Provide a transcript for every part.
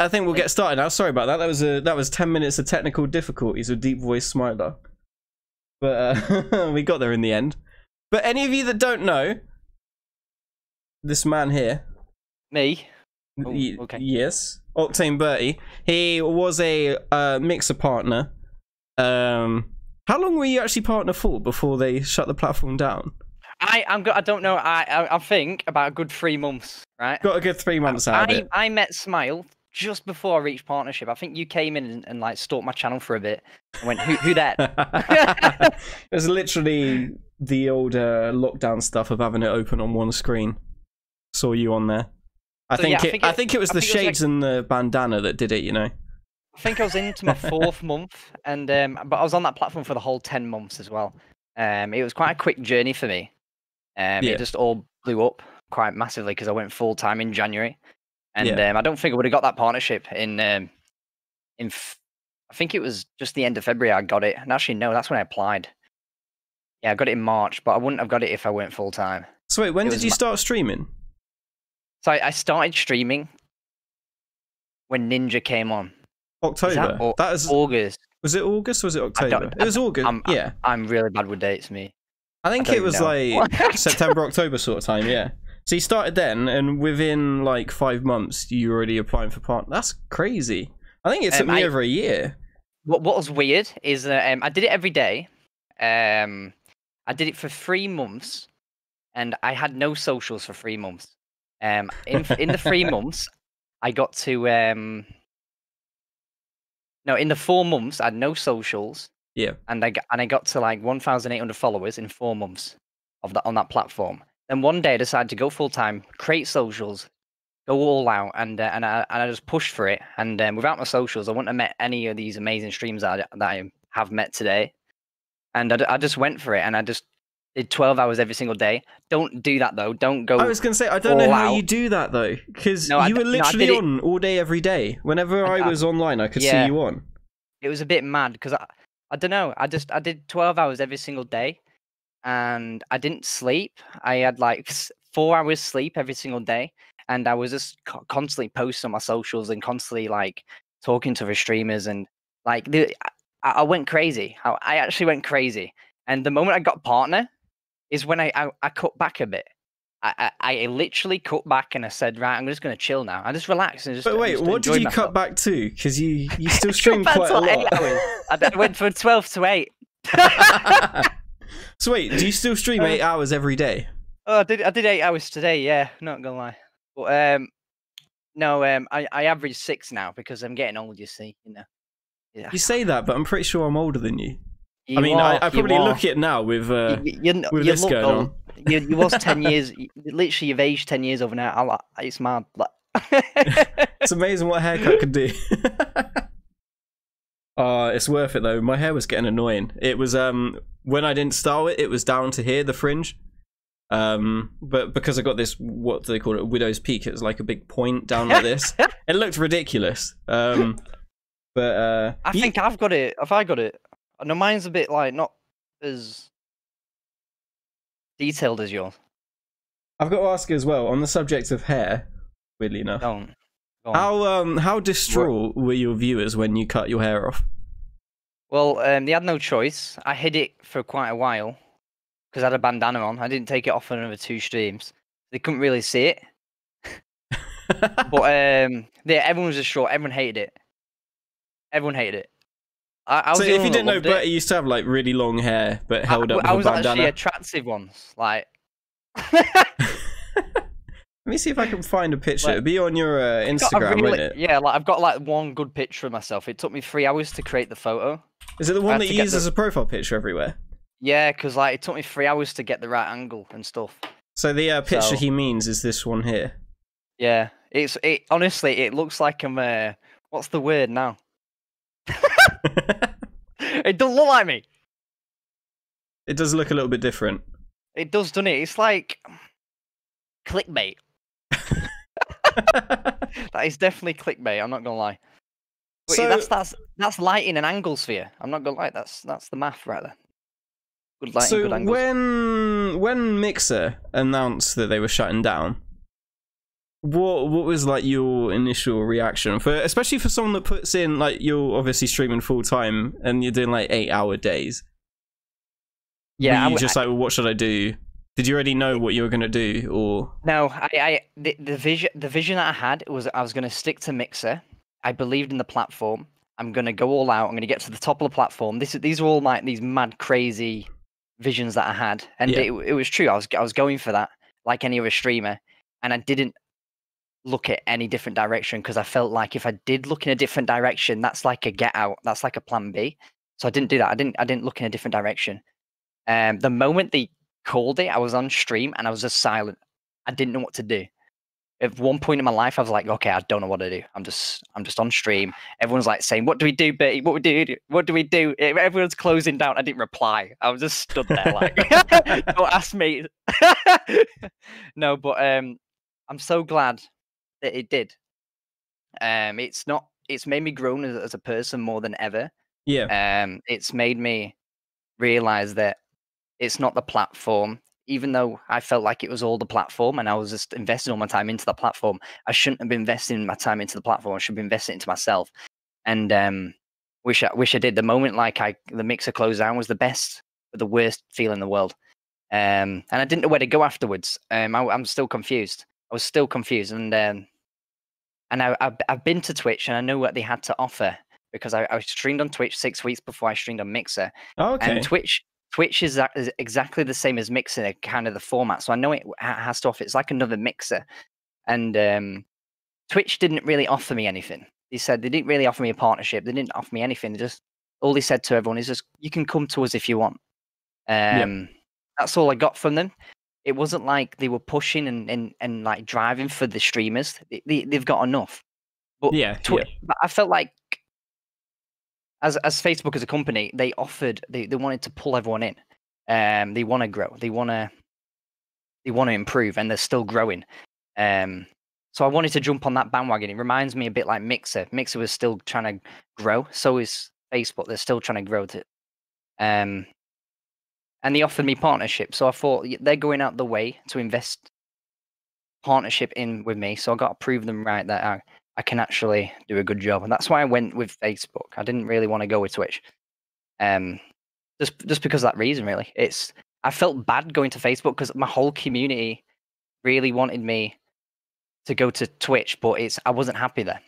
I think we'll get started now. Sorry about that. That was 10 minutes of technical difficulties with deep voice Smilar, but we got there in the end. But any of you that don't know, this man here, me, oh, okay, yes, OctaneBirdy, he was a Mixer partner. How long were you actually partner for before they shut the platform down? I don't know. I think about a good 3 months, right? Got a good 3 months out of it. I met Smile just before I reached partnership. I think you came in and like stalked my channel for a bit. I went, who that? It was literally the old lockdown stuff of having it open on one screen. Saw you on there. I think it was the shades and the bandana that did it, you know. I think I was into my fourth month, and but I was on that platform for the whole 10 months as well. It was quite a quick journey for me. It just all blew up quite massively because I went full time in January, and I don't think I would have got that partnership in I think it was just the end of February I got it. And actually, no, that's when I applied. Yeah, I got it in March, but I wouldn't have got it if I went full time. So wait, when did you start streaming? So I started streaming when Ninja came on. October. That is August. Was it August? Or was it October? It was August. I'm really bad with dates, me. I think it was like September, October sort of time, yeah. So you started then, and within like 5 months, you were already applying for part. That's crazy. I think it took me over a year. What was weird is that I did it every day. I did it for 3 months, and I had no socials for 3 months. In the 3 months, I got to... No, in the 4 months, I had no socials. Yeah, and I got to like 1,800 followers in 4 months of that on that platform. Then one day I decided to go full time, create socials, go all out, and I just pushed for it. And without my socials, I wouldn't have met any of these amazing streams that I have met today. And I just went for it, and I just did 12 hours every single day. Don't do that though. Don't go. I was gonna say I don't know how you do that though, because you were literally on all day every day. Whenever I was online, I could see you on. It was a bit mad because I don't know. I did 12 hours every single day, and I didn't sleep. I had like 4 hours sleep every single day, and I was just constantly posting on my socials and constantly like talking to the streamers, and like I went crazy. I actually went crazy. And the moment I got partner is when I cut back a bit. I literally cut back, and I said, right, I'm just going to chill now. I just relax. And just, but wait, just what did you cut back to? Because you still stream quite a lot. I went from 12 to 8. So wait, do you still stream 8 hours every day? Oh, I did 8 hours today, yeah. Not going to lie. But, I average 6 now because I'm getting old, you see. You know. Yeah. You say that, but I'm pretty sure I'm older than you. I mean, I probably look it now with this going on. You was 10 years, literally you've aged 10 years overnight. It's mad. It's amazing what a haircut can do. It's worth it though. My hair was getting annoying. It was, when I didn't style it, it was down to here, the fringe. But because I got this, what do they call it, widow's peak, it was like a big point down like this. It looked ridiculous. But I think I've got it. Have I got it? No, mine's a bit like not as detailed as yours. I've got to ask as well on the subject of hair. Weirdly enough, Go on. How distraught were your viewers when you cut your hair off? Well, they had no choice. I hid it for quite a while because I had a bandana on. I didn't take it off for another 2 streams. They couldn't really see it, but everyone was distraught. Everyone hated it. Everyone hated it. So if you didn't know, Bertie used to have like really long hair, but held up with a bandana. I was actually attractive once, like. Let me see if I can find a picture. It'd be on your Instagram, wouldn't it? Yeah, like I've got like one good picture of myself. It took me 3 hours to create the photo. Is it the one that you use as a profile picture everywhere? Yeah, because like it took me 3 hours to get the right angle and stuff. So the picture he means is this one here. Yeah, it honestly it looks like I'm what's the word now? It doesn't look like me. It does look a little bit different. It does, doesn't it? It's like clickbait. That is definitely clickbait. I'm not gonna lie. But so, that's lighting and angles for you. I'm not gonna lie. That's the math right there. Good lighting, good angles. So when Mixer announced that they were shutting down, What was like your initial reaction, for especially for someone that puts in, like, you're obviously streaming full time and you're doing like 8-hour days? Yeah, you just like, well, what should I do? Did you already know what you were gonna do, or no? The vision that I had was I was gonna stick to Mixer. I believed in the platform. I'm gonna go all out. I'm gonna get to the top of the platform. These were all my mad, crazy visions that I had, and yeah, it was true. I was going for that, like any other streamer, and I didn't look at any different direction because I felt like if I did look in a different direction, that's like a get out. That's like a plan B. So I didn't do that. I didn't look in a different direction. The moment they called it, I was on stream and I was just silent. I didn't know what to do. At one point in my life, I was like, okay, I don't know what to do. I'm just on stream. Everyone's like saying, what do we do, Bertie? What do we do? What do we do? Everyone's closing down. I didn't reply. I was just stood there like, don't ask me. No, but I'm so glad that it did. It's made me grown as a person more than ever. Yeah. It's made me realize that it's not the platform, even though I felt like it was all the platform and I was just investing all my time into the platform. I shouldn't have been investing my time into the platform. I should be investing into myself. And wish I did. The moment like the Mixer closed down was the best, but the worst feeling in the world. And I didn't know where to go afterwards. I'm still confused. I was still confused. And I've been to Twitch and I know what they had to offer because I streamed on Twitch 6 weeks before I streamed on Mixer. Oh, okay. And Twitch is exactly the same as Mixer, kind of the format. So I know it has to offer. It's like another Mixer. And Twitch didn't really offer me anything. They said they didn't really offer me a partnership. They didn't offer me anything. They just, all they said to everyone is just, you can come to us if you want. Yep. That's all I got from them. It wasn't like they were pushing and like driving for the streamers. They've got enough. But yeah, But I felt like, As Facebook as a company, they offered, they wanted to pull everyone in. They want to grow. They want to improve, and they're still growing. So I wanted to jump on that bandwagon. It reminds me a bit like Mixer. Mixer was still trying to grow. So is Facebook. They're still trying to grow it. And they offered me partnership. So I thought, they're going out the way to invest partnership in with me. So I got to prove them right that I can actually do a good job. And that's why I went with Facebook. I didn't really want to go with Twitch. Just because of that reason, really. I felt bad going to Facebook because my whole community really wanted me to go to Twitch, but I wasn't happy there.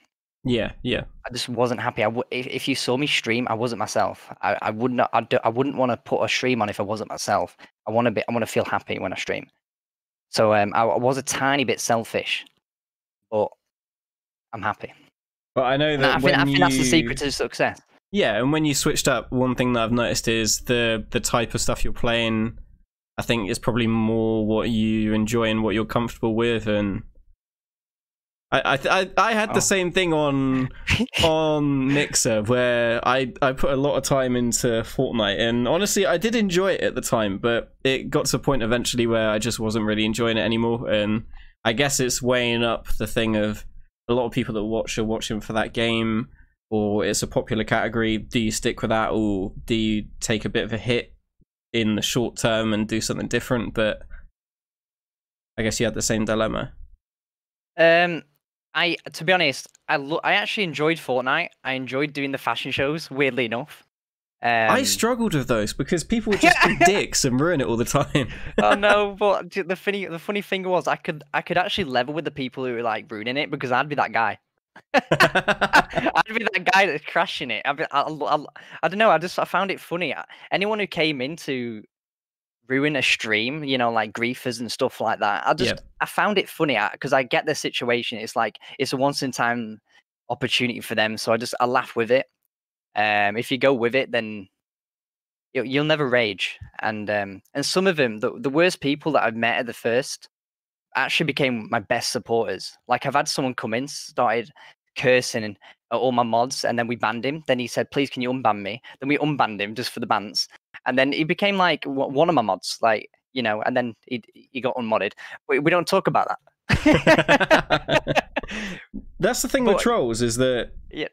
Yeah, yeah. I just wasn't happy. If you saw me stream, I wasn't myself. I wouldn't want to put a stream on if I wasn't myself. I want to feel happy when I stream. So I was a tiny bit selfish, but I'm happy. But I know that I think that's the secret to success. Yeah, and when you switched up, one thing that I've noticed is the type of stuff you're playing, I think, is probably more what you enjoy and what you're comfortable with. And I had the same thing on Mixer, where I put a lot of time into Fortnite, and honestly, I did enjoy it at the time, but it got to a point eventually where I just wasn't really enjoying it anymore. And I guess it's weighing up the thing of, a lot of people that watch are watching for that game, or it's a popular category. Do you stick with that, or do you take a bit of a hit in the short term and do something different? But I guess you had the same dilemma. To be honest, I actually enjoyed Fortnite. I enjoyed doing the fashion shows, weirdly enough. I struggled with those because people would just be dicks and ruin it all the time. Oh no! But the funny thing was, I could actually level with the people who were like ruining it, because I'd be that guy. I'd be that guy that's crashing it. I don't know. I found it funny. Anyone who came in to ruin a stream, you know, like griefers and stuff like that. I found it funny because I get their situation. It's like, it's a once in time opportunity for them, so I laugh with it. If you go with it, then you'll never rage. And some of them, the worst people that I've met at the first, actually became my best supporters. Like, I've had someone come in, started cursing at all my mods, and then we banned him. Then he said, "Please, can you unban me?" Then we unbanned him just for the bans. And then he became like one of my mods, like, you know. And then he got unmodded. We don't talk about that. That's the thing with trolls, is that. Yeah.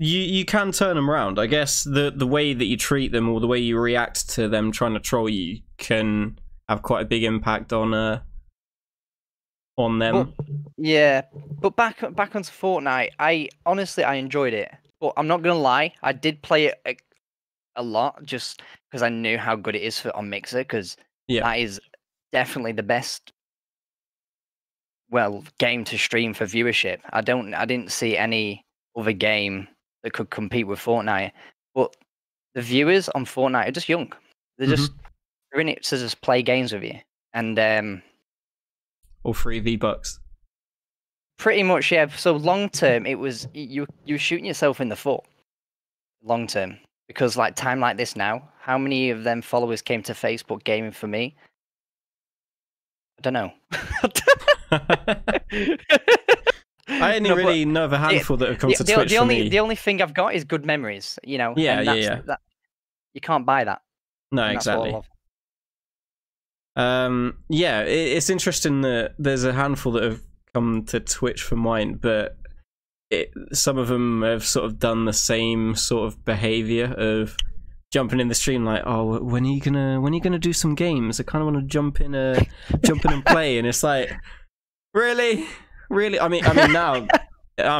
You can turn them around. I guess the way that you treat them, or the way you react to them trying to troll you, can have quite a big impact on on them. But, yeah, but back onto Fortnite. I honestly enjoyed it, but I'm not gonna lie, I did play it a lot just because I knew how good it is on Mixer, because that is definitely the best game to stream for viewership. I didn't see any other game that could compete with Fortnite. But the viewers on Fortnite are just young. They're just they're in it to just play games with you. And or free V-Bucks. Pretty much, yeah. So long term, it was you were shooting yourself in the foot. Long term. Because like time like this now, how many of them followers came to Facebook Gaming for me? I don't know. I only really know of a handful that have come to Twitch. The only thing I've got is good memories, you know. Yeah, and that's, that, you can't buy that. No, exactly. Yeah, it's interesting that there's a handful that have come to Twitch for mine, but some of them have sort of done the same sort of behavior of jumping in the stream like, oh, when are you gonna do some games? I kind of want to jump in and play, and it's like, really. I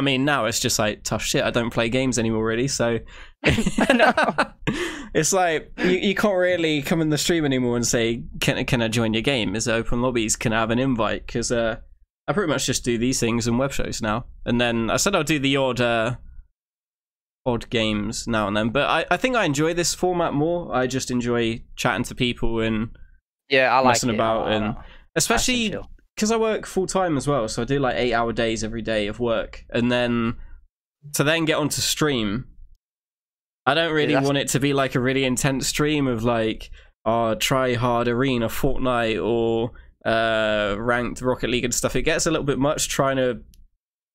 mean now, it's just like tough shit. I don't play games anymore, really. So it's like you can't really come in the stream anymore and say, can I join your game? Is there open lobbies? Can I have an invite? Because I pretty much just do these things and web shows now, and then I said I'll do the odd games now and then, but I think I enjoy this format more. I just enjoy chatting to people and I like messing about, and especially because I work full time as well, so I do like 8-hour days every day of work, and then to then get onto stream, I don't really want it to be like a really intense stream of like try hard arena Fortnite or ranked Rocket League and stuff. It gets a little bit much trying to.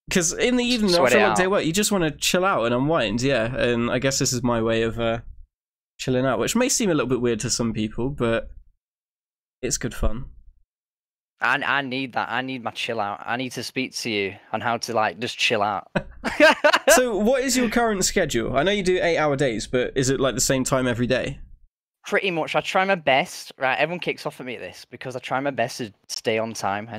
Because in the evening, after a long day work, you just want to chill out and unwind, and I guess this is my way of chilling out, which may seem a little bit weird to some people, but it's good fun. And I need that. I need my chill out. I need to speak to you on how to, like, just chill out. So what is your current schedule? I know you do 8-hour days, but is it, like, the same time every day? Pretty much. I try my best. Right, everyone kicks off at me at this, because I try my best to stay on time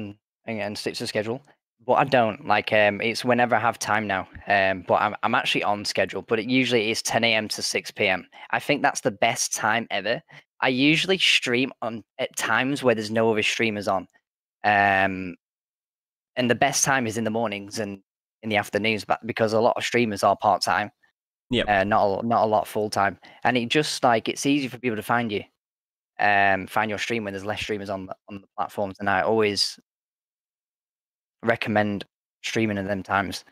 and stick to the schedule. But I don't, like, it's whenever I have time now, but I'm actually on schedule, but it usually is 10 a.m. to 6 p.m. I think that's the best time ever. I usually stream on at times where there's no other streamers on, and the best time is in the mornings and in the afternoons, but because a lot of streamers are part-time, not a lot full-time, and it just, like, it's easy for people to find you, find your stream when there's less streamers on the platforms, and I always recommend streaming at them times.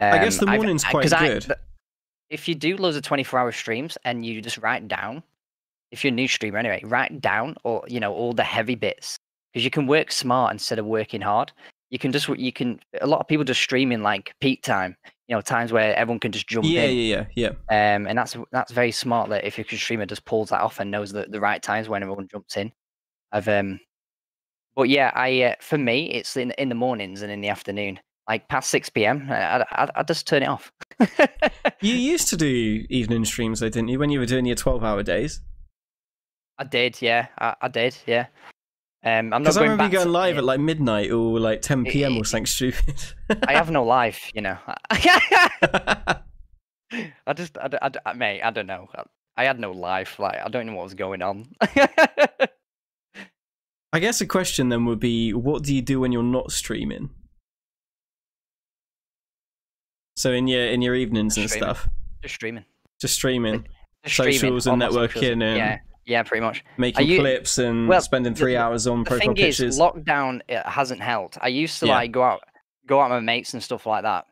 I guess the morning's quite good. If you do loads of 24-hour streams and you just write down, if you're a new streamer anyway, write down all the heavy bits, because you can work smart instead of working hard. You can a lot of people just stream in like peak time, times where everyone can just jump in. Yeah. And that's very smart, that if your streamer just pulls that off and knows the right times when everyone jumps in. But yeah, for me, it's in the mornings and in the afternoon, like past 6 p.m. I just turn it off. You used to do evening streams, though, didn't you? When you were doing your 12-hour days. I did, yeah. I did, yeah. Because I remember you going live at like midnight or like 10 p.m. or something stupid. I have no life, you know. Mate, I don't know. I had no life. Like, I don't know what was going on. I guess a question then would be, what do you do when you're not streaming? So in your evenings and stuff. Just streaming. Socials and networking. And yeah, pretty much. Making clips and spending 3 hours on profile pictures. The thing is, lockdown, it hasn't helped. I used to like go out with my mates and stuff like that.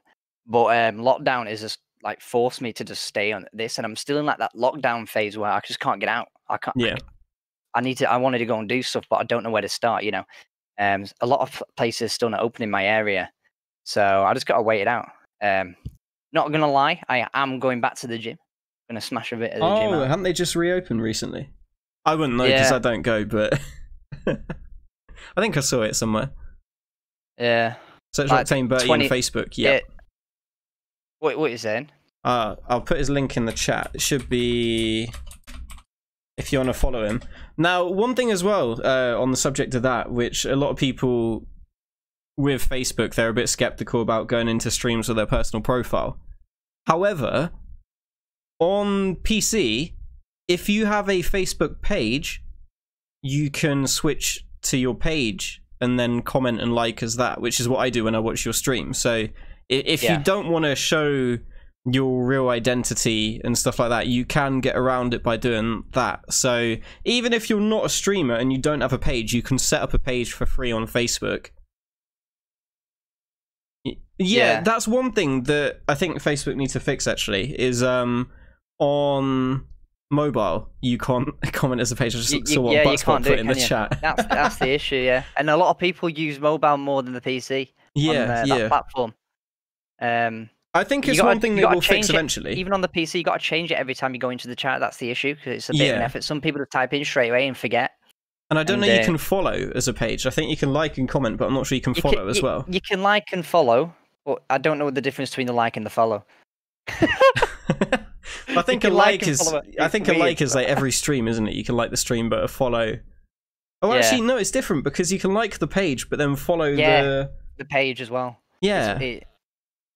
But lockdown is just like forced me to just stay on this, and I'm still in like that lockdown phase where I just can't get out. I wanted to go and do stuff, but I don't know where to start, a lot of places still not open in my area, so I just got to wait it out. Not going to lie, I am going back to the gym. I'm going to smash a bit of the gym. Oh, haven't they just reopened recently? I wouldn't know because I don't go, but I think I saw it somewhere. Yeah. So it's like OctaneBirdy on Facebook, What are you saying? I'll put his link in the chat. It should be... if you want to follow him. Now, one thing as well, on the subject of that, which a lot of people with Facebook, they're a bit skeptical about going into streams with their personal profile. However, on PC, if you have a Facebook page, you can switch to your page and then comment and like as that, which is what I do when I watch your stream. So if you don't want to show your real identity and stuff like that, you can get around it by doing that. So even if you're not a streamer and you don't have a page, you can set up a page for free on Facebook. Yeah, that's one thing that I think Facebook needs to fix, actually, is on mobile, you can't comment as a page. I just saw what Butt's put in the chat. That's the issue, yeah. And a lot of people use mobile more than the PC on that platform. I think it's one thing that will fix eventually. Even on the PC, you got to change it every time you go into the chat. That's the issue, because it's a bit of an effort. Some people type in straight away and forget. And I don't know you can follow as a page. I think you can like and comment, but I'm not sure you can follow as well. You can like and follow, but I don't know what the difference between the like and the follow. I think a like is like every stream, isn't it? You can like the stream, but a follow. Oh, actually, no, it's different, because you can like the page, but then follow the page as well. Yeah.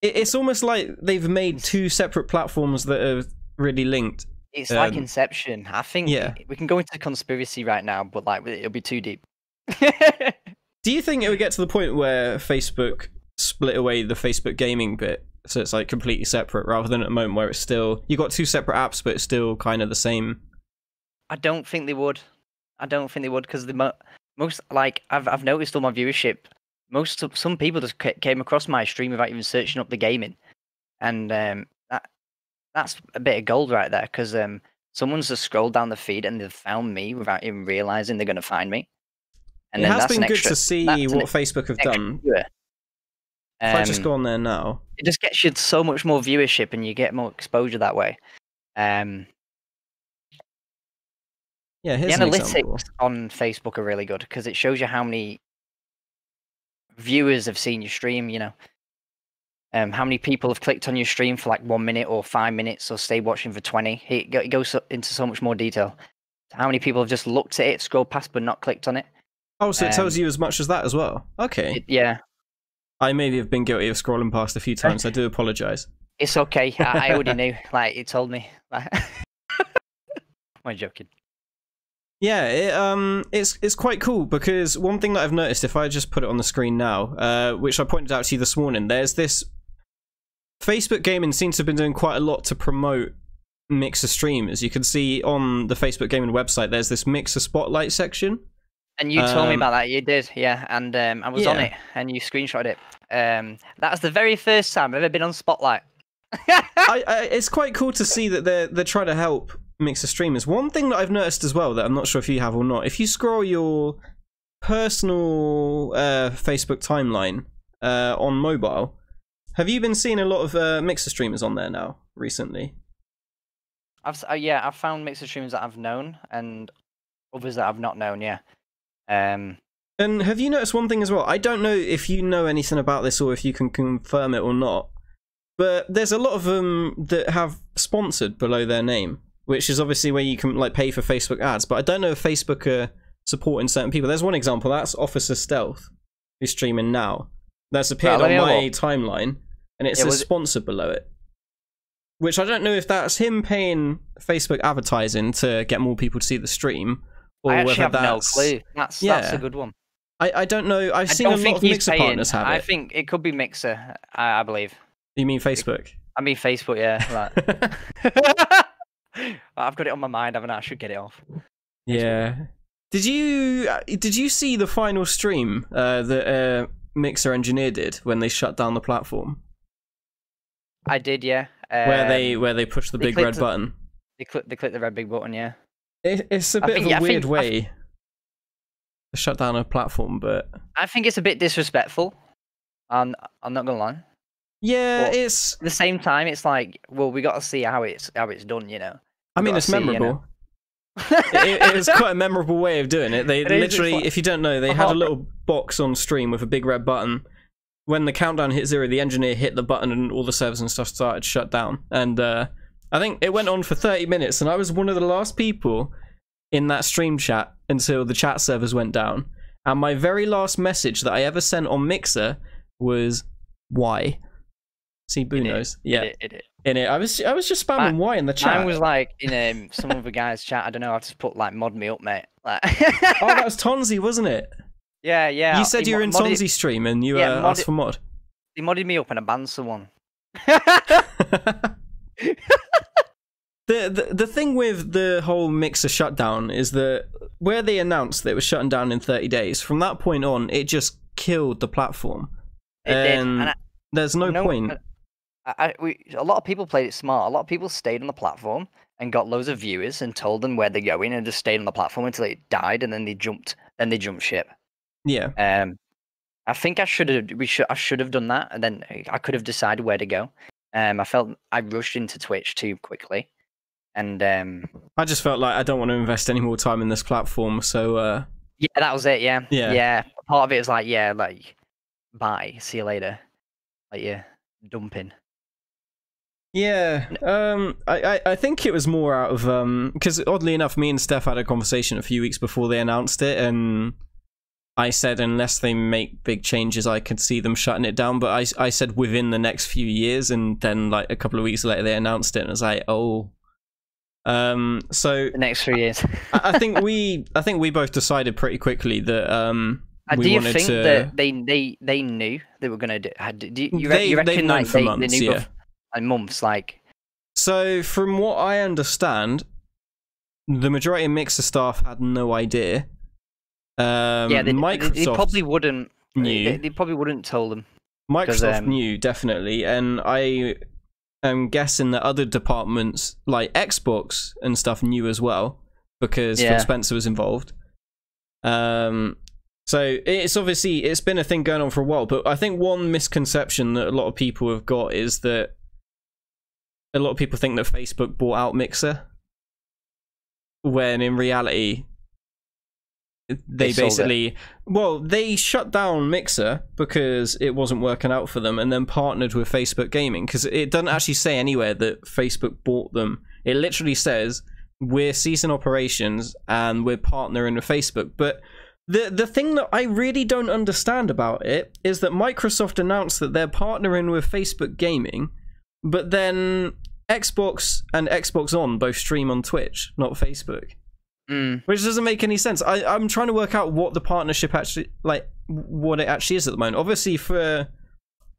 It's almost like they've made two separate platforms that are really linked. It's like Inception. I think we can go into conspiracy right now, but like it'll be too deep. Do you think it would get to the point where Facebook split away the Facebook gaming bit, so it's like completely separate, rather than at the moment where it's still, you've got two separate apps, but it's still kind of the same? I don't think they would. I don't think they would, because the most, like, I've noticed on my viewership, some people just came across my stream without even searching up the gaming, and that's a bit of gold right there, because someone's just scrolled down the feed and they've found me without even realizing they're going to find me. And it has been good to see what Facebook have done. If I just go on there now, it just gets you so much more viewership, and you get more exposure that way. Yeah, here's the analytics on Facebook are really good, because it shows you how many viewers have seen your stream. You know, how many people have clicked on your stream for like 1 minute or 5 minutes, or stay watching for 20. It goes into so much more detail. How many people have just looked at it, scrolled past, but not clicked on it? Oh, so it tells you as much as that as well. Okay. Yeah. I maybe have been guilty of scrolling past a few times. I do apologize. It's okay. I already knew. Like, it told me. I'm joking. Yeah, it's quite cool, because one thing that I've noticed, if I just put it on the screen now, which I pointed out to you this morning, there's this... Facebook Gaming seems to have been doing quite a lot to promote Mixer streamers. You can see on the Facebook Gaming website, there's this Mixer Spotlight section. And you told me about that. You did, yeah. And I was on it, and you screenshotted it. That's the very first time I've ever been on Spotlight. It's quite cool to see that they're trying to help Mixer streamers. One thing that I've noticed as well, that I'm not sure if you have or not, if you scroll your personal Facebook timeline on mobile, have you been seeing a lot of Mixer streamers on there now recently? I've found Mixer streamers that I've known and others that I've not known. Yeah. And have you noticed one thing as well? I don't know if you know anything about this or if you can confirm it or not, but there's a lot of them that have sponsored below their name, which is obviously where you can like pay for Facebook ads. But I don't know if Facebook are supporting certain people. There's one example. That's Officer Stealth, who's streaming now. That's appeared on my timeline, and it says sponsor below it, which I don't know if that's him paying Facebook advertising to get more people to see the stream. Or I actually have no clue. That's a good one. I don't know. I've seen a lot of Mixer partners have it. I think it could be Mixer, I believe. You mean Facebook? I mean Facebook, yeah. Like. I've got it on my mind, haven't I? I should get it off. Yeah. Did you see the final stream that Mixer Engineer did when they shut down the platform? I did, yeah. Where they pushed the big red button. They clicked the red big button, yeah. It's a bit of a weird way to shut down a platform, but I think it's a bit disrespectful. I'm not gonna lie. Yeah, but it's at the same time, it's like, well, we got to see how it's done, you know. I mean, it's memorable. You know? it was quite a memorable way of doing it. They literally, if you don't know, they had a little box on stream with a big red button. When the countdown hit zero, the engineer hit the button, and all the servers and stuff started shut down. And I think it went on for 30 minutes, and I was one of the last people in that stream chat until the chat servers went down. And my very last message that I ever sent on Mixer was why. See, Boo knows. Yeah. In it. I was just spamming why in the chat. I was like in some of the guys' chat. I don't know. I just put like mod me up, mate. Like... Oh, that was Tonsi, wasn't it? Yeah, yeah. You said you were in Tonsi's stream and you asked for mod. He modded me up and I banned someone. The thing with the whole Mixer shutdown is that where they announced that it was shutting down in 30 days, from that point on, it just killed the platform. And there's no point. A lot of people played it smart. A lot of people stayed on the platform and got loads of viewers and told them where they're going and just stayed on the platform until it died, and then they jumped ship. Yeah. I think I should have done that, and then I could have decided where to go. I felt I rushed into Twitch too quickly. And I just felt like I don't want to invest any more time in this platform, so yeah, that was it. Yeah. Part of it is like, yeah, like bye, see you later, like yeah, dumping. Yeah, I think it was more out of because oddly enough, me and Steph had a conversation a few weeks before they announced it, and I said unless they make big changes, I could see them shutting it down. But I said within the next few years, and then like a couple of weeks later, they announced it, and I was like, oh. So the next 3 years, I think we both decided pretty quickly that we wanted to. Do you think that they knew they were going to do? You reckon like they knew for months, like? So from what I understand, the majority of Mixer staff had no idea. Yeah, Microsoft probably wouldn't. Knew. They probably wouldn't tell them. Microsoft knew definitely, and I'm guessing that other departments like Xbox and stuff knew as well because Phil Spencer was involved. So it's been a thing going on for a while, but I think one misconception that a lot of people have got is that a lot of people think that Facebook bought out Mixer, when in reality they basically, well, they shut down Mixer because it wasn't working out for them, and then partnered with Facebook Gaming, because it doesn't actually say anywhere that Facebook bought them. It literally says we're ceasing operations and we're partnering with Facebook. But the thing that I really don't understand about it is that Microsoft announced that they're partnering with Facebook Gaming, but then Xbox and Xbox On both stream on Twitch, not Facebook. Mm. Which doesn't make any sense. I'm trying to work out what the partnership actually, like, what it actually is at the moment. Obviously, for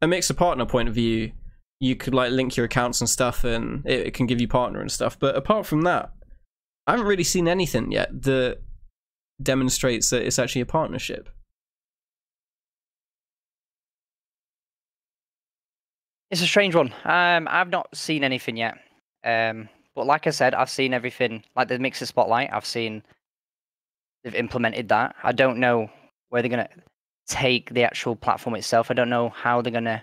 a Mixer partner point of view, you could like link your accounts and stuff, and it can give you partner and stuff. But apart from that, I haven't really seen anything yet that demonstrates that it's actually a partnership. It's a strange one. I've not seen anything yet. But like I said, I've seen everything, like the Mixer Spotlight, I've seen they've implemented that. I don't know where they're going to take the actual platform itself. I don't know how they're going to...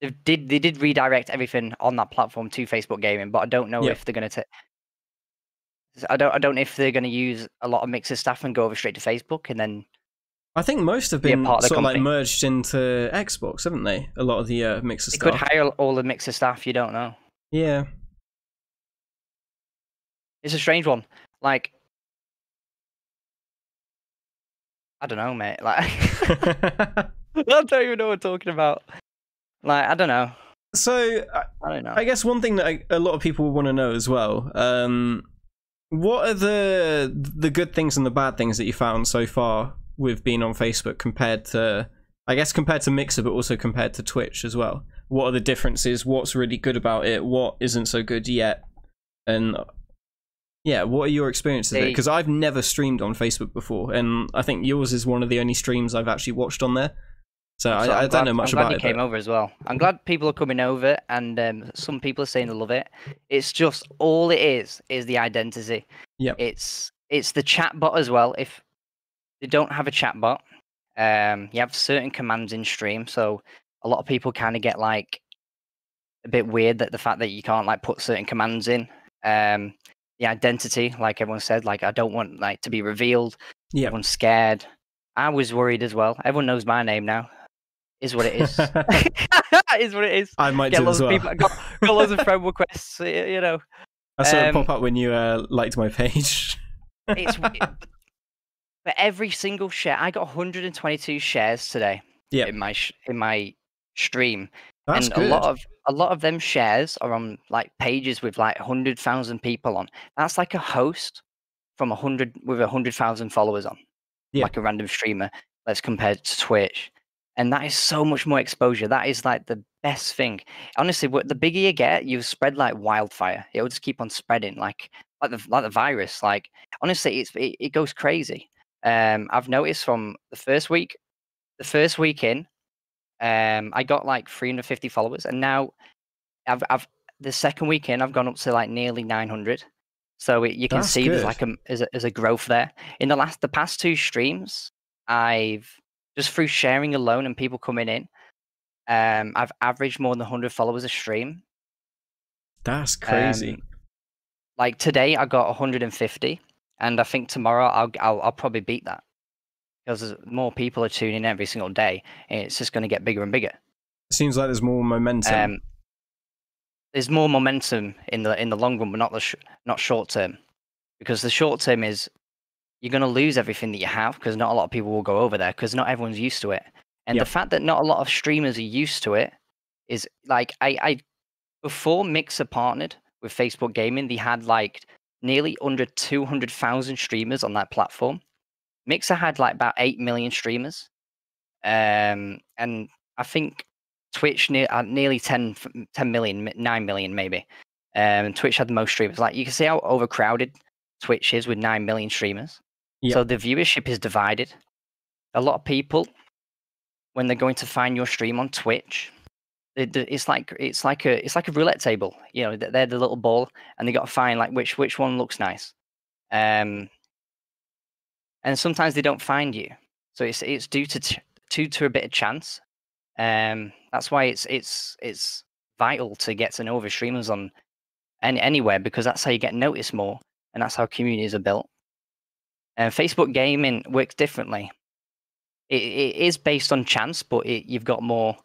They did redirect everything on that platform to Facebook Gaming, but I don't know if they're going to... I don't know if they're going to use a lot of Mixer staff and go over straight to Facebook, and then... I think most have been sort of like merged into Xbox, haven't they? A lot of the Mixer staff. They could hire all the Mixer staff, you don't know. Yeah. It's a strange one. Like, I don't know, mate. Like, I don't even know what I'm talking about. Like, I don't know. So, I don't know. I guess one thing that a lot of people want to know as well, what are the good things and the bad things that you found so far with being on Facebook compared to Mixer, but also compared to Twitch as well? What are the differences? What's really good about it? What isn't so good yet? And... yeah, what are your experiences there? Because I've never streamed on Facebook before, and I think yours is one of the only streams I've actually watched on there. So I don't know much about it. I'm glad you came over as well. I'm glad people are coming over, and some people are saying they love it. It's just, all it is the identity. Yeah. It's the chat bot as well. If they don't have a chat bot, you have certain commands in stream, so a lot of people kind of get like a bit weird that the fact that you can't like put certain commands in. The identity, like everyone said, like I don't want like to be revealed. Yeah. Everyone's scared. I was worried as well. Everyone knows my name now. Is what it is. Is what it is. I might get do loads as well. Of people. Got loads of friend requests. You know. I saw it pop up when you liked my page. It's For every single share, I got 122 shares today. Yeah. In my stream. That's good. A lot of them shares are on like pages with like 100,000 people on. That's like a host from 100 with 100,000 followers on. Yeah. Like a random streamer. Let's compare it to Twitch. And that is so much more exposure. That is like the best thing. Honestly, the bigger you get, you spread like wildfire. It will just keep on spreading, like the virus. Like honestly, it goes crazy. I've noticed from the first week in, I got like 350 followers, and now I've the second week in, I've gone up to like nearly 900. So you can see there's like there's a growth there. In the past two streams, I've just through sharing alone and people coming in, I've averaged more than 100 followers a stream. That's crazy. Like today, I got 150, and I think tomorrow I'll probably beat that because more people are tuning in every single day, and it's just going to get bigger and bigger. It seems like there's more momentum. There's more momentum in the long run, but not short term, because the short term is, you're going to lose everything that you have because not a lot of people will go over there because not everyone's used to it. And the fact that not a lot of streamers are used to it is like, I before Mixer partnered with Facebook Gaming, they had like nearly under 200,000 streamers on that platform. Mixer had like about 8 million streamers. And I think Twitch nearly 10 million, 9 million maybe. And Twitch had the most streamers. Like you can see how overcrowded Twitch is with 9 million streamers. Yep. So the viewership is divided. A lot of people, when they're going to find your stream on Twitch, it's like a roulette table. You know, they're the little ball, and they got to find like which one looks nice. And sometimes they don't find you, so it's due to a bit of chance. That's why it's vital to get to know other streamers on anywhere, because that's how you get noticed more, and that's how communities are built. And Facebook Gaming works differently. It is based on chance, but you've got more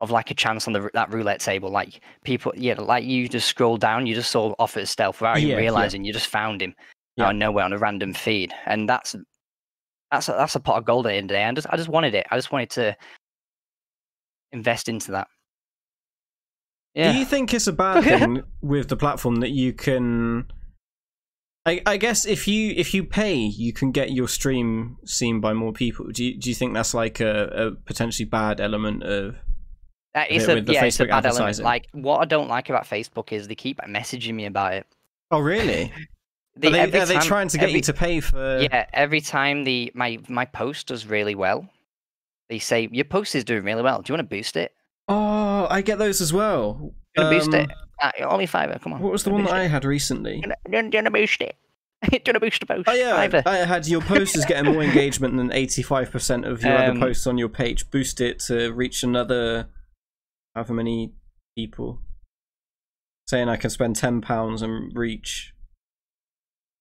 of like a chance on that roulette table. Like people, like you just scroll down, you just saw offers Stealth without even realizing. You just found him out of nowhere on a random feed, and that's a pot of gold at the end of the day. And I just wanted it. I just wanted to invest into that. Yeah. Do you think it's a bad thing with the platform that you can? I guess if you pay, you can get your stream seen by more people. Do you think that's like a potentially bad element of? It's a bad element. Like what I don't like about Facebook is they keep messaging me about it. Oh really? Are they trying to get you to pay for? Yeah, every time my post does really well, they say your post is doing really well. Do you want to boost it? Oh, I get those as well. Do you want to boost it? Only Fiverr, come on. What was the one that I had recently? Don't boost it. Don't boost the post. Oh yeah, Fiverr. I had your post is getting more engagement than 85% of your other posts on your page. Boost it to reach another however many people. Saying I can spend £10 and reach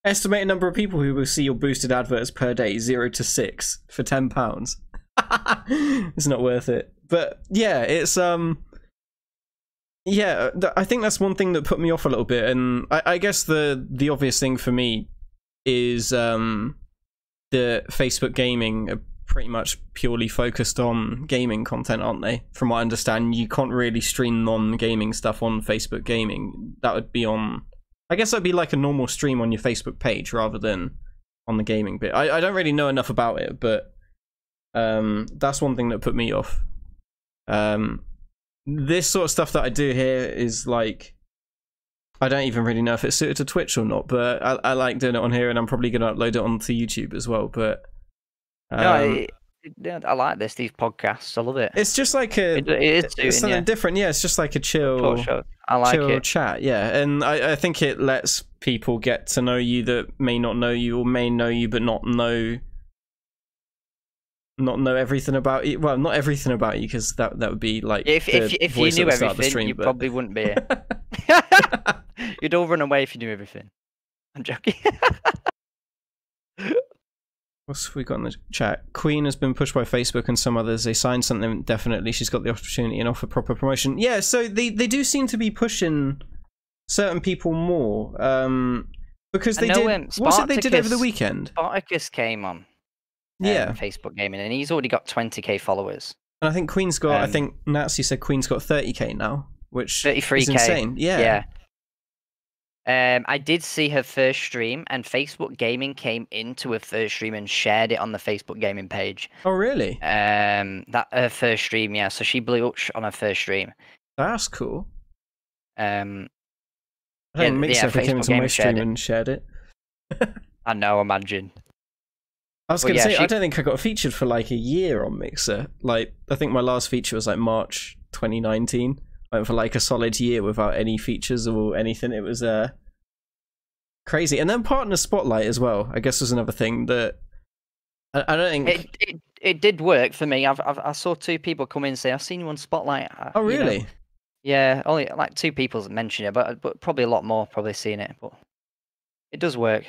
estimated number of people who will see your boosted adverts per day, 0 to 6 for £10. It's not worth it. But yeah, it's yeah, I think that's one thing that put me off a little bit, and I guess the obvious thing for me is the Facebook Gaming are pretty much purely focused on gaming content, aren't they? From what I understand, you can't really stream non-gaming stuff on Facebook Gaming. That would be on... I guess that would be like a normal stream on your Facebook page rather than on the gaming bit. I don't really know enough about it, but that's one thing that put me off. This sort of stuff that I do here is like, I don't even really know if it's suited to Twitch or not, but I like doing it on here, and I'm probably going to upload it onto YouTube as well. But I like these podcasts. I love it. It's just like it's something different. Yeah, it's just like a chill, I like chill chat. Yeah, and I think it lets people get to know you that may not know you or may know you but not know everything about you. Well, not everything about you, because that would be like if you knew everything, you probably wouldn't be here. You'd all run away if you knew everything. I'm joking. What's we got in the chat? Queen has been pushed by Facebook and some others. They signed something definitely. She's got the opportunity and offer proper promotion. Yeah, so they do seem to be pushing certain people more because they did. What's it they did over the weekend? Spartacus came on. yeah, Facebook Gaming, and he's already got 20k followers. And I think Queen's got, I think Natsy said Queen's got 30k now, which 33K. Is insane. Yeah. I did see her first stream, and Facebook Gaming came into her first stream and shared it on the Facebook Gaming page. Oh, really? That her first stream, yeah. So she blew up on her first stream. That's cool. I think Mixer came into my stream and shared it. I know, imagine. I was going to say, I don't think I got featured for like a year on Mixer. Like, I think my last feature was like March 2019. Went for like a solid year without any features or anything. It was crazy. And then Partner Spotlight as well, I guess, was another thing that I don't think it did work for me. I saw two people come in and say, I've seen you on Spotlight. Oh, really? You know, yeah, only like two people mentioned it, but probably a lot more probably seen it. But it does work.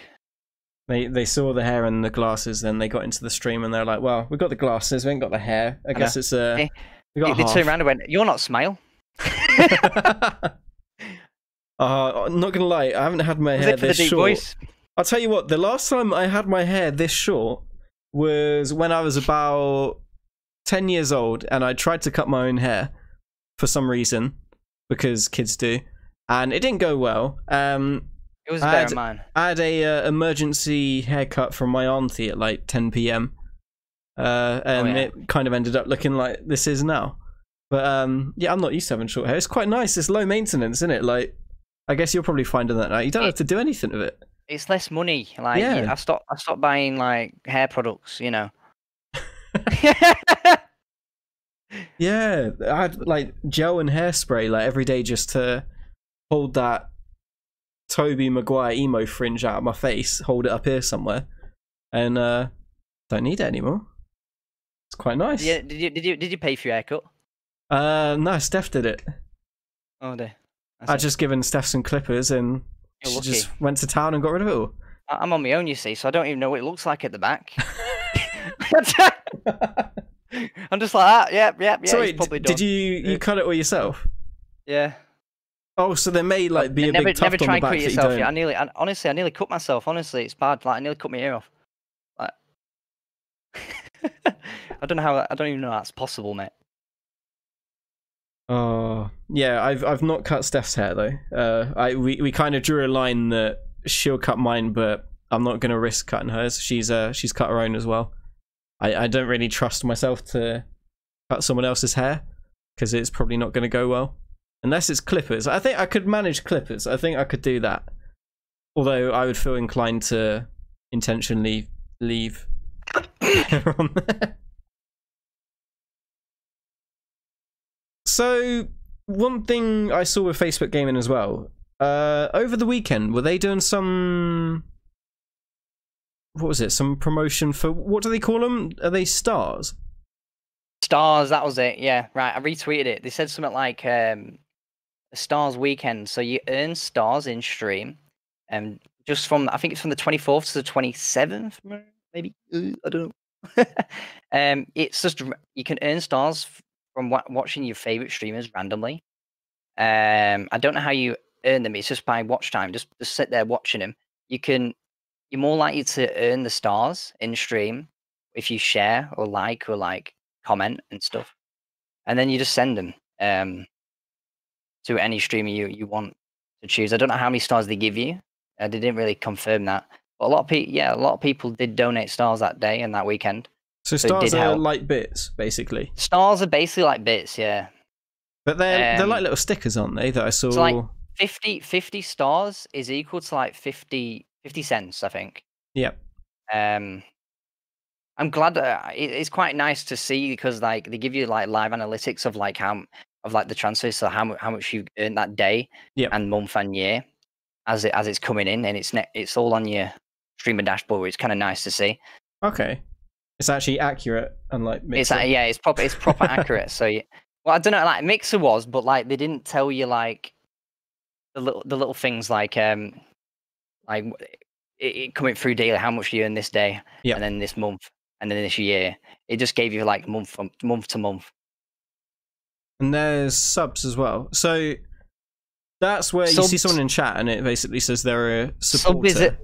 They saw the hair and the glasses, then they got into the stream and they're like, well, we've got the glasses, we ain't got the hair. I guess it's they turned around and went, you're not Smile. I'm not gonna lie, I haven't had my hair this short. Voice? I'll tell you what, the last time I had my hair this short was when I was about 10 years old, and I tried to cut my own hair for some reason, because kids do, and it didn't go well. It was better than mine. I had a emergency haircut from my auntie at like 10 p.m. And it kind of ended up looking like this is now. But yeah, I'm not used to having short hair. It's quite nice. It's low maintenance, isn't it? Like, I guess you're probably finding that now. You don't have to do anything with it. It's less money. Like, yeah. I stopped buying like hair products. You know. Yeah, I had like gel and hairspray like every day just to hold that Toby Maguire emo fringe out of my face. Hold it up here somewhere, and don't need it anymore. It's quite nice. Yeah. Did you pay for your haircut? No, Steph did it. Oh dear. I just given Steph some clippers and she just went to town and got rid of it all. I'm on my own, you see, so I don't even know what it looks like at the back. I'm just like, ah, yeah. So wait, probably did you cut it all yourself? Yeah. Oh, so there may like be a big tuft on the back. Never try and cut yourself. Yeah, I nearly cut myself. Honestly, it's bad. Like I nearly cut my ear off. Like, I don't even know how that's possible, mate. Oh yeah, I've not cut Steph's hair though. We kind of drew a line that she'll cut mine, but I'm not gonna risk cutting hers. She's cut her own as well. I don't really trust myself to cut someone else's hair because it's probably not gonna go well unless it's clippers. I think I could manage clippers. I think I could do that. Although I would feel inclined to intentionally leave hair on there. So, one thing I saw with Facebook Gaming as well, over the weekend, were they doing some, what was it, some promotion for, what do they call them? Are they stars? Stars, that was it, yeah, right, I retweeted it. They said something like, stars weekend, so you earn stars in stream, and just from, I think it's from the 24th to the 27th, maybe, I don't know. It's just, you can earn stars from watching your favorite streamers randomly. I don't know how you earn them. It's just by watch time. Just sit there watching them. You're more likely to earn the stars in stream if you share or like comment and stuff. And then you just send them to any streamer you want to choose. I don't know how many stars they give you. They didn't really confirm that. But a lot of people did donate stars that day and that weekend. So stars are like bits, basically. Stars are basically like bits, yeah. But they're like little stickers, aren't they? That I saw. So like 50 stars is equal to like 50 cents, I think. Yeah. I'm glad it's quite nice to see because like they give you like live analytics of like the transfers, so how much you earned that day, yep, and month and year as it's coming in, and it's all on your streamer dashboard, which is kind of nice to see. Okay. It's actually accurate, unlike Mixer. It's proper accurate. So yeah. Well, I don't know, like Mixer was, but like they didn't tell you like the little things like it coming through daily, how much you earn this day, yep, and then this month, and then this year. It just gave you like month to month. And there's subs as well. So that's where subs, you see someone in chat, and it basically says they're a supporter.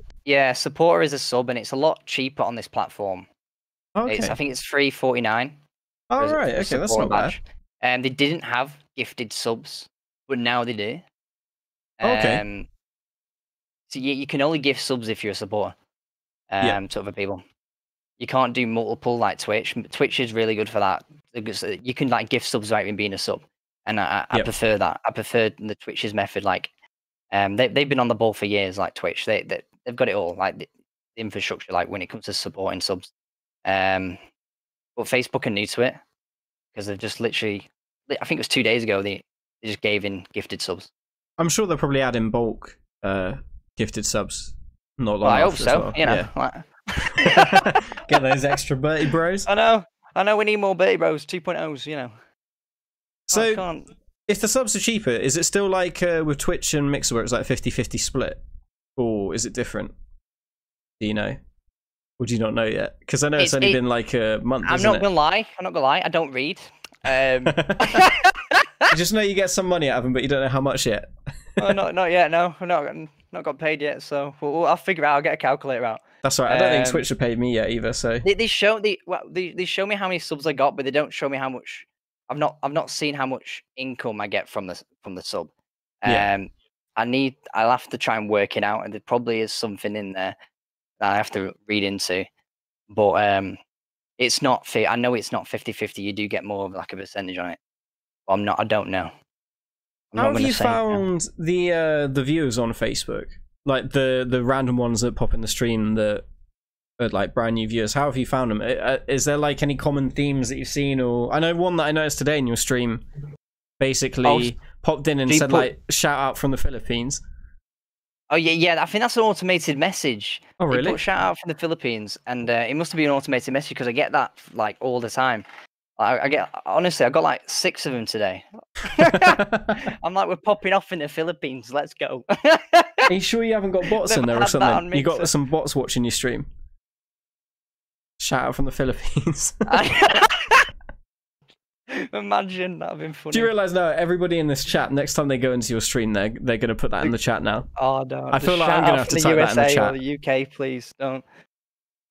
Supporter is a sub, and it's a lot cheaper on this platform. Okay. It's, I think it's $3.49. All right. Okay, that's not bad. They didn't have gifted subs, but now they do. Okay. So you can only gift subs if you're a supporter to other people. You can't do multiple like Twitch. Twitch is really good for that. You can like gift subs without even being a sub, and I prefer that. I prefer the Twitch's method. Like, they've been on the ball for years. Like Twitch, they've got it all. Like the infrastructure. Like when it comes to supporting subs, but Facebook are new to it because they've just literally. I think it was 2 days ago they just gave in gifted subs. I'm sure they'll probably add in bulk gifted subs. Not long. Well, I hope so. Well. You know. Yeah. Like, get those extra Bertie Bros. I know we need more Bertie Bros 2.0s, you know. So if the subs are cheaper, is it still like with Twitch and Mixer where it's like 50-50 split, or is it different? Do you know, or do you not know yet? Because I know it's only been like a month. I'm not gonna lie, I don't read. You just know you get some money out of them, but you don't know how much yet. Well, not yet, no. I've not got paid yet, so I'll figure out. I'll get a calculator out. That's right. I don't think Twitch have paid me yet either. So they show me how many subs I got, but they don't show me how much. I've not seen how much income I get from the sub. I'll have to try and work it out, and there probably is something in there that I have to read into. But it's not fair. I know it's not 50-50. You do get more of like a percentage on it. But I don't know. How have you found the viewers on Facebook? Like the random ones that pop in the stream that are like brand new viewers. How have you found them? Is there like any common themes that you've seen? Or I know one that I noticed today in your stream basically popped in and said like shout out from the Philippines. Oh yeah. I think that's an automated message. Oh really? They put shout out from the Philippines, and it must have been an automated message because I get that like all the time. I get, honestly, I got like 6 of them today. I'm like, we're popping off in the Philippines. Let's go. Are you sure you haven't got bots in there or something? You got some bots watching your stream. Shout out from the Philippines. Imagine that'd been funny. Do you realize now everybody in this chat, next time they go into your stream, they're gonna put that in the chat now? Oh no! I feel like I'm gonna have to type that in the chat. The UK, please don't.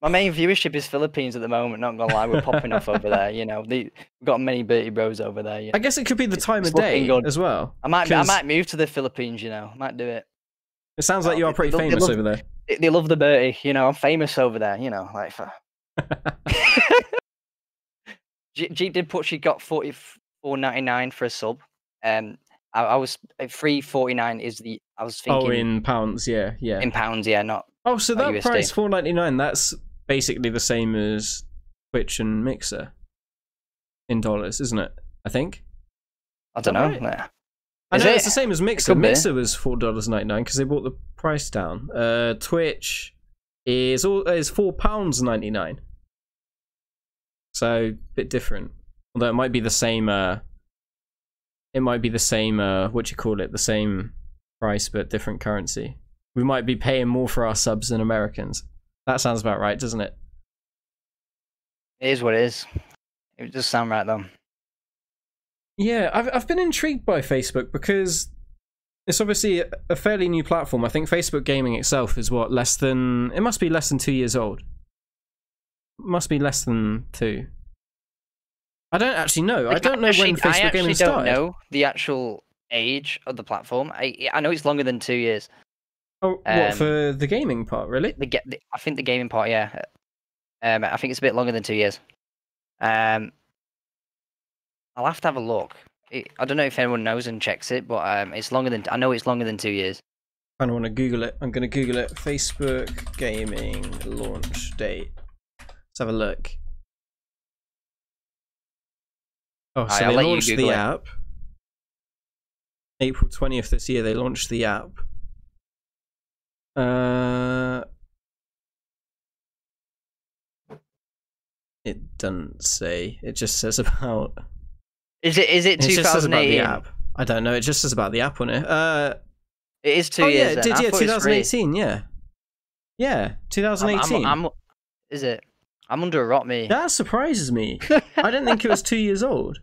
My main viewership is Philippines at the moment, not gonna lie, we're popping off over there, you know. We've got many Bertie Bros over there. You know? I guess it could be the time of day as well. I might move to the Philippines, you know. I might do it. It sounds like you are pretty famous over there. They love the Bertie, you know, I'm famous over there, you know, like for... Jeep did put she got $44.99 for a sub. I was $3.49 is the I was thinking. Oh, in pounds, yeah. In pounds, yeah, not. Oh, so that USD. Price $4.99. That's basically the same as Twitch and Mixer in dollars, isn't it? I think. I don't know. Right? Yeah. I know it's the same as Mixer. Mixer was $4.99 because they brought the price down. Twitch is £4.99. So a bit different, although it might be the same. It might be the same. The same price but different currency. We might be paying more for our subs than Americans. That sounds about right, doesn't it? It is what it is. It does sound right, though. Yeah, I've been intrigued by Facebook because it's obviously a fairly new platform. I think Facebook Gaming itself is what, it must be less than 2 years old. It must be less than 2. I don't actually know. I don't know when Facebook Gaming started. I don't know the actual age of the platform. I know it's longer than 2 years. Oh, what, for the gaming part, really? I think the gaming part, yeah. I think it's a bit longer than 2 years. I'll have to have a look. I don't know if anyone knows and checks it, but it's longer than I know it's longer than 2 years. I don't want to Google it. I'm going to Google it. Facebook Gaming launch date. Let's have a look. Oh, so they launched the app. April 20th this year, they launched the app. It doesn't say. It just says about. Is it 2008? It just says about the app. I don't know. It just says about the app on it. It is 2 years. Yeah, it did, yeah, 2018. Yeah, yeah, 2018. Is it? I'm under a rock, me. That surprises me. I didn't think it was 2 years old.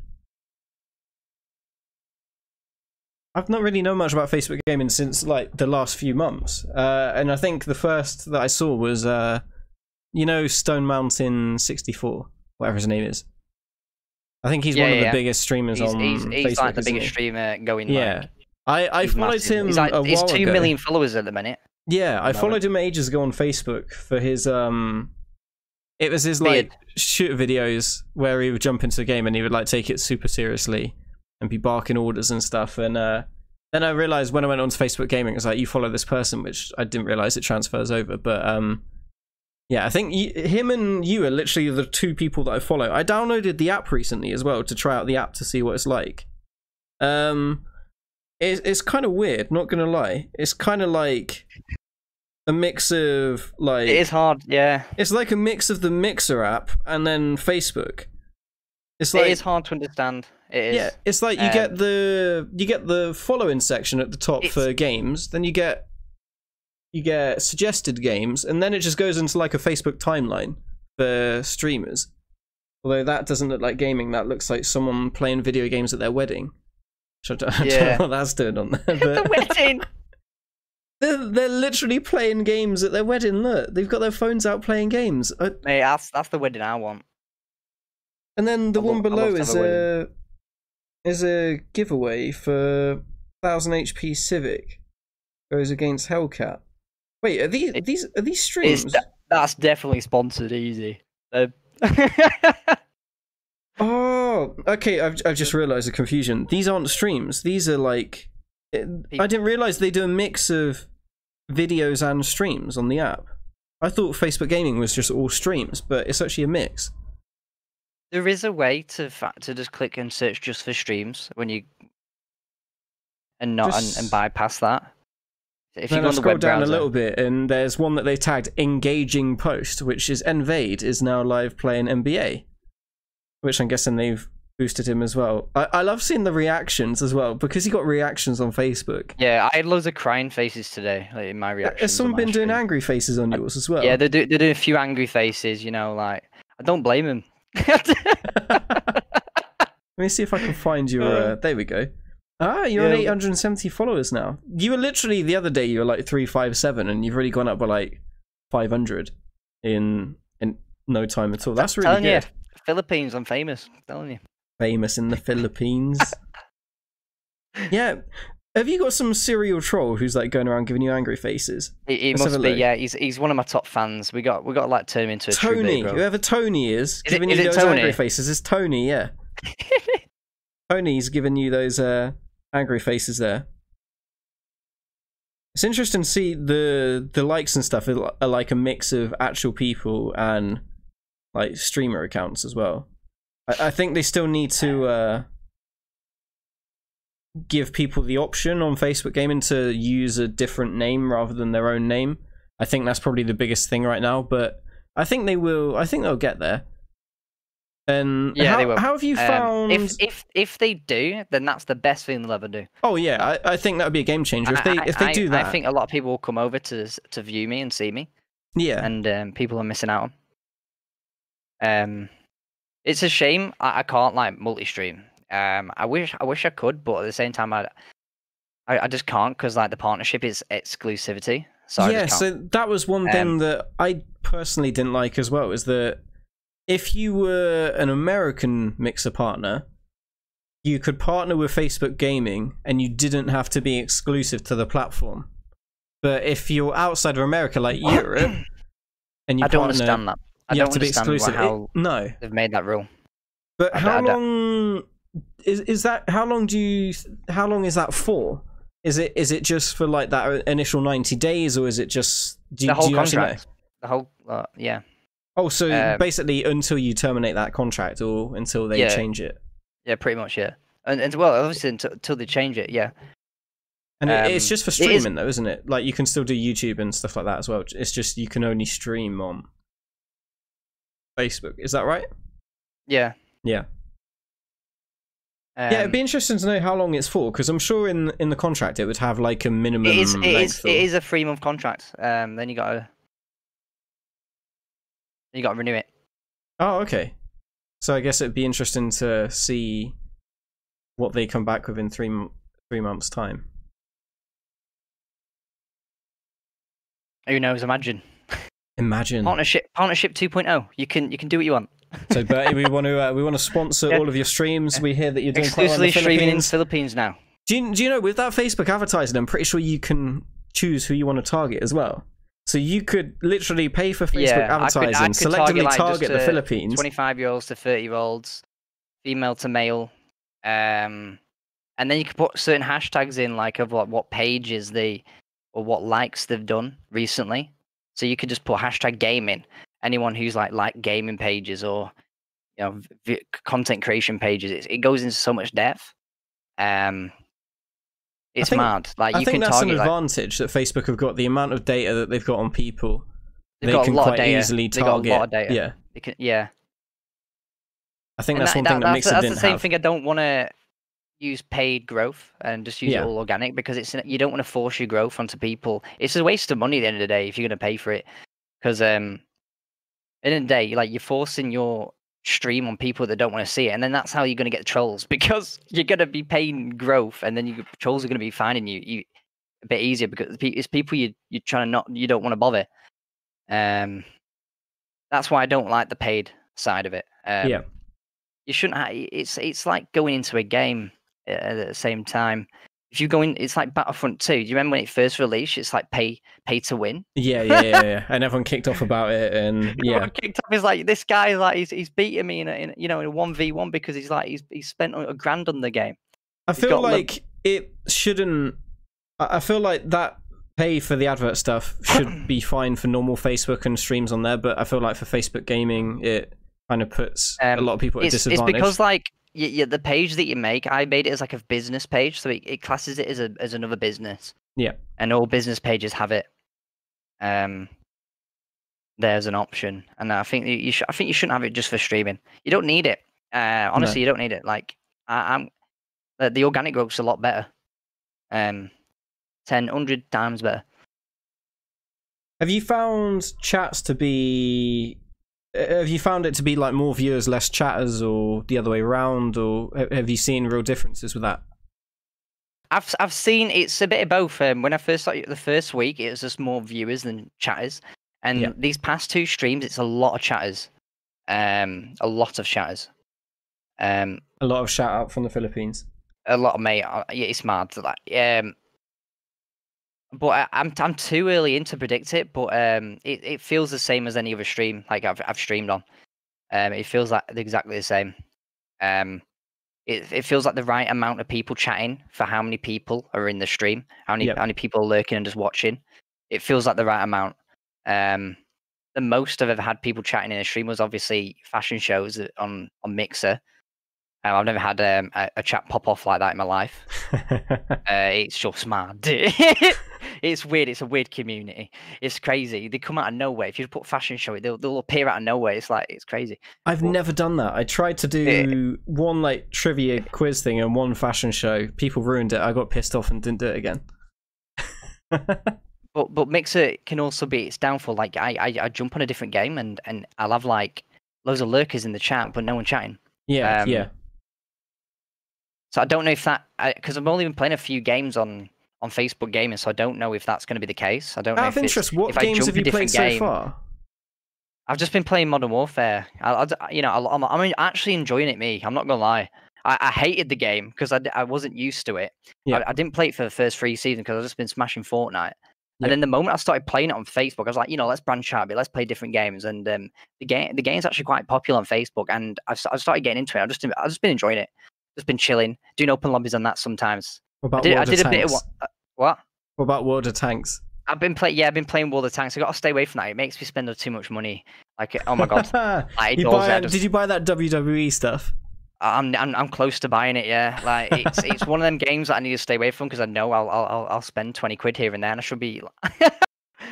I've not really known much about Facebook Gaming since like the last few months, and I think the first that I saw was you know, Stone Mountain 64, whatever his name is. I think he's one of the biggest streamers on Facebook. He's like the biggest streamer going. Yeah, like, I followed him. He's like, he's 2 million followers at the minute. Yeah, I followed him ages ago on Facebook for his it was his like shoot videos where he would jump into the game and he would like take it super seriously and be barking orders and stuff. And then I realized when I went on to Facebook Gaming, it was like, you follow this person, which I didn't realize it transfers over. But yeah, I think him and you are literally the two people that I follow. I downloaded the app recently as well to try out the app to see what it's like. It's kind of weird, not gonna lie. It's kind of like a mix of like... It is hard, yeah. It's like a mix of the Mixer app and then Facebook. It's like, it is hard to understand. It is. Yeah, it's like you get the following section at the top for games, then you get suggested games, and then it just goes into like a Facebook timeline for streamers. Although that doesn't look like gaming, that looks like someone playing video games at their wedding. Which I don't know what that's doing on there. But the wedding. They're literally playing games at their wedding. Look, they've got their phones out playing games. Mate, that's the wedding I want. And then the one below is a giveaway for 1000 HP Civic goes against Hellcat. Wait, are these streams? That's definitely sponsored. Easy. Oh, okay. I've just realised the confusion. These aren't streams. These are like, I didn't realise they do a mix of videos and streams on the app. I thought Facebook Gaming was just all streams, but it's actually a mix. There is a way to just click and search just for streams when you and bypass that. If you scroll down a little bit, and there's one that they tagged engaging post, which is Envade is now live playing NBA. Which I'm guessing they've boosted him as well. I love seeing the reactions as well, because he got reactions on Facebook. Yeah, I had loads of crying faces today, like in my reactions. Has someone been doing angry faces on yours as well? Yeah, they're doing a few angry faces, you know, like, I don't blame him. Let me see if I can find your, there we go. Ah, you're on 870 followers now. You were literally, the other day, you were like 357, and you've really gone up by like 500 in no time at all. That's really good. You. Philippines, I'm famous, I'm telling you. Famous in the Philippines. Yeah. Have you got some serial troll who's like going around giving you angry faces? He must be, yeah. He's one of my top fans. We got like turned into a Tony. Whoever Tony is giving you those angry faces is Tony, yeah. Tony's giving you those angry faces there. It's interesting to see the likes and stuff are like a mix of actual people and like streamer accounts as well. I think they still need to give people the option on Facebook Gaming to use a different name rather than their own name. I think that's probably the biggest thing right now, but I think they will. I think they'll get there. And yeah, they will. How have you found? If they do, then that's the best thing they'll ever do. Oh yeah, I think that would be a game changer if they do that. I think a lot of people will come over to view me and see me. Yeah, and people are missing out on. It's a shame I can't like multi-stream. I wish I could, but at the same time I just can't, because like the partnership is exclusivity. So yeah, so that was one thing that I personally didn't like as well, is that if you were an American Mixer partner, you could partner with Facebook Gaming and you didn't have to be exclusive to the platform. But if you're outside of America, like Europe, and you I don't understand that. You have to be exclusive. How no, they've made that rule. But how long is that? How long do you? How long is that for? Is it just for like that initial 90 days, or is it just the whole contract? The whole yeah. Oh, so basically until you terminate that contract, or until they change it. Yeah, pretty much. Yeah, and well, obviously until they change it. Yeah. And it's just for streaming, though, isn't it? Like you can still do YouTube and stuff like that as well. It's just you can only stream on Facebook, is that right? Yeah. Yeah. Yeah, it'd be interesting to know how long it's for, because I'm sure in the contract it would have like a minimum. It is a 3-month contract. Then you gotta renew it. Oh, okay. So I guess it'd be interesting to see what they come back with in three months' time. Who knows? Imagine. Imagine partnership 2.0. You can do what you want. So Bertie, we want to sponsor all of your streams. We hear that you're doing exclusively quite well in the Philippines. Streaming in the Philippines now. Do you know, with that Facebook advertising, I'm pretty sure you can choose who you want to target as well. So you could literally pay for Facebook advertising, I could selectively target the Philippines. 25-year-olds to 30-year-olds, female to male, and then you could put certain hashtags in, like of what pages or what likes they've done recently. So you could just put hashtag gaming. Anyone who's like gaming pages or content creation pages, it goes into so much depth. It's mad. Like I think that's an advantage that Facebook have got. The amount of data that they've got on people, they can quite easily target. They've got a lot of data. Yeah, they can, yeah. I think that's one thing that Mixer didn't have. That's the same thing. I don't want to use paid growth and just use it all organic, because it's you don't want to force your growth onto people. It's a waste of money at the end of the day if you're going to pay for it, because at the end of the day, like, you're forcing your stream on people that don't want to see it, and then that's how you're going to get the trolls, because you're going to be paying growth, and then your trolls are going to be finding you a bit easier, because it's people you're trying to you don't want to bother. That's why I don't like the paid side of it. You shouldn't have, it's like going into a game at the same time. If you go in, it's like Battlefront 2. Do you remember when it first released? It's like pay to win. Yeah. And everyone kicked off about it, and everyone kicked off. Is like, this guy, like he's beating me in a 1v1 because he's like he's spent $1,000 on the game. I feel like it shouldn't. I feel like that pay for the advert stuff should be fine for normal Facebook and streams on there, but I feel like for Facebook gaming, it kind of puts a lot of people at disadvantage. It's because the page that you make, I made it as like a business page, so it classes it as another business. Yeah, and all business pages have it. There's an option, and I think you shouldn't have it just for streaming. You don't need it. Honestly, no. You don't need it. Like the organic growth's a lot better. 100 times better. Have you found chats to be? Have you found it to be like more viewers, less chatters, or the other way around, or have you seen real differences with that? I've seen it's a bit of both. When I first started the first week, it was just more viewers than chatters, and these past two streams, it's a lot of chatters, a lot of shout out from the Philippines, a lot of mate. Yeah, it's mad. Like, but I'm too early in to predict it, but it feels the same as any other stream like I've streamed on. It feels like exactly the same. It feels like the right amount of people chatting for how many people are in the stream, how many people are lurking and just watching. It feels like the right amount. The most I've ever had people chatting in a stream was obviously fashion shows on Mixer. I've never had a chat pop off like that in my life. It's just mad. It's weird. It's a weird community. It's crazy. They come out of nowhere. If you put fashion show, they'll appear out of nowhere. It's like, it's crazy. I've never done that. I tried to do one like trivia quiz thing and one fashion show. People ruined it. I got pissed off and didn't do it again. but Mixer can also be its downfall. Like I jump on a different game and I'll have like loads of lurkers in the chat, but no one chatting. Yeah. So I don't know if that, because I've only been playing a few games on Facebook Gaming, so I don't know if that's going to be the case. I don't. Out of interest, what games have you played so far? I've just been playing Modern Warfare. I'm actually enjoying it. I'm not gonna lie. I hated the game because I wasn't used to it. Yeah. I didn't play it for the first 3 seasons because I've just been smashing Fortnite. Yeah. And then the moment I started playing it on Facebook, I was like, let's branch out a bit, let's play different games. And the game's actually quite popular on Facebook, and I've started getting into it. I've just been enjoying it. Just been chilling, doing open lobbies on that sometimes. What about World of Tanks? I've been playing World of Tanks. I got to stay away from that. It makes me spend too much money. Like, oh my god! Did you buy that WWE stuff? I'm close to buying it. Yeah, like it's one of them games that I need to stay away from because I know I'll spend £20 here and there, and I should be.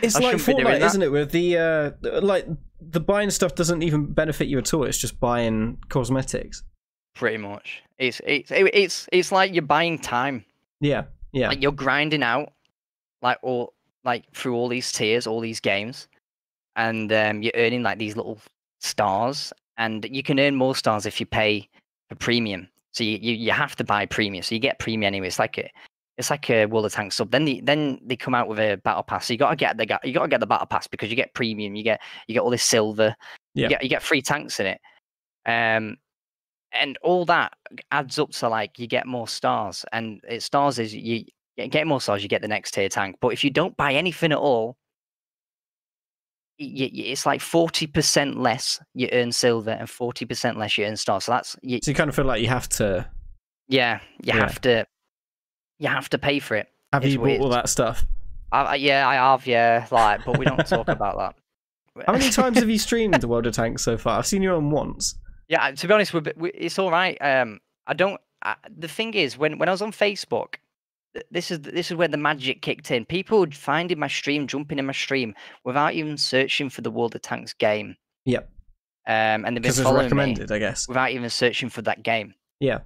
It's like Fortnite, isn't it? With the like the buying stuff doesn't even benefit you at all. It's just buying cosmetics. Pretty much, it's like you're buying time. Yeah. Like you're grinding out, through all these tiers, all these games, and you're earning like these little stars, and you can earn more stars if you pay for premium. So you have to buy premium, so you get premium anyway. It's like It's like a World of Tanks sub. Then they come out with a battle pass. So you gotta get the battle pass because you get premium. You get all this silver. Yeah. You get free tanks in it. And all that adds up to like you get more stars. And it stars is you get more stars, you get the next tier tank. But if you don't buy anything at all, it's like 40% less you earn silver and 40% less you earn stars. So that's so you kind of feel like you have to. Yeah, you have to pay for it. Have you bought all that stuff? I have. Yeah, like, but we don't talk about that. How many times have you streamed the World of Tanks so far? I've seen you on once. Yeah, to be honest, it's all right. The thing is, when I was on Facebook, this is where the magic kicked in. People would find in my stream, jumping in my stream without even searching for the World of Tanks game. Yep. And they've been following recommended, me, I guess, without even searching for that game. Yeah.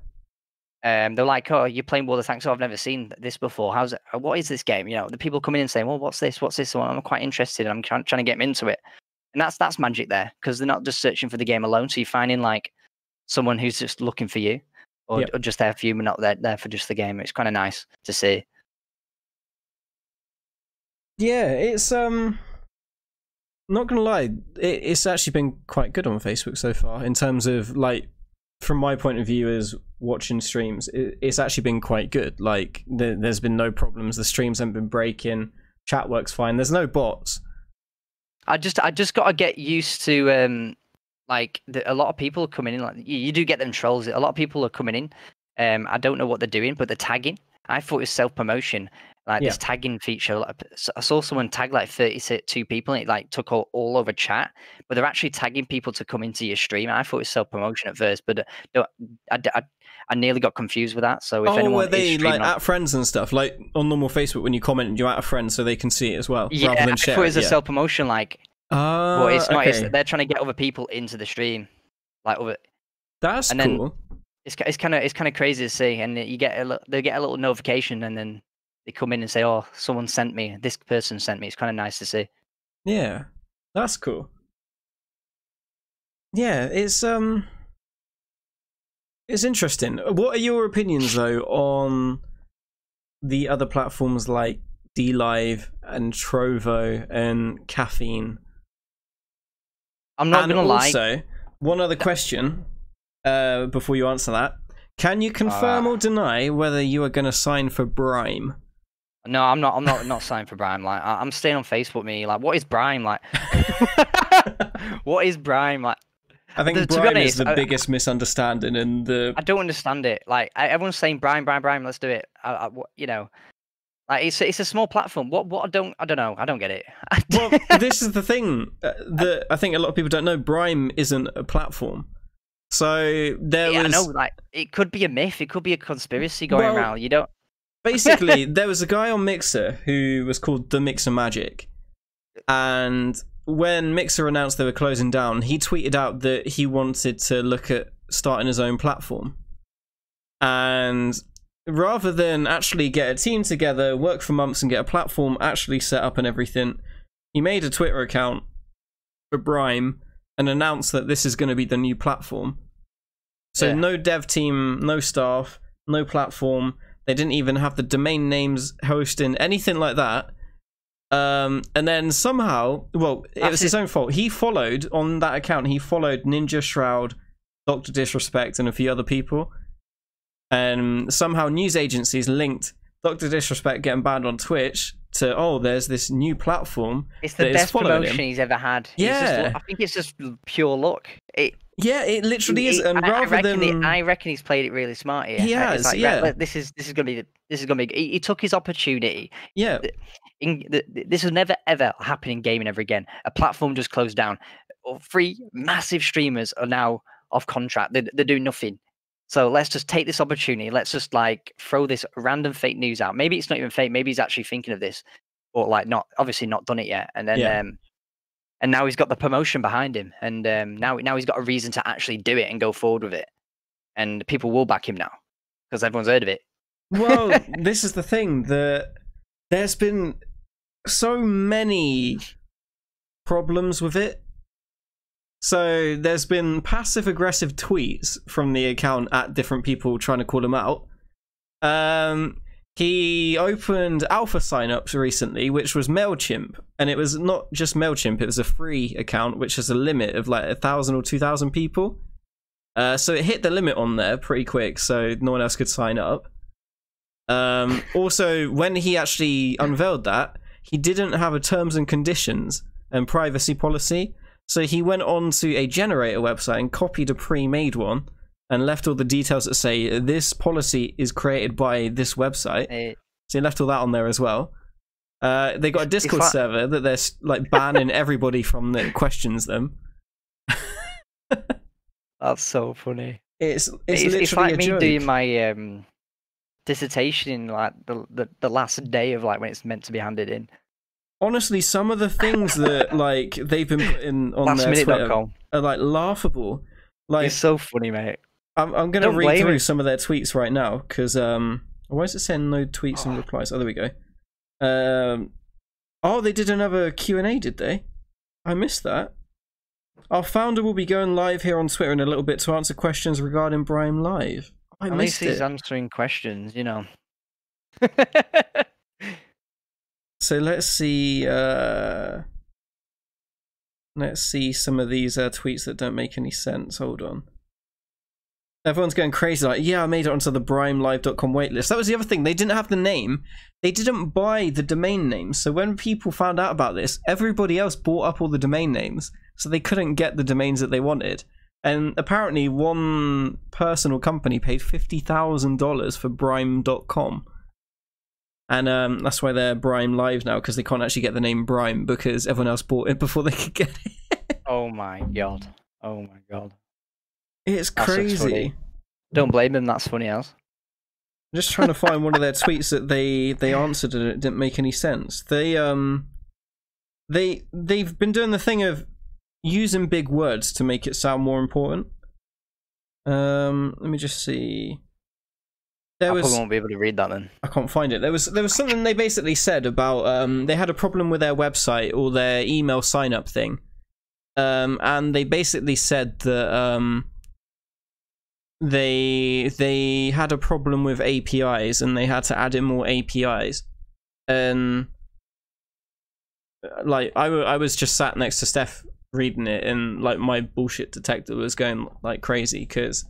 They're like, oh, you're playing World of Tanks. Oh, I've never seen this before. How's it? What is this game? You know, the people coming in and saying, well, what's this? What's this? Well, I'm quite interested. And I'm trying to get them into it. And that's magic there because they're not just searching for the game alone. So you're finding like someone who's just looking for you or just there for you, but not there for just the game. It's kind of nice to see. Yeah, it's not going to lie. It's actually been quite good on Facebook so far in terms of like, from my point of view as watching streams, it's actually been quite good. Like there's been no problems. The streams haven't been breaking. Chat works fine. There's no bots. I just got to get used to like a lot of people coming in. Like you do get them trolls. A lot of people are coming in. I don't know what they're doing, but they're tagging. I thought it was self promotion. Like this tagging feature. Like, I saw someone tag like 32 people, and it like took all over chat. But they're actually tagging people to come into your stream. I thought it was self promotion at first, but I nearly got confused with that. So if anyone were they like at friends and stuff, like on normal Facebook when you comment, you're at a friend, so they can see it as well. Yeah, rather than share. I thought it was a self promotion, like. But it's not. Okay. It's, they're trying to get other people into the stream, like other. That's and cool. Then it's kind of crazy to see, and they get a little notification, and then. They come in and say, oh, someone sent me, this person sent me. It's kind of nice to see. Yeah, that's cool. Yeah, it's interesting. What are your opinions though on the other platforms like DLive and Trovo and Caffeine? I'm not gonna lie. Also, one other question before you answer that. Can you confirm or deny whether you are gonna sign for Brime? No, I'm not signing for Brime. Like, I'm staying on Facebook. Me, like, what is Brime? Like, what is Brime? Like, I think Brime is the biggest misunderstanding. And I don't understand it. Like, everyone's saying Brime. Let's do it. You know, like it's a small platform. What I don't know. I don't get it. Well, this is the thing that I think a lot of people don't know. Brime isn't a platform. So there was. I know. Like, it could be a myth. It could be a conspiracy going around. You don't. Basically, there was a guy on Mixer who was called The Mixer Magic, and when Mixer announced they were closing down, he tweeted out that he wanted to look at starting his own platform. And rather than actually get a team together, work for months and get a platform actually set up and everything, he made a Twitter account for Brime and announced that this is going to be the new platform. So no dev team, no staff, no platform. They didn't even have the domain names, hosting, anything like that. And then somehow, well, it was his own fault. He followed, on that account, he followed Ninja, Shroud, Dr. Disrespect, and a few other people. And somehow news agencies linked Dr. Disrespect getting banned on Twitch to, oh, there's this new platform. It's the best promotion he's ever had. Yeah. I think it's just pure luck. Yeah, it literally is. And I reckon he's played it really smart here. He has, like, yeah. This is gonna be He took his opportunity. Yeah. This will never ever happen in gaming ever again. A platform just closed down. 3 massive streamers are now off contract. They're doing nothing. So let's just take this opportunity. Let's just like throw this random fake news out. Maybe it's not even fake. Maybe he's actually thinking of this, or like obviously not done it yet. And then and now he's got the promotion behind him, and now he's got a reason to actually do it and go forward with it, and people will back him now because everyone's heard of it. Well, this is the thing, that there's been so many problems with it. So there's been passive-aggressive tweets from the account at different people trying to call him out. He opened alpha signups recently, which was MailChimp, and it was not just MailChimp, it was a free account which has a limit of like 1,000 or 2,000 people. So it hit the limit on there pretty quick, so no one else could sign up. Also, when he actually unveiled that, he didn't have a terms and conditions and privacy policy, so he went on to a generator website and copied a pre-made one and left all the details that say this policy is created by this website. So he left all that on there as well. They got a Discord server that they're like banning everybody from that questions them. That's so funny. It's literally a joke. It's like me doing my dissertation in like the last day of like when it's meant to be handed in. Honestly, some of the things that like they've been putting on their Twitter are like laughable. Like, it's so funny, mate. I'm gonna read through some of their tweets right now because why is it saying no tweets and replies? Oh, there we go. Oh, they did another Q&A, did they? I missed that. Our founder will be going live here on Twitter in a little bit to answer questions regarding Brime Live. I At missed least he's it. Answering questions, you know. So let's see. Let's see some of these tweets that don't make any sense. Hold on. Everyone's going crazy. Like, yeah, I made it onto the BrimeLive.com waitlist. That was the other thing. They didn't have the name. They didn't buy the domain name. So when people found out about this, everybody else bought up all the domain names. So they couldn't get the domains that they wanted. And apparently one person or company paid $50,000 for Brime.com. And that's why they're Brime Live now, because they can't actually get the name Brime because everyone else bought it before they could get it. Oh my god. Oh my god. It's crazy. Don't blame them, that's funny else. I'm just trying to find one of their tweets that they answered and it didn't make any sense. They've been doing the thing of using big words to make it sound more important. Let me just see. I probably won't be able to read that then. I can't find it. There was something they basically said about they had a problem with their website or their email sign up thing. And they basically said that they had a problem with APIs and they had to add in more APIs. And like I was just sat next to Steph reading it, and like my bullshit detector was going like crazy because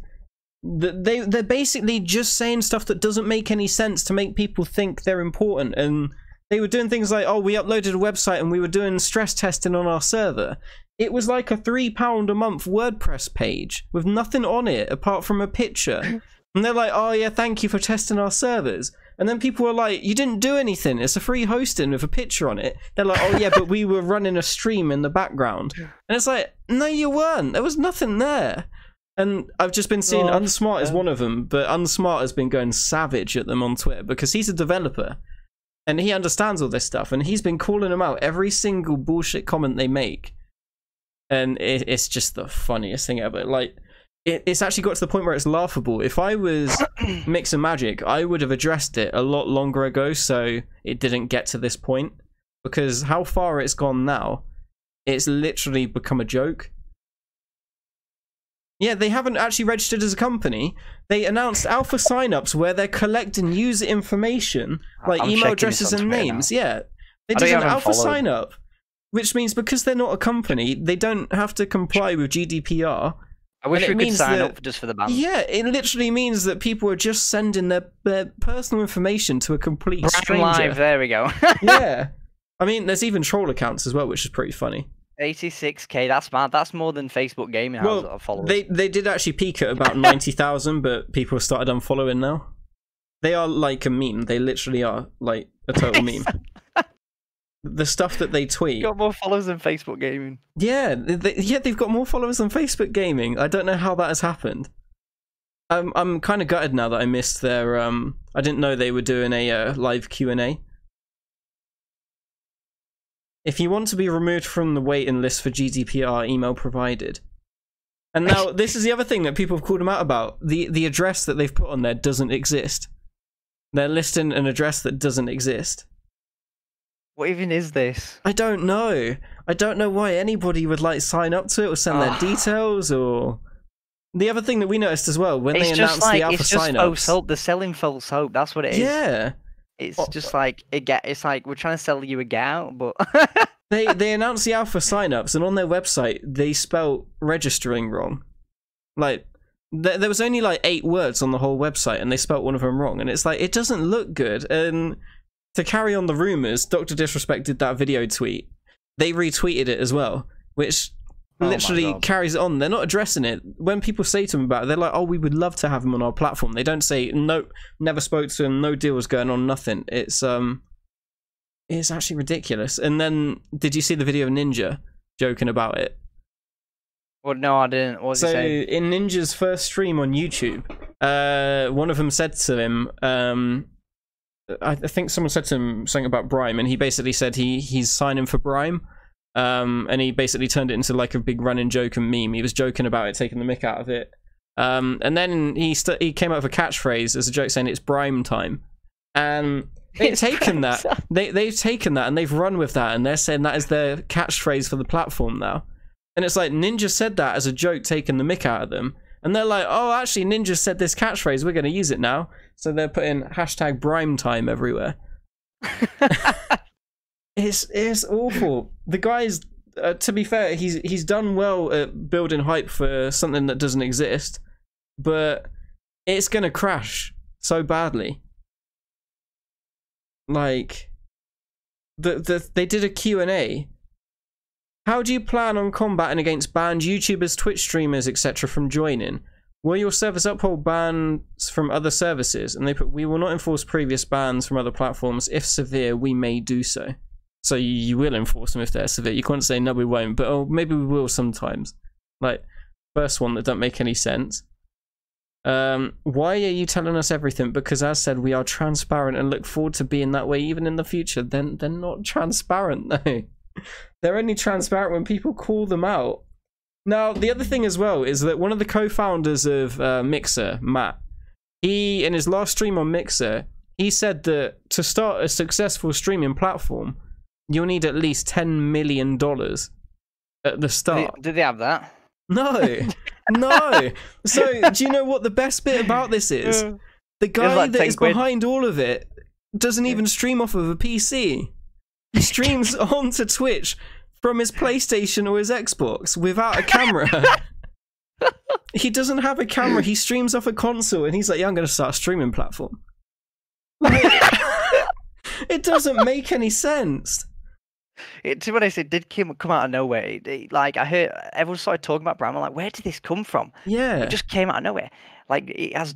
they're basically just saying stuff that doesn't make any sense to make people think they're important. And they were doing things like, oh, we uploaded a website and we were doing stress testing on our server. It was like a £3 a month WordPress page with nothing on it apart from a picture. And they're like, oh yeah, thank you for testing our servers. And then people were like, you didn't do anything. It's a free hosting with a picture on it. They're like, oh yeah, but we were running a stream in the background. And it's like, no, you weren't. There was nothing there. And I've just been seeing Unsmart is one of them, but Unsmart has been going savage at them on Twitter because he's a developer and he understands all this stuff, and he's been calling them out every single bullshit comment they make. And it's just the funniest thing ever. Like, it's actually got to the point where it's laughable. If I was Mixer Magic, I would have addressed it a lot longer ago, so it didn't get to this point. Because how far it's gone now, it's literally become a joke. Yeah, they haven't actually registered as a company. They announced alpha signups where they're collecting user information, like email addresses and names. Yeah, they did an alpha signup, which means because they're not a company, they don't have to comply with GDPR. I wish we could sign up just for the ban. Yeah, it literally means that people are just sending their personal information to a complete stranger. Live, there we go. Yeah, I mean, there's even troll accounts as well, which is pretty funny. 86k, that's mad. That's more than Facebook Gaming has followers. They did actually peak at about 90,000, but people started unfollowing now. They are like a meme. They literally are like a total meme. The stuff that they tweet. Got more followers than Facebook Gaming. Yeah, they've got more followers than Facebook Gaming. I don't know how that has happened. I'm kind of gutted now that I missed their. I didn't know they were doing a live Q&A. If you want to be removed from the waiting list for GDPR, email provided. And now this is the other thing that people have called them out about. The address that they've put on there doesn't exist. They're listing an address that doesn't exist. What even is this? I don't know. I don't know why anybody would like sign up to it or send their details or... The other thing that we noticed as well, when they announced the alpha sign-ups... It's just false hope. They're selling false hope. That's what it is. Yeah. It's just like a get. It's like we're trying to sell you a gout, but they announced the alpha signups, and on their website they spelled registering wrong. Like there was only like 8 words on the whole website, and they spelled one of them wrong, and it's like it doesn't look good. And to carry on the rumors, Dr. Disrespect did that video tweet. They retweeted it as well, which literally carries on. They're not addressing it. When people say to them about it, they're like, oh, we would love to have him on our platform. They don't say, no, never spoke to him, no deal was going on, nothing. It's actually ridiculous. And then, did you see the video of Ninja joking about it? Well, no, I didn't. What was he saying? So, in Ninja's first stream on YouTube, one of them said to him, I think someone said to him something about Brime, and he basically said he's signing for Brime. And he basically turned it into like a big running joke and meme. He was joking about it, taking the mick out of it. And then he came up with a catchphrase as a joke saying it's Brime time. And they've taken that. They've taken that and they've run with that, and they're saying that is their catchphrase for the platform now. And it's like Ninja said that as a joke, taking the mick out of them. And they're like, oh, actually, Ninja said this catchphrase. We're going to use it now. So they're putting hashtag Brime time everywhere. It's awful. The guy's, to be fair, he's done well at building hype for something that doesn't exist, but it's going to crash so badly. Like, they did a Q&A. How do you plan on combating against banned YouTubers, Twitch streamers, etc. from joining? Will your service uphold bans from other services? And they put, we will not enforce previous bans from other platforms. If severe, we may do so. So you will enforce them if they're severe. You can't say, no, we won't. But oh, maybe we will sometimes. Like, first one that don't make any sense. Why are you telling us everything? Because as said, we are transparent and look forward to being that way even in the future. Then they're not transparent, though. They're only transparent when people call them out. Now, the other thing as well is that one of the co-founders of Mixer, Matt, he, in his last stream on Mixer, he said that to start a successful streaming platform, you'll need at least $10 million at the start. Did they have that? No. No. So, do you know what the best bit about this is? The guy like that is behind all of it doesn't even stream off of a PC. He streams onto Twitch from his PlayStation or his Xbox without a camera. He doesn't have a camera. He streams off a console, and he's like, yeah, I'm going to start a streaming platform. Like, it doesn't make any sense. To be honest, it did come out of nowhere. Like, I heard everyone started talking about Brime. I'm like, where did this come from? Yeah. It just came out of nowhere. Like, it has...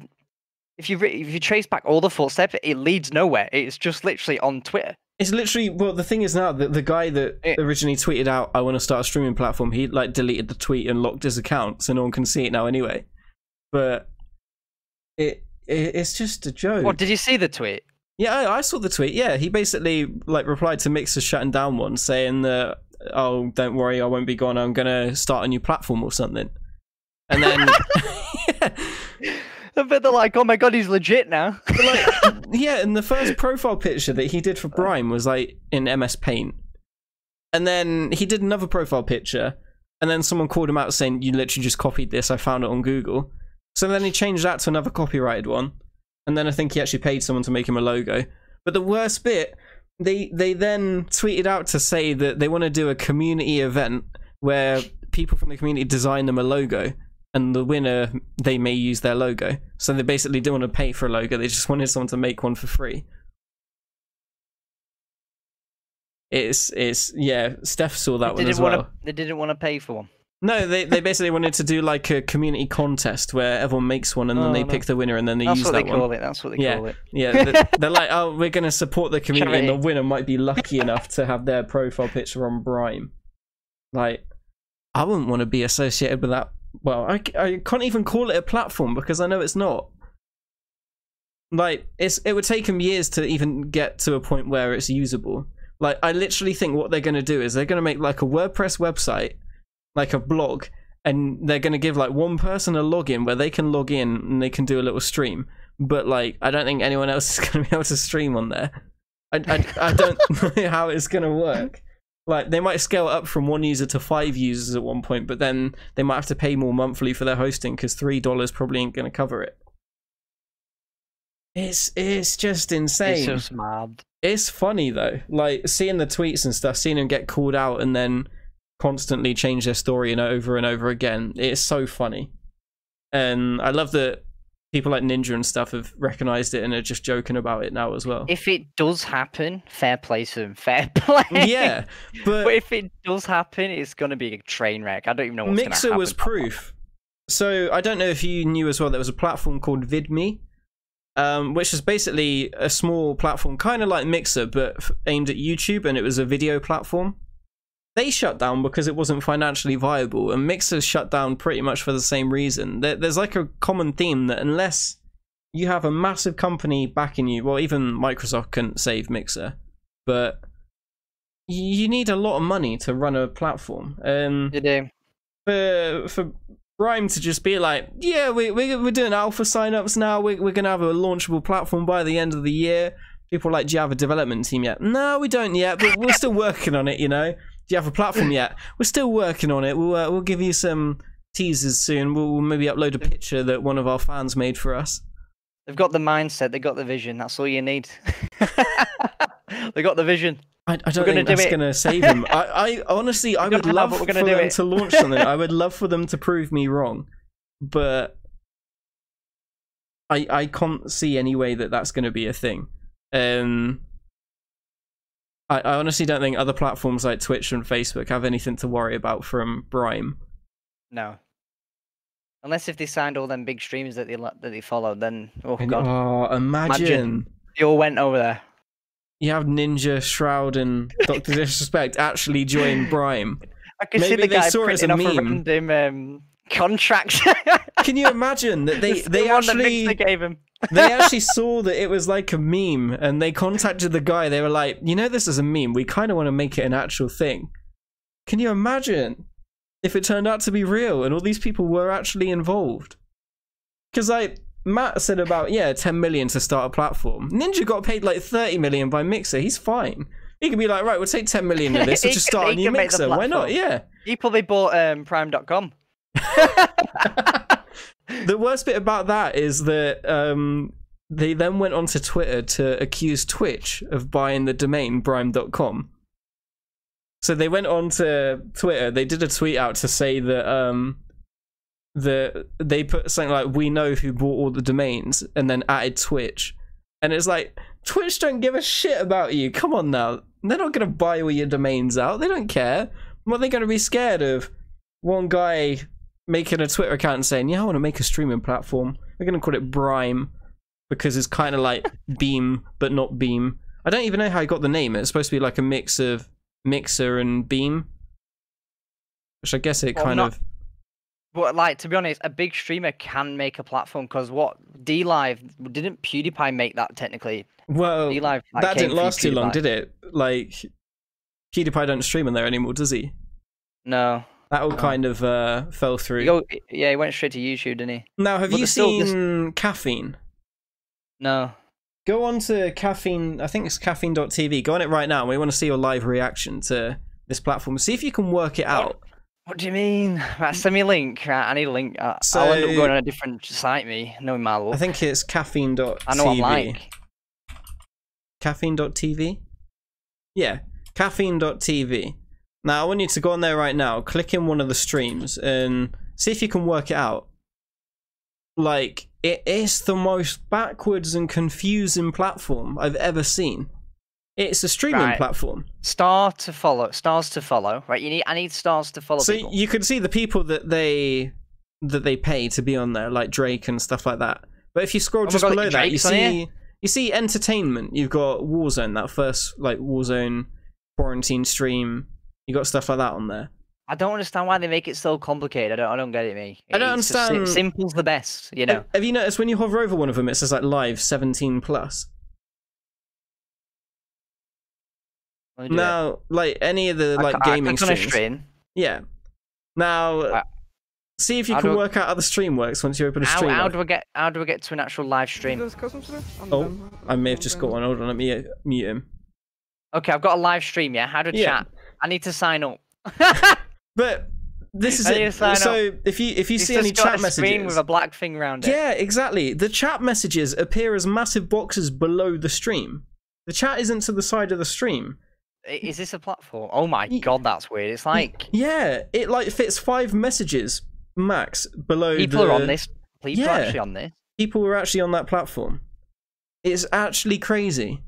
If you trace back all the full steps, it leads nowhere. It's just literally on Twitter. It's literally, well, the thing is now that the guy that originally tweeted out, I want to start a streaming platform, he like deleted the tweet and locked his account, so no one can see it now anyway. But it's just a joke. What, did you see the tweet? Yeah, I saw the tweet. Yeah, he basically like replied to Mixer shutting down one, saying that, oh, don't worry, I won't be gone. I'm gonna start a new platform or something. And then. But they're like, oh my god, he's legit now. Like, yeah, and the first profile picture that he did for Brime was like in MS Paint. And then he did another profile picture, and then someone called him out saying, you literally just copied this, I found it on Google. So then he changed that to another copyrighted one. And then I think he actually paid someone to make him a logo. But the worst bit, they then tweeted out to say that they want to do a community event where people from the community design them a logo. And the winner, they may use their logo. So they basically didn't want to pay for a logo. They just wanted someone to make one for free. It's yeah, Steph saw that one as well. They didn't want to pay for one. No, they basically wanted to do like a community contest where everyone makes one and then they pick the winner and then they use that one. That's what they call it. Yeah, they're like, oh, we're going to support the community and the winner might be lucky enough to have their profile picture on Brime. Like, I wouldn't want to be associated with that. Well, I can't even call it a platform because I know it's not. Like, it would take them years to even get to a point where it's usable. Like, I literally think what they're going to do is they're going to make, like, a WordPress website, like a blog, and they're going to give, like, one person a login where they can log in and they can do a little stream. But, like, I don't think anyone else is going to be able to stream on there. I don't know how it's going to work. Like, they might scale up from 1 user to 5 users at one point, but then they might have to pay more monthly for their hosting because $3 probably ain't going to cover it. It's just insane. It's just mad. It's funny though, like seeing the tweets and stuff, seeing them get called out and then constantly change their story and over again. It's so funny, and I love that people like Ninja and stuff have recognized it and are just joking about it now as well. If it does happen, fair play to them. Fair play. Yeah, but if it does happen, it's going to be a train wreck. I don't even know what's going to happen. Mixer was proof. So I don't know if you knew as well, there was a platform called VidMe, which is basically a small platform, kind of like Mixer, but aimed at YouTube, and it was a video platform. They shut down because it wasn't financially viable, and Mixer shut down pretty much for the same reason. There's like a common theme that unless you have a massive company backing you, well, even Microsoft couldn't save Mixer, but you need a lot of money to run a platform. You do. For Brime to just be like, yeah, we're doing alpha signups now, we're going to have a launchable platform by the end of the year. People like, do you have a development team yet? No, we don't yet, but we're still working on it, you know? Do you have a platform yet? We're still working on it. We'll give you some teasers soon. We'll maybe upload a picture that one of our fans made for us. They've got the mindset. They've got the vision. That's all you need. They got the vision. I don't think that's going to save them. I honestly, I would love for them to launch something. I would love for them to prove me wrong. But I can't see any way that that's going to be a thing. I honestly don't think other platforms like Twitch and Facebook have anything to worry about from Brime. No. Unless if they signed all them big streamers that they followed, then oh god. Oh, imagine they all went over there. You have Ninja, Shroud, and Dr. Disrespect actually join Brime. I could see the guy printing off a random contract. Can you imagine that they actually gave him? They actually saw that it was like a meme, and they contacted the guy. They were like, you know, this is a meme. We kind of want to make it an actual thing. Can you imagine if it turned out to be real and all these people were actually involved? Because like Matt said about, yeah, 10 million to start a platform. Ninja got paid like 30 million by Mixer. He's fine. He could be like, right, we'll take 10 million of this. We'll just start a new Mixer. Why not? Yeah. He probably bought Prime.com. The worst bit about that is that they then went onto Twitter to accuse Twitch of buying the domain brime.com. So they went on to Twitter, they did a tweet out to say that they put something like, we know who bought all the domains, and then added Twitch. And it's like, Twitch don't give a shit about you. Come on now. They're not going to buy all your domains out. They don't care. What are they going to be scared of? One guy making a Twitter account and saying, yeah, I want to make a streaming platform. We're going to call it Brime because it's kind of like Beam, but not Beam. I don't even know how he got the name. It's supposed to be like a mix of Mixer and Beam, which I guess it But like, to be honest, a big streamer can make a platform because what? DLive, didn't PewDiePie make that technically? Well, DLive, like, that didn't last too long, did it? Like, PewDiePie don't stream on there anymore, does he? No. That all kind of fell through. Yeah, he went straight to YouTube, didn't he? Now, have you seen Caffeine? No. Go on to Caffeine. I think it's caffeine.tv. Go on it right now. And we want to see your live reaction to this platform. See if you can work it out. What do you mean? Right, send me a link. Right, I need a link. So, I'll end up going on a different site, me. Knowing my luck. I think it's caffeine.tv. I know what I'm like. Caffeine.tv? Yeah, caffeine.tv. Now, I want you to go on there right now, click in one of the streams, and see if you can work it out. Like, it is the most backwards and confusing platform I've ever seen. It's a streaming platform. Stars to follow, right? I need stars to follow people. So you can see the people that they pay to be on there, like Drake and stuff like that. But if you scroll just below that, you see entertainment. You've got Warzone, that first, like, Warzone quarantine stream. You got stuff like that on there. I don't understand why they make it so complicated. I don't get it, me. I don't understand. Just, simple's the best, you know. Have you noticed when you hover over one of them, it says like live 17+? Now, like any of the like gaming streams. Yeah. Now, see if you can work out how the stream works once you open a stream. How do we get to an actual live stream? Oh, I may have just got one. Hold on, let me mute him. Okay, I've got a live stream. Yeah, how to chat. I need to sign up. But This is it. So if you see any chat messages, screen with a black thing around it. Yeah, exactly. The chat messages appear as massive boxes below the stream. The chat isn't to the side of the stream. Is this a platform? Oh my god, that's weird. It's like, yeah, it like fits 5 messages max below. People are on this. People are actually on this. People were actually on that platform. It's actually crazy.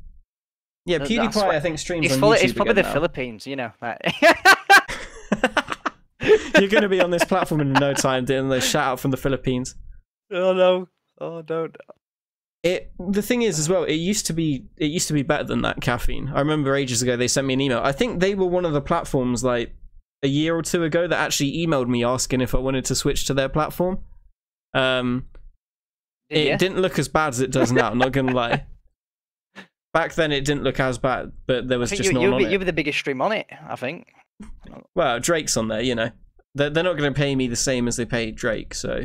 Yeah, PewDiePie I think streams on YouTube. It's probably the Philippines, you know. You're going to be on this platform in no time, doing the shout out from the Philippines. Oh no! Oh don't! The thing is, as well, it used to be better than that. Caffeine. I remember ages ago they sent me an email. I think they were one of the platforms like a year or two ago that actually emailed me asking if I wanted to switch to their platform. It didn't look as bad as it does now. I'm not gonna lie. Back then, it didn't look as bad, but there was just no one on it. You were the biggest stream on it, I think. Well, Drake's on there, you know. They're not going to pay me the same as they paid Drake, so...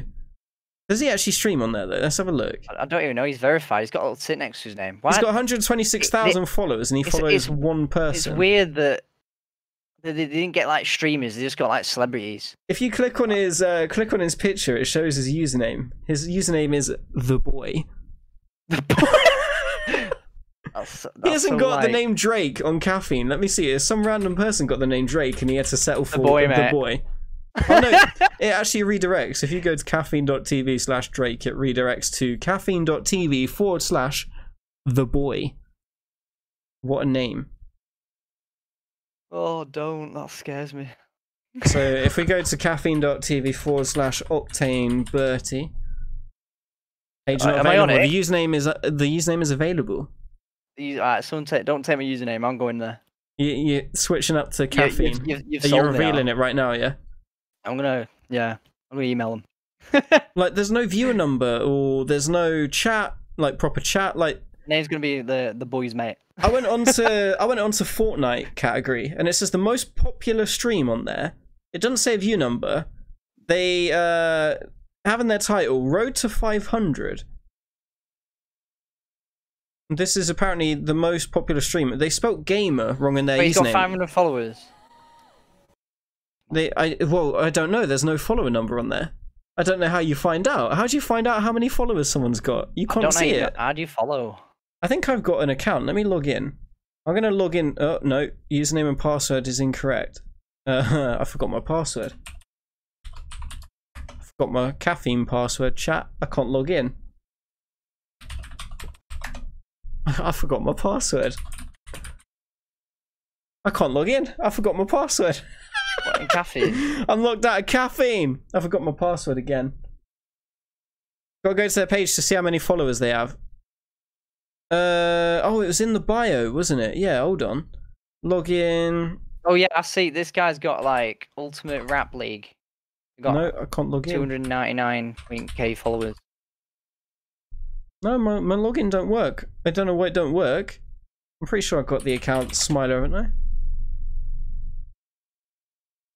Does he actually stream on there, though? Let's have a look. I don't even know. He's verified. He's got a sit next to his name. Why? He's got 126,000 followers, and he follows one person. It's weird that they didn't get, like, streamers. They just got, like, celebrities. If you click on his picture, it shows his username. His username is The Boy. The Boy? That's he hasn't got the name Drake on Caffeine. Let me see. Some random person got the name Drake and he had to settle for The Boy. Oh no, it actually redirects. If you go to caffeine.tv/Drake, it redirects to caffeine.tv/The Boy. What a name. Oh, don't. That scares me. So if we go to caffeine.tv/OctaneBirdy. Am I on it? The username is available. Someone don't take my username. I'm going there. You're switching up to Caffeine. You're revealing it right now, yeah? I'm gonna email them. Like, there's no viewer number or there's no chat, like proper chat. Like, name's gonna be the boys, mate. I went on to Fortnite category, and it says the most popular stream on there. It doesn't say a view number. They have in their title "Road to 500." This is apparently the most popular stream. They spelt gamer wrong in their username. He's got 500 followers. I don't know. There's no follower number on there. I don't know how you find out. How do you find out how many followers someone's got? You can't see it. How do you follow? I think I've got an account. Let me log in. I'm going to log in. Oh, no. Username and password is incorrect. I forgot my password. I forgot my Caffeine password, chat. I can't log in. I forgot my password. I can't log in. I forgot my password. What, in Caffeine? I'm logged out of Caffeine. I forgot my password again. Gotta go to their page to see how many followers they have. Oh, it was in the bio, wasn't it? Yeah, hold on. Log in. Oh yeah, I see. This guy's got like Ultimate Rap League. No, I can't log in. 299k followers. No, my login don't work. I don't know why it don't work. I'm pretty sure I've got the account Smilar, haven't I?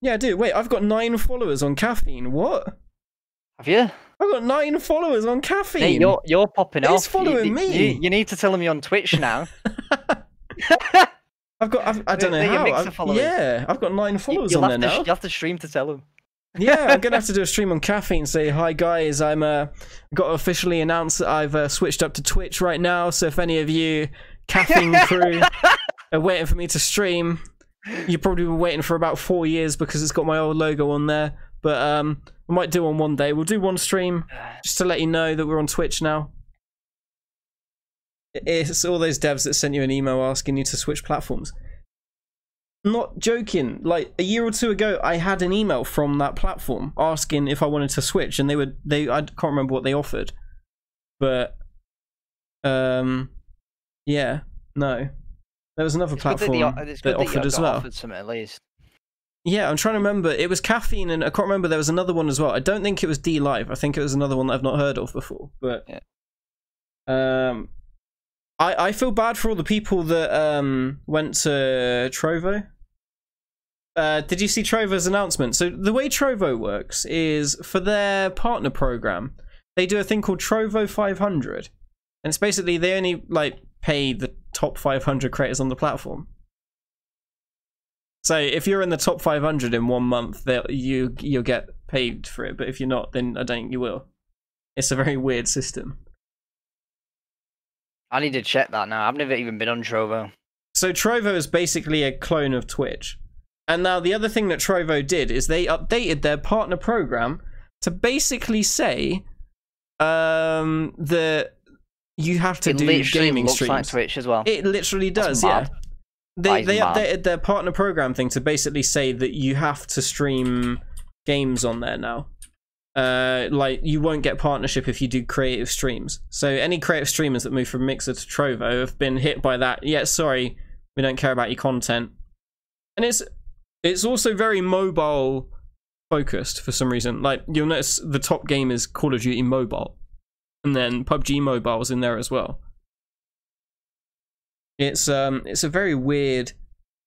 Yeah, I do. Wait, I've got 9 followers on Caffeine. What? Have you? I've got 9 followers on Caffeine. Hey, you're popping off. He's following me. You need to tell me on Twitch now. I've got 9 followers on there now. You have to stream to tell him. Yeah, I'm gonna have to do a stream on Caffeine and say, "Hi guys, I'm got to officially announce that I've switched up to Twitch right now. So if any of you Caffeine crew are waiting for me to stream, you've probably been waiting for about 4 years because it's got my old logo on there. But I might do on one day. We'll do one stream just to let you know that we're on Twitch now." It's all those devs that sent you an email asking you to switch platforms. Not joking, like a year or two ago I had an email from that platform asking if I wanted to switch, and I can't remember what they offered, but yeah, no, there was another platform that offered as well. At least. Yeah, I'm trying to remember, it was Caffeine and I can't remember, there was another one as well. I don't think it was D Live, I think it was another one that I've not heard of before, but yeah. I feel bad for all the people that went to Trovo. Did you see Trovo's announcement? So the way Trovo works is for their partner program, they do a thing called Trovo 500. And it's basically they only like pay the top 500 creators on the platform. So if you're in the top 500 in 1 month, you'll get paid for it. But if you're not, then I don't think you will. It's a very weird system. I need to check that now. I've never even been on Trovo. So Trovo is basically a clone of Twitch. And now the other thing that Trovo did is they updated their partner program to basically say that you have to do gaming streams. It literally looks like Twitch as well. It literally does, yeah. They updated their partner program thing to basically say that you have to stream games on there now. Like, you won't get partnership if you do creative streams. So any creative streamers that move from Mixer to Trovo have been hit by that. Yeah, sorry, we don't care about your content. And it's also very mobile focused for some reason. Like, you'll notice the top game is Call of Duty Mobile. And then PUBG Mobile's in there as well. It's a very weird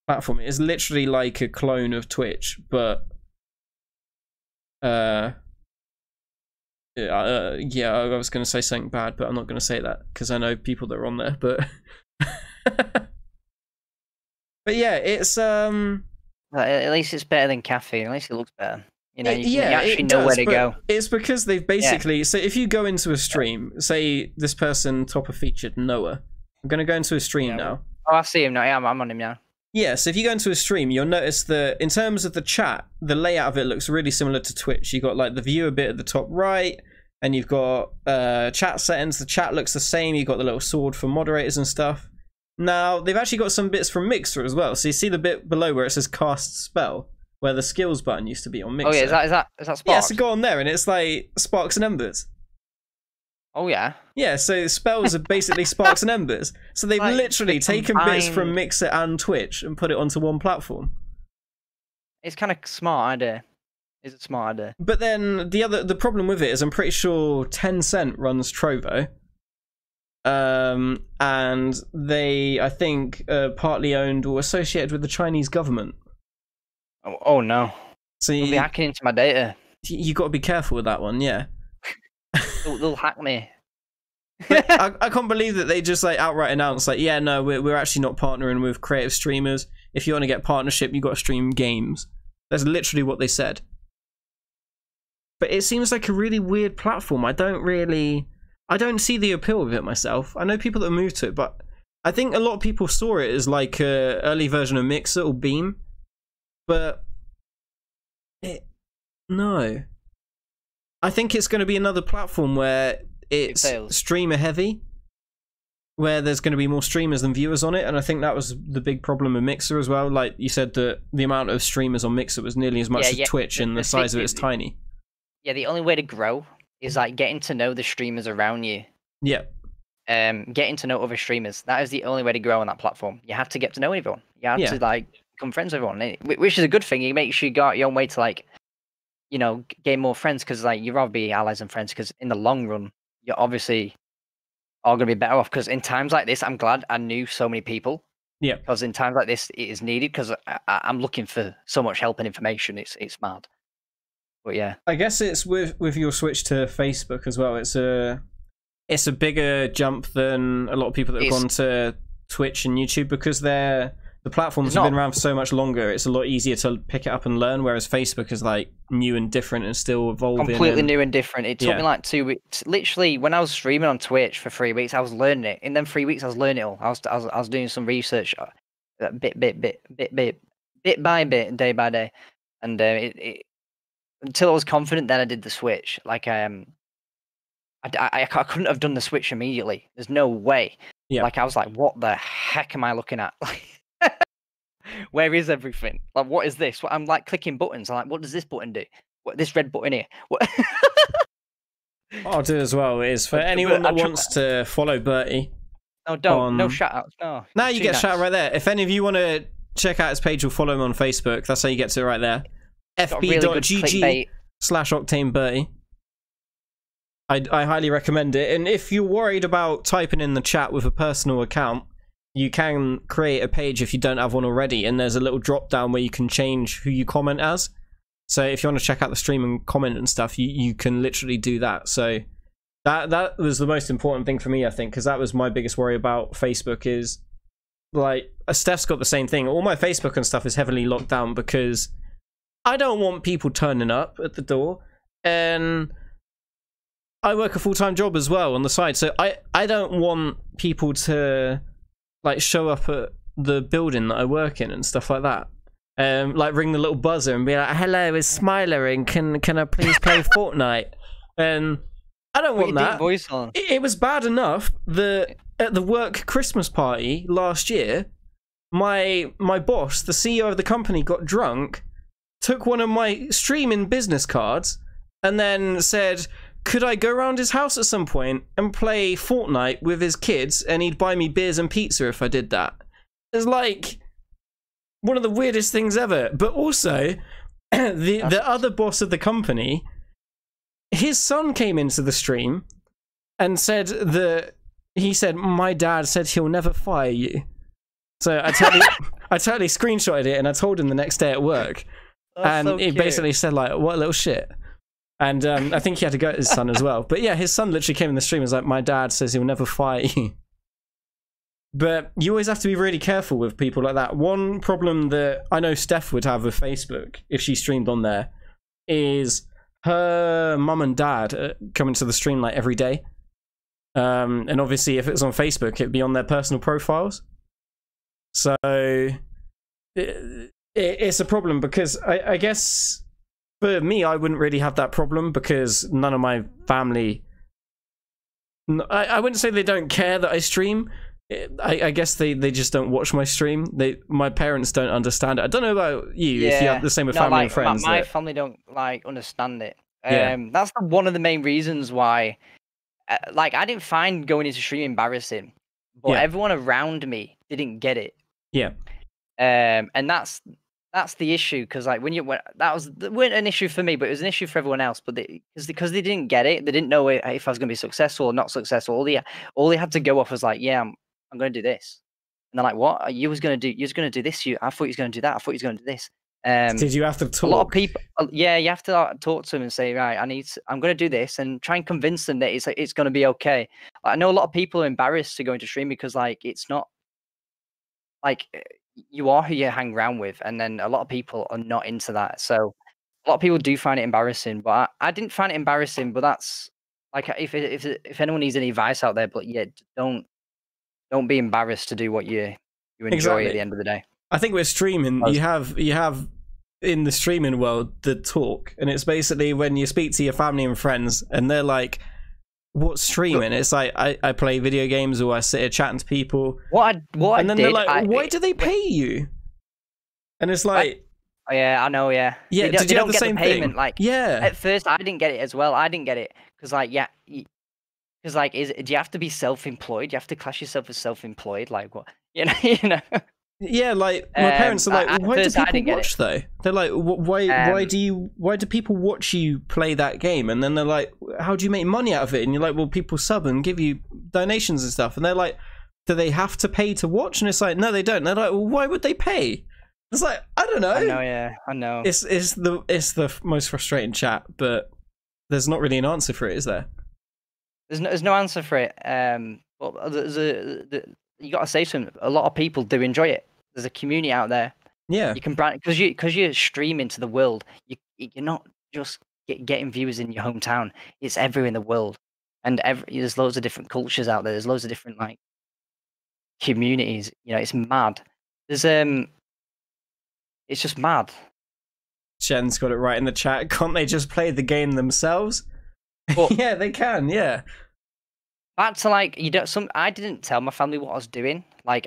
platform. It's literally like a clone of Twitch, but yeah, I was going to say something bad, but I'm not going to say that because I know people that are on there. But but yeah, it's at least it's better than Caffeine. At least it looks better. You know, you actually know where to go. It's because they've basically so if you go into a stream, say this person topper featured Noah. I'm going to go into a stream now. Oh, I see him now. Yeah, I'm on him now. Yeah, so if you go into a stream, you'll notice that in terms of the chat, the layout of it looks really similar to Twitch. You've got like the viewer bit at the top right, and you've got chat settings. The chat looks the same. You've got the little sword for moderators and stuff. Now, they've actually got some bits from Mixer as well. So you see the bit below where it says cast spell, where the skills button used to be on Mixer. Oh, yeah, is that Sparks? Yeah, so go on there, and it's like Sparks and Embers. Oh, yeah. Yeah, so spells are basically Sparks and Embers. So they've like, literally taken bits from Mixer and Twitch and put it onto one platform. It's kind of a smart idea. It's a smart idea. But then the problem with it is I'm pretty sure Tencent runs Trovo. And they, I think, are partly owned or associated with the Chinese government. Oh no. So they'll be hacking into my data. You've got to be careful with that one, yeah. They'll hack me. But I can't believe that they just like outright announced like, yeah, no, we're actually not partnering with creative streamers. If you want to get partnership, you got to stream games. That's literally what they said. But it seems like a really weird platform. I don't see the appeal of it myself. I know people that moved to it, but I think a lot of people saw it as like a early version of Mixer or Beam. But no. I think it's going to be another platform where it's streamer heavy, where there's going to be more streamers than viewers on it, and I think that was the big problem with Mixer as well. Like you said, that the amount of streamers on Mixer was nearly as much as Twitch, and the size of it's tiny. Yeah, the only way to grow is like getting to know the streamers around you. Yeah. Getting to know other streamers. That is the only way to grow on that platform. You have to get to know everyone. You have to like become friends with everyone, which is a good thing. It makes you go out your own way to like, you know, gain more friends, because like you'd rather be allies and friends, because in the long run you're obviously all gonna be better off. Because in times like this, I'm glad I knew so many people. Yeah. Because in times like this, it is needed. Because I'm looking for so much help and information. It's mad. But yeah, I guess it's with your switch to Facebook as well. It's a bigger jump than a lot of people that have gone to Twitch and YouTube, because the platforms have been around for so much longer. It's a lot easier to pick it up and learn, whereas Facebook is like new and different and still evolving. Completely new and different. It took me like 2 weeks. Literally, when I was streaming on Twitch for 3 weeks, I was learning it. In them 3 weeks, I was learning it all. I was doing some research, bit by bit, day by day, and until I was confident. Then I did the switch. Like I couldn't have done the switch immediately. There's no way. Yeah. Like I was like, what the heck am I looking at? Where is everything? Like, what is this? I'm like clicking buttons. I'm like, what does this button do? What this red button here? What? What I'll do as well is for anyone that wants to follow Bertie. No, don't. No shout outs. No. Now you get a shout out right there. If any of you want to check out his page or follow him on Facebook, that's how you get to it right there. fb.gg/OctaneBirdy. I highly recommend it. And if you're worried about typing in the chat with a personal account, you can create a page if you don't have one already, and there's a little drop down where you can change who you comment as. So if you want to check out the stream and comment and stuff, you can literally do that. So that was the most important thing for me, I think, because that was my biggest worry about Facebook, is like, Steph's got the same thing. All my Facebook and stuff is heavily locked down because I don't want people turning up at the door, and I work a full-time job as well on the side, so I don't want people to, like, show up at the building that I work in and stuff like that. Like, ring the little buzzer and be like, hello, it's Smilar, and can I please play Fortnite? And I don't want that. Voice on. It was bad enough that at the work Christmas party last year, my boss, the CEO of the company, got drunk, took one of my streaming business cards, and then said, could I go around his house at some point and play Fortnite with his kids, and he'd buy me beers and pizza if I did that. It's like one of the weirdest things ever. But also, the other boss of the company, his son came into the stream and said that, he said, my dad said he'll never fire you. So I totally screenshotted it, and I told him the next day at work. That's and he basically said, like, what a little shit. And I think he had to go at his son as well. But yeah, his son literally came in the stream and was like, my dad says he'll never fire you. But you always have to be really careful with people like that. One problem that I know Steph would have with Facebook, if she streamed on there, is her mum and dad come into the stream like every day. And obviously if it's on Facebook, it'd be on their personal profiles. So it's a problem, because I guess for me, I wouldn't really have that problem because none of my family, I wouldn't say they don't care that I stream. I guess they just don't watch my stream. My parents don't understand it. I don't know about you, yeah, if you have the same with family and friends. My family don't understand it. Yeah. That's one of the main reasons why, I didn't find going into stream embarrassing, but everyone around me didn't get it. Yeah. And that's the issue, because that weren't an issue for me, but it was an issue for everyone else. But because they didn't get it, they didn't know if I was going to be successful or not successful. All they had to go off was like, yeah, I'm going to do this, and they're like, "What? You was going to do this? I thought you was going to do that. I thought you was going to do this." Did you have to talk? A lot of people, yeah, you have to talk to them and say, "Right, I'm going to do this," and try and convince them that it's going to be okay. I know a lot of people are embarrassed to go into stream because it's not you are who you hang around with, and then a lot of people are not into that. So a lot of people do find it embarrassing, but I didn't find it embarrassing. But that's if anyone needs any advice out there, but yeah, don't be embarrassed to do what you enjoy at the end of the day. I think with streaming, you have in the streaming world the talk, and it's basically when you speak to your family and friends, and they're like, "What's streaming?" It's like I play video games, or I sit here chatting to people. They're like, "Why do they pay you?" And it's like, I know, yeah. Did you have the same payment thing? At first, I didn't get it as well. I didn't get it because do you have to be self-employed? Do you have to class yourself as self-employed? What? You know. Yeah, my parents are like, why do people watch though? They're like, why do people watch you play that game? And then they're like, how do you make money out of it? And you're like, well, people sub and give you donations and stuff. And they're like, do they have to pay to watch? And it's like, no, they don't. And they're like, well, why would they pay? It's like, I don't know. I know, yeah, I know. It's the most frustrating chat, but there's not really an answer for it, is there? There's no answer for it. Well, you got to say something. A lot of people do enjoy it. There's a community out there. Yeah. You can brand because you're streaming to the world. You're not just getting viewers in your hometown. It's everywhere in the world, and there's loads of different cultures out there. There's loads of different communities. You know, it's mad. There's it's just mad. Shen's got it right in the chat. Can't they just play the game themselves? But yeah, they can. Yeah. Back to I didn't tell my family what I was doing. I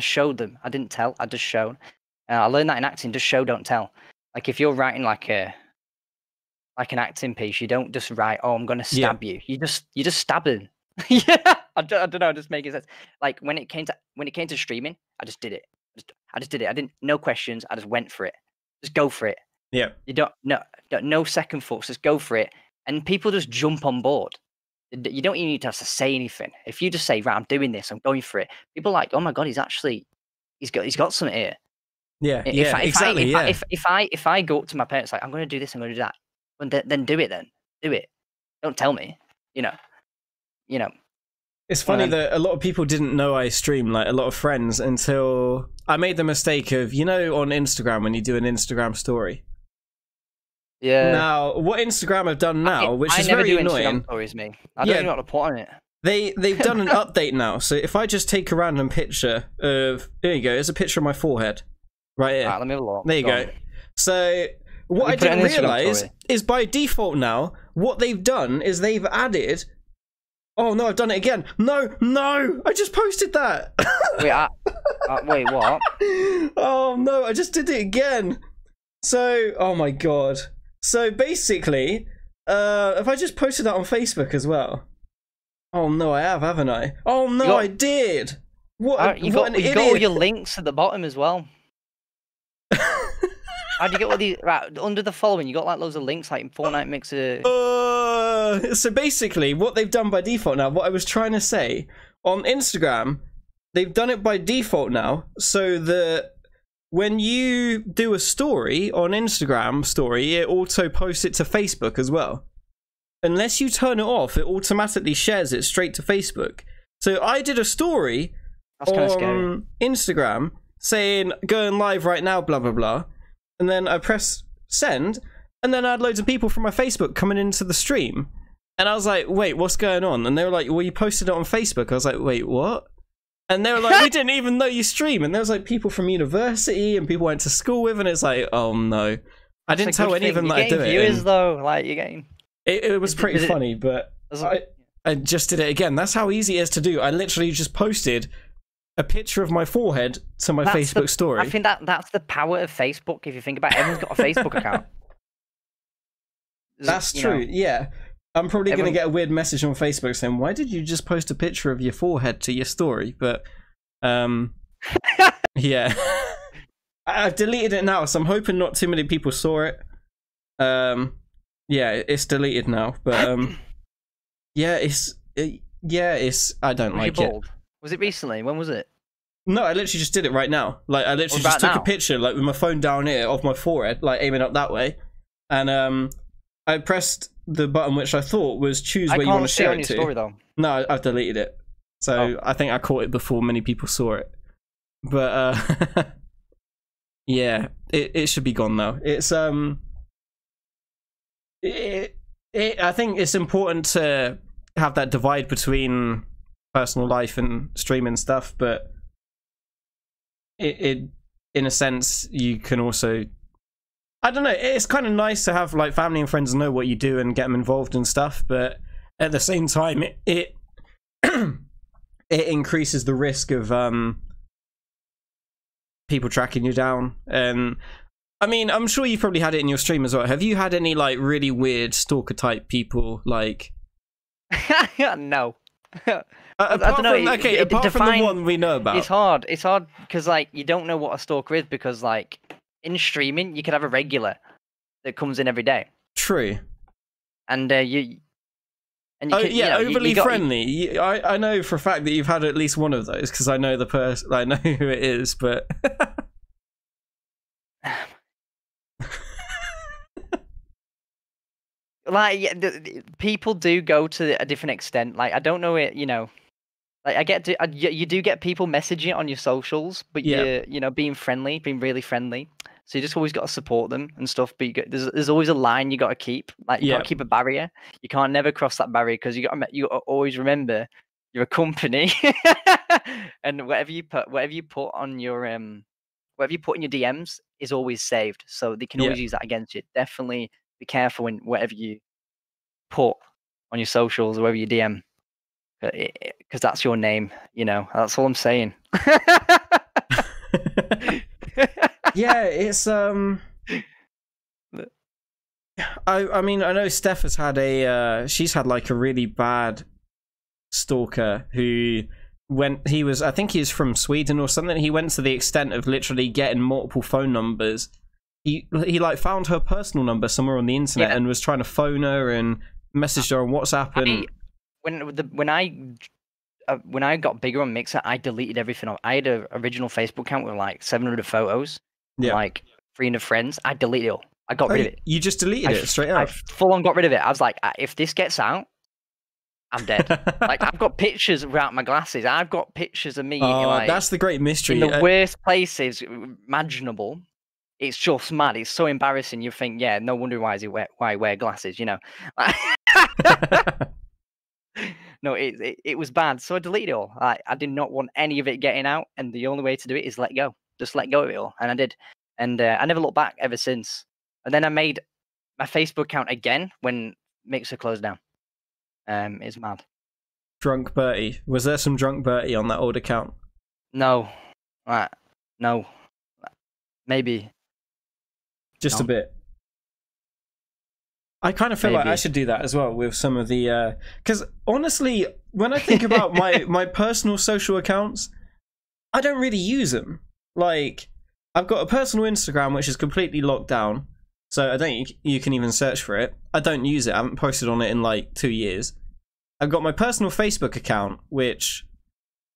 showed them. I didn't tell. I just showed. I learned that in acting, just show, don't tell. If you're writing an acting piece, you don't just write, oh, I'm gonna stab you. You just stab them. Yeah. I don't know. Just making sense. When it came to streaming, I just did it. I just did it. I didn't. No questions. I just went for it. Just go for it. Yeah. You don't no second thoughts. Just go for it. And people just jump on board. You don't even need to have to say anything. If you just say, right, I'm doing this, I'm going for it, people are like, oh my God, he's got something here. Yeah. If I go up to my parents, I'm going to do this, I'm going to do that, and then do it. Don't tell me. You know. It's funny that a lot of people didn't know I stream, like a lot of friends, until I made the mistake of, you know, on Instagram when you do an Instagram story. Yeah. Now, what Instagram have done now, which is very annoying. I don't know how to put on it. They've done an update now. So if I just take a random picture of, there you go, it's a picture of my forehead. Right here. Right, let me have a look. There you go. So what I didn't realise is by default now, what they've done is they've added... Oh no, I've done it again. No, no, I just posted that. Wait, wait, what? Oh no, I just did it again. So, oh my god. So basically, if I just posted that on Facebook as well. Oh no, I have, haven't I? Oh no, I did. What an idiot. You got all your links at the bottom as well. How do you get all these? Right, under the following, you got like loads of links, like in Fortnite Mixer. So basically, what they've done by default now, what I was trying to say, on Instagram, they've done it by default now, so that when you do a story on Instagram story, it auto posts it to Facebook as well. Unless you turn it off, it automatically shares it straight to Facebook. So I did a story on Instagram saying, going live right now, blah, blah, blah. And then I press send, and then I had loads of people from my Facebook coming into the stream. And I was like, wait, what's going on? And they were like, well, you posted it on Facebook. I was like, wait, what? And they were like, we didn't even know you stream. And there was like people from university and people I went to school with, and it's like, oh no. I didn't tell any of them that I do it. You're getting viewers though, like, you're getting... It was pretty funny, but I just did it again. That's how easy it is to do. I literally just posted a picture of my forehead to my Facebook story. I think that's the power of Facebook, if you think about it. Everyone's got a Facebook account. That's true, yeah. I'm probably going to get a weird message on Facebook saying, why did you just post a picture of your forehead to your story? But, yeah. I've deleted it now, so I'm hoping not too many people saw it. Yeah, it's deleted now, but, yeah, I don't like it. Was it recently? When was it? No, I literally just did it right now. Like, I literally just took a picture, like, with my phone down here of my forehead, like, aiming up that way. And, I pressed the button which I thought was choose where you want to share it to. Story, though. No, I've deleted it. So I think I caught it before many people saw it. But yeah, it should be gone now. It's I think it's important to have that divide between personal life and streaming stuff, but it in a sense you can also, I don't know, it's kind of nice to have like family and friends know what you do and get them involved and stuff, but at the same time it increases the risk of people tracking you down. And I mean, I'm sure you've probably had it in your stream as well. Have you had any like really weird stalker type people like... No. Apart from, okay, apart from the one we know about. It's hard because like you don't know what a stalker is, because like in streaming, you could have a regular that comes in every day. True. And you know, overly friendly. I know for a fact that you've had at least one of those, because I know the person. I know who it is, but like, yeah, people do go to a different extent. Like, I don't know it. You know, like you do get people messaging on your socials, but you know, being friendly, being really friendly. So you just always got to support them and stuff. But there's always a line you got to keep. Like, you got to keep a barrier. You can't never cross that barrier, because you got to always remember you're a company, and whatever you put on your whatever you put in your DMs is always saved. So they can always use that against you. Definitely be careful when whatever you put on your socials or wherever you DM, because that's your name. You know, that's all I'm saying. Yeah, it's I mean, I know Steph has had a she's had like a really bad stalker who I think he was from Sweden or something. He went to the extent of literally getting multiple phone numbers. He like found her personal number somewhere on the internet and was trying to phone her and messaged her on WhatsApp. And when I got bigger on Mixer, I deleted everything. I had an original Facebook account with like 700 photos, like 300 friends. I deleted it all. I got rid of it. You just deleted it straight up. I full on got rid of it. I was like, if this gets out, I'm dead. Like, I've got pictures without my glasses. I've got pictures of me. Like, that's the great mystery. In the worst places imaginable. It's just mad. It's so embarrassing. You think, yeah, no wonder why he wear glasses, you know. No, it was bad. So I deleted it all. I did not want any of it getting out. And the only way to do it is let go. Just let go of it all. And I did. And I never looked back ever since. And then I made my Facebook account again when Mixer closed down. It's mad. Drunk Bertie. Was there some Drunk Bertie on that old account? No. Right. No. Maybe. Just a bit. I kind of feel like I should do that as well with some of the... Because honestly, when I think about my personal social accounts, I don't really use them. Like, I've got a personal Instagram which is completely locked down. So I don't think you can even search for it. I don't use it. I haven't posted on it in like 2 years. I've got my personal Facebook account, which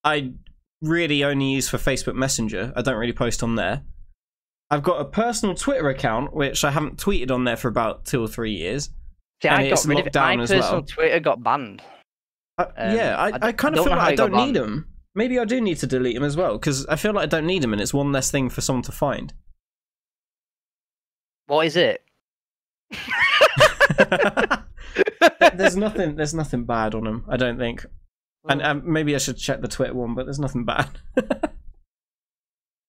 I really only use for Facebook Messenger. I don't really post on there. I've got a personal Twitter account, which I haven't tweeted on there for about 2 or 3 years. See, and it's locked down as well. My personal Twitter got banned. Yeah, I kind of feel like I don't need them. Maybe I do need to delete them as well, because I feel like I don't need them, and it's one less thing for someone to find. What is it? There's nothing bad on them, I don't think. And maybe I should check the Twitter one, but there's nothing bad.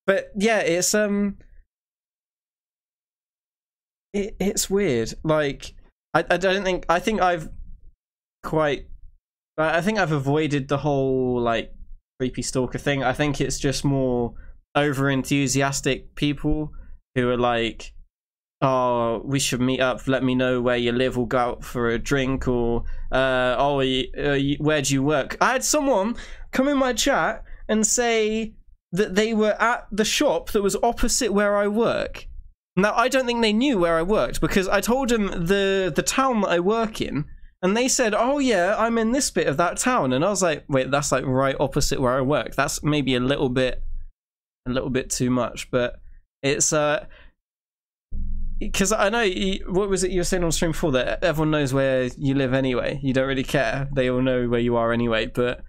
But yeah, it's it's weird. Like, I think I've avoided the whole like creepy stalker thing. I think it's just more over enthusiastic people who are like, oh, we should meet up, let me know where you live, we'll go out for a drink, or where do you work? I had someone come in my chat and say that they were at the shop that was opposite where I work. Now, I don't think they knew where I worked, because I told them the town that I work in, and they said, oh yeah, I'm in this bit of that town. And I was like, wait, that's like right opposite where I work. That's maybe a little bit too much. But it's because I know, what was it you were saying on stream before, that everyone knows where you live anyway. You don't really care. They all know where you are anyway. But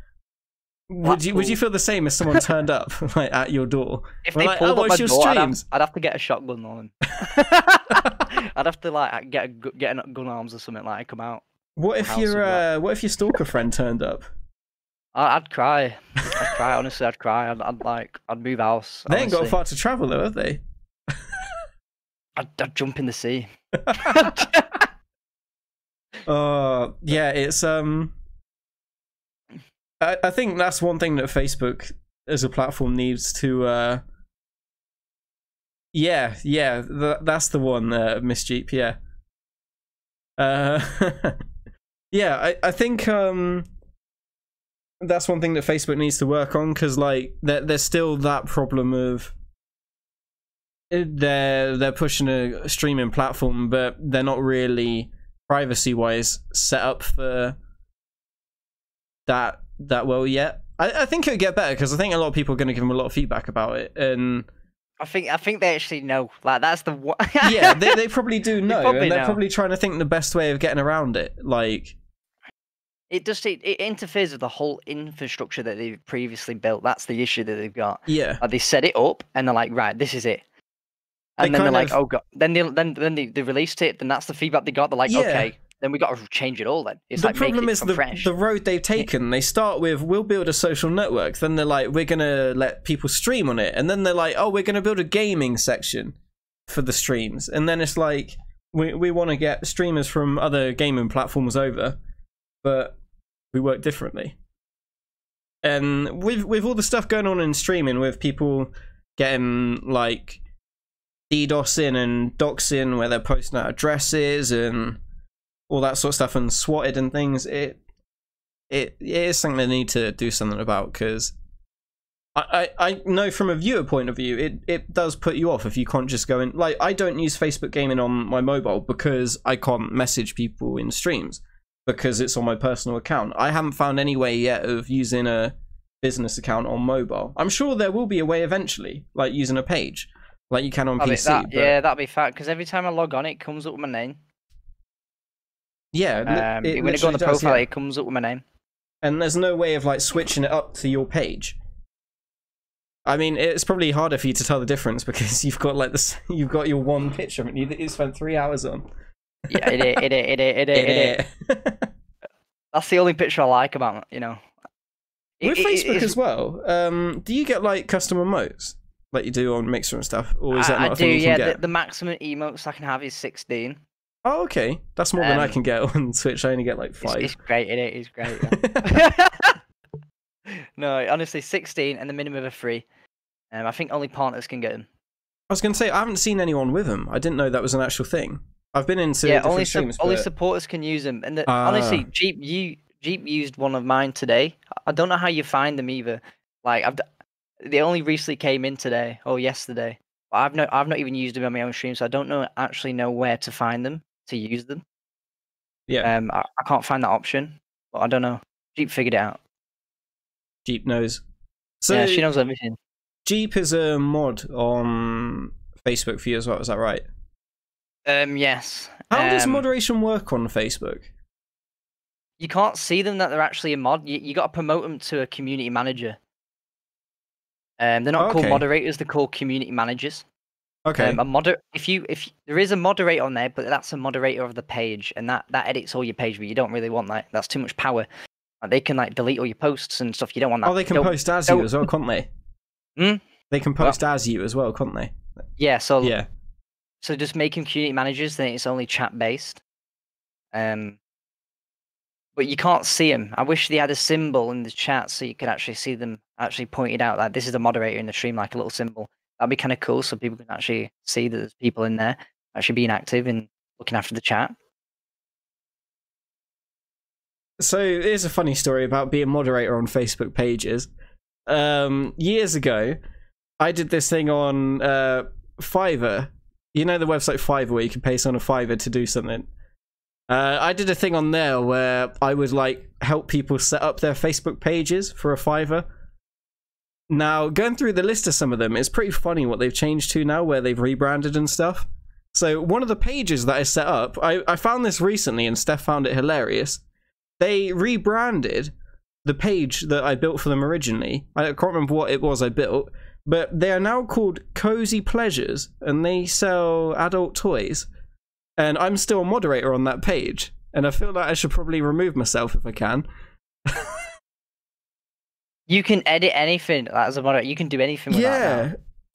would you feel the same if someone turned up like at your door? If they like, pulled up my door, I'd have to get a shotgun on them. I'd have to like get gun arms or something, like come out. What if your stalker friend turned up? I'd cry. I'd cry. Honestly, I'd cry. I'd move house. They honestly ain't got far to travel though, have they? I'd jump in the sea. Yeah, it's I think that's one thing that Facebook as a platform needs to that's the one, Misjeep, yeah. Yeah, I think that's one thing that Facebook needs to work on, because like there's still that problem of they're pushing a streaming platform, but they're not really privacy-wise set up for that well yet. I think it'll get better, because I think a lot of people are going to give them a lot of feedback about it, and I think they actually know. Like, that's the one. Yeah, they probably do know. They're probably trying to think the best way of getting around it. Like, it just it interferes with the whole infrastructure that they've previously built. That's the issue that they've got. Yeah, like, they set it up and they're like, right, this is it. And then they're like, oh god. Then they released it. Then that's the feedback they got. They're like, yeah, okay, then we got to change it all. Then it's like, the problem is the road they've taken. They start with, we'll build a social network. Then they're like, we're gonna let people stream on it. And then they're like, oh, we're gonna build a gaming section for the streams. And then it's like, we want to get streamers from other gaming platforms over, but we work differently. And with all the stuff going on in streaming, with people getting like DDoSing and doxing, where they're posting out addresses and all that sort of stuff, and swatted and things, it is something they need to do something about, because I know from a viewer point of view, it does put you off if you can't just go in. Like, I don't use Facebook Gaming on my mobile because I can't message people in streams, because it's on my personal account. I haven't found any way yet of using a business account on mobile. I'm sure there will be a way eventually, like using a page like you can on PC. Yeah, that'd be fat, because every time I log on, it comes up with my name. Yeah. When I go on the profile, it comes up with my name. And there's no way of like switching it up to your page. I mean, it's probably harder for you to tell the difference because you've got like this. You've got your one picture that you spent 3 hours on. Yeah, it is. That's the only picture I like about it, you know. With Facebook as well, do you get like custom emotes like you do on Mixer and stuff, or is that not a thing you can get? I do, yeah. The maximum emotes I can have is 16. Oh, okay. That's more than I can get on Twitch. I only get like 5. It's great, it is great. Yeah. No, honestly, 16 and the minimum of 3. I think only partners can get them. I was going to say, I haven't seen anyone with them. I didn't know that was an actual thing. I've been into different streams. Only supporters can use them. And honestly, Jeep used one of mine today. I don't know how you find them either. Like, they only recently came in today or yesterday. I've not even used them on my own stream, so I don't actually know where to find them to use them. Yeah. I can't find that option, but I don't know. Jeep figured it out. Jeep knows. So yeah, she knows everything. Jeep is a mod on Facebook for you as well. Is that right? Yes. How does moderation work on Facebook? You can't see them that they're actually a mod. You got to promote them to a community manager. They're not called moderators; they're called community managers. Okay. If there is a moderator on there, but that's a moderator of the page, and that edits all your page, but you don't really want that. That's too much power. Like, they can like delete all your posts and stuff. You don't want that. Oh, they can post as you as well, can't they? Hmm. They can post as you as well, can't they? Yeah. So just make them community managers. Then it's only chat based. But you can't see them. I wish they had a symbol in the chat so you could actually see them pointed out that this is the moderator in the stream, like a little symbol. That'd be kind of cool so people can actually see that there's people in there actually being active and looking after the chat. So here's a funny story about being a moderator on Facebook pages. Years ago, I did this thing on Fiverr. You know the website Fiverr where you can pay someone a Fiverr to do something? I did a thing on there where I would like help people set up their Facebook pages for a Fiverr. Now, going through the list of some of them, it's pretty funny what they've changed to now, where they've rebranded and stuff. So one of the pages that I set up, I found this recently and Steph found it hilarious. They rebranded the page that I built for them originally. I can't remember what it was I built, but they are now called Cozy Pleasures and they sell adult toys. And I'm still a moderator on that page, and I feel like I should probably remove myself if I can. You can edit anything as a moderator. You can do anything with that now.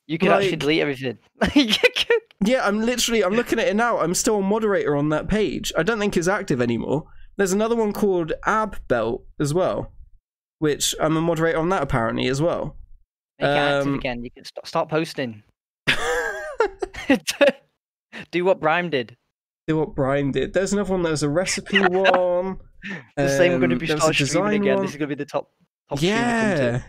You can actually delete everything. Yeah, I'm looking at it now. I'm still a moderator on that page. I don't think it's active anymore. There's another one called Ab Belt as well, which I'm a moderator on that apparently as well. Make it active again. You can start posting. Do what Brime did. There's another one. There's a recipe one. The same. We're going to be streaming again. This is going to be the top. Yeah.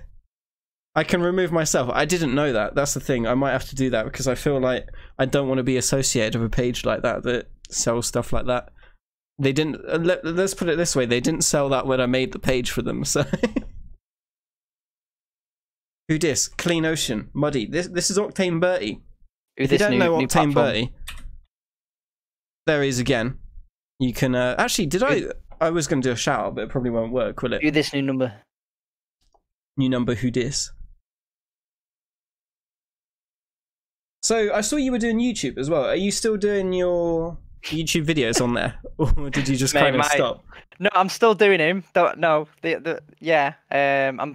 I can remove myself. I didn't know that. That's the thing. I might have to do that because I feel like I don't want to be associated with a page like that sells stuff like that. They didn't. Let's put it this way. They didn't sell that when I made the page for them. So. Who dis? Clean Ocean. Muddy. This is OctaneBirdy. If you don't know OctaneBirdy. There he is again. You can actually I was going to do a shout out, but it probably won't work, will it? Do this new number. New number, who dis? So I saw you were doing YouTube as well. Are you still doing your YouTube videos on there, or did you just stop? No, I'm still doing him. I'm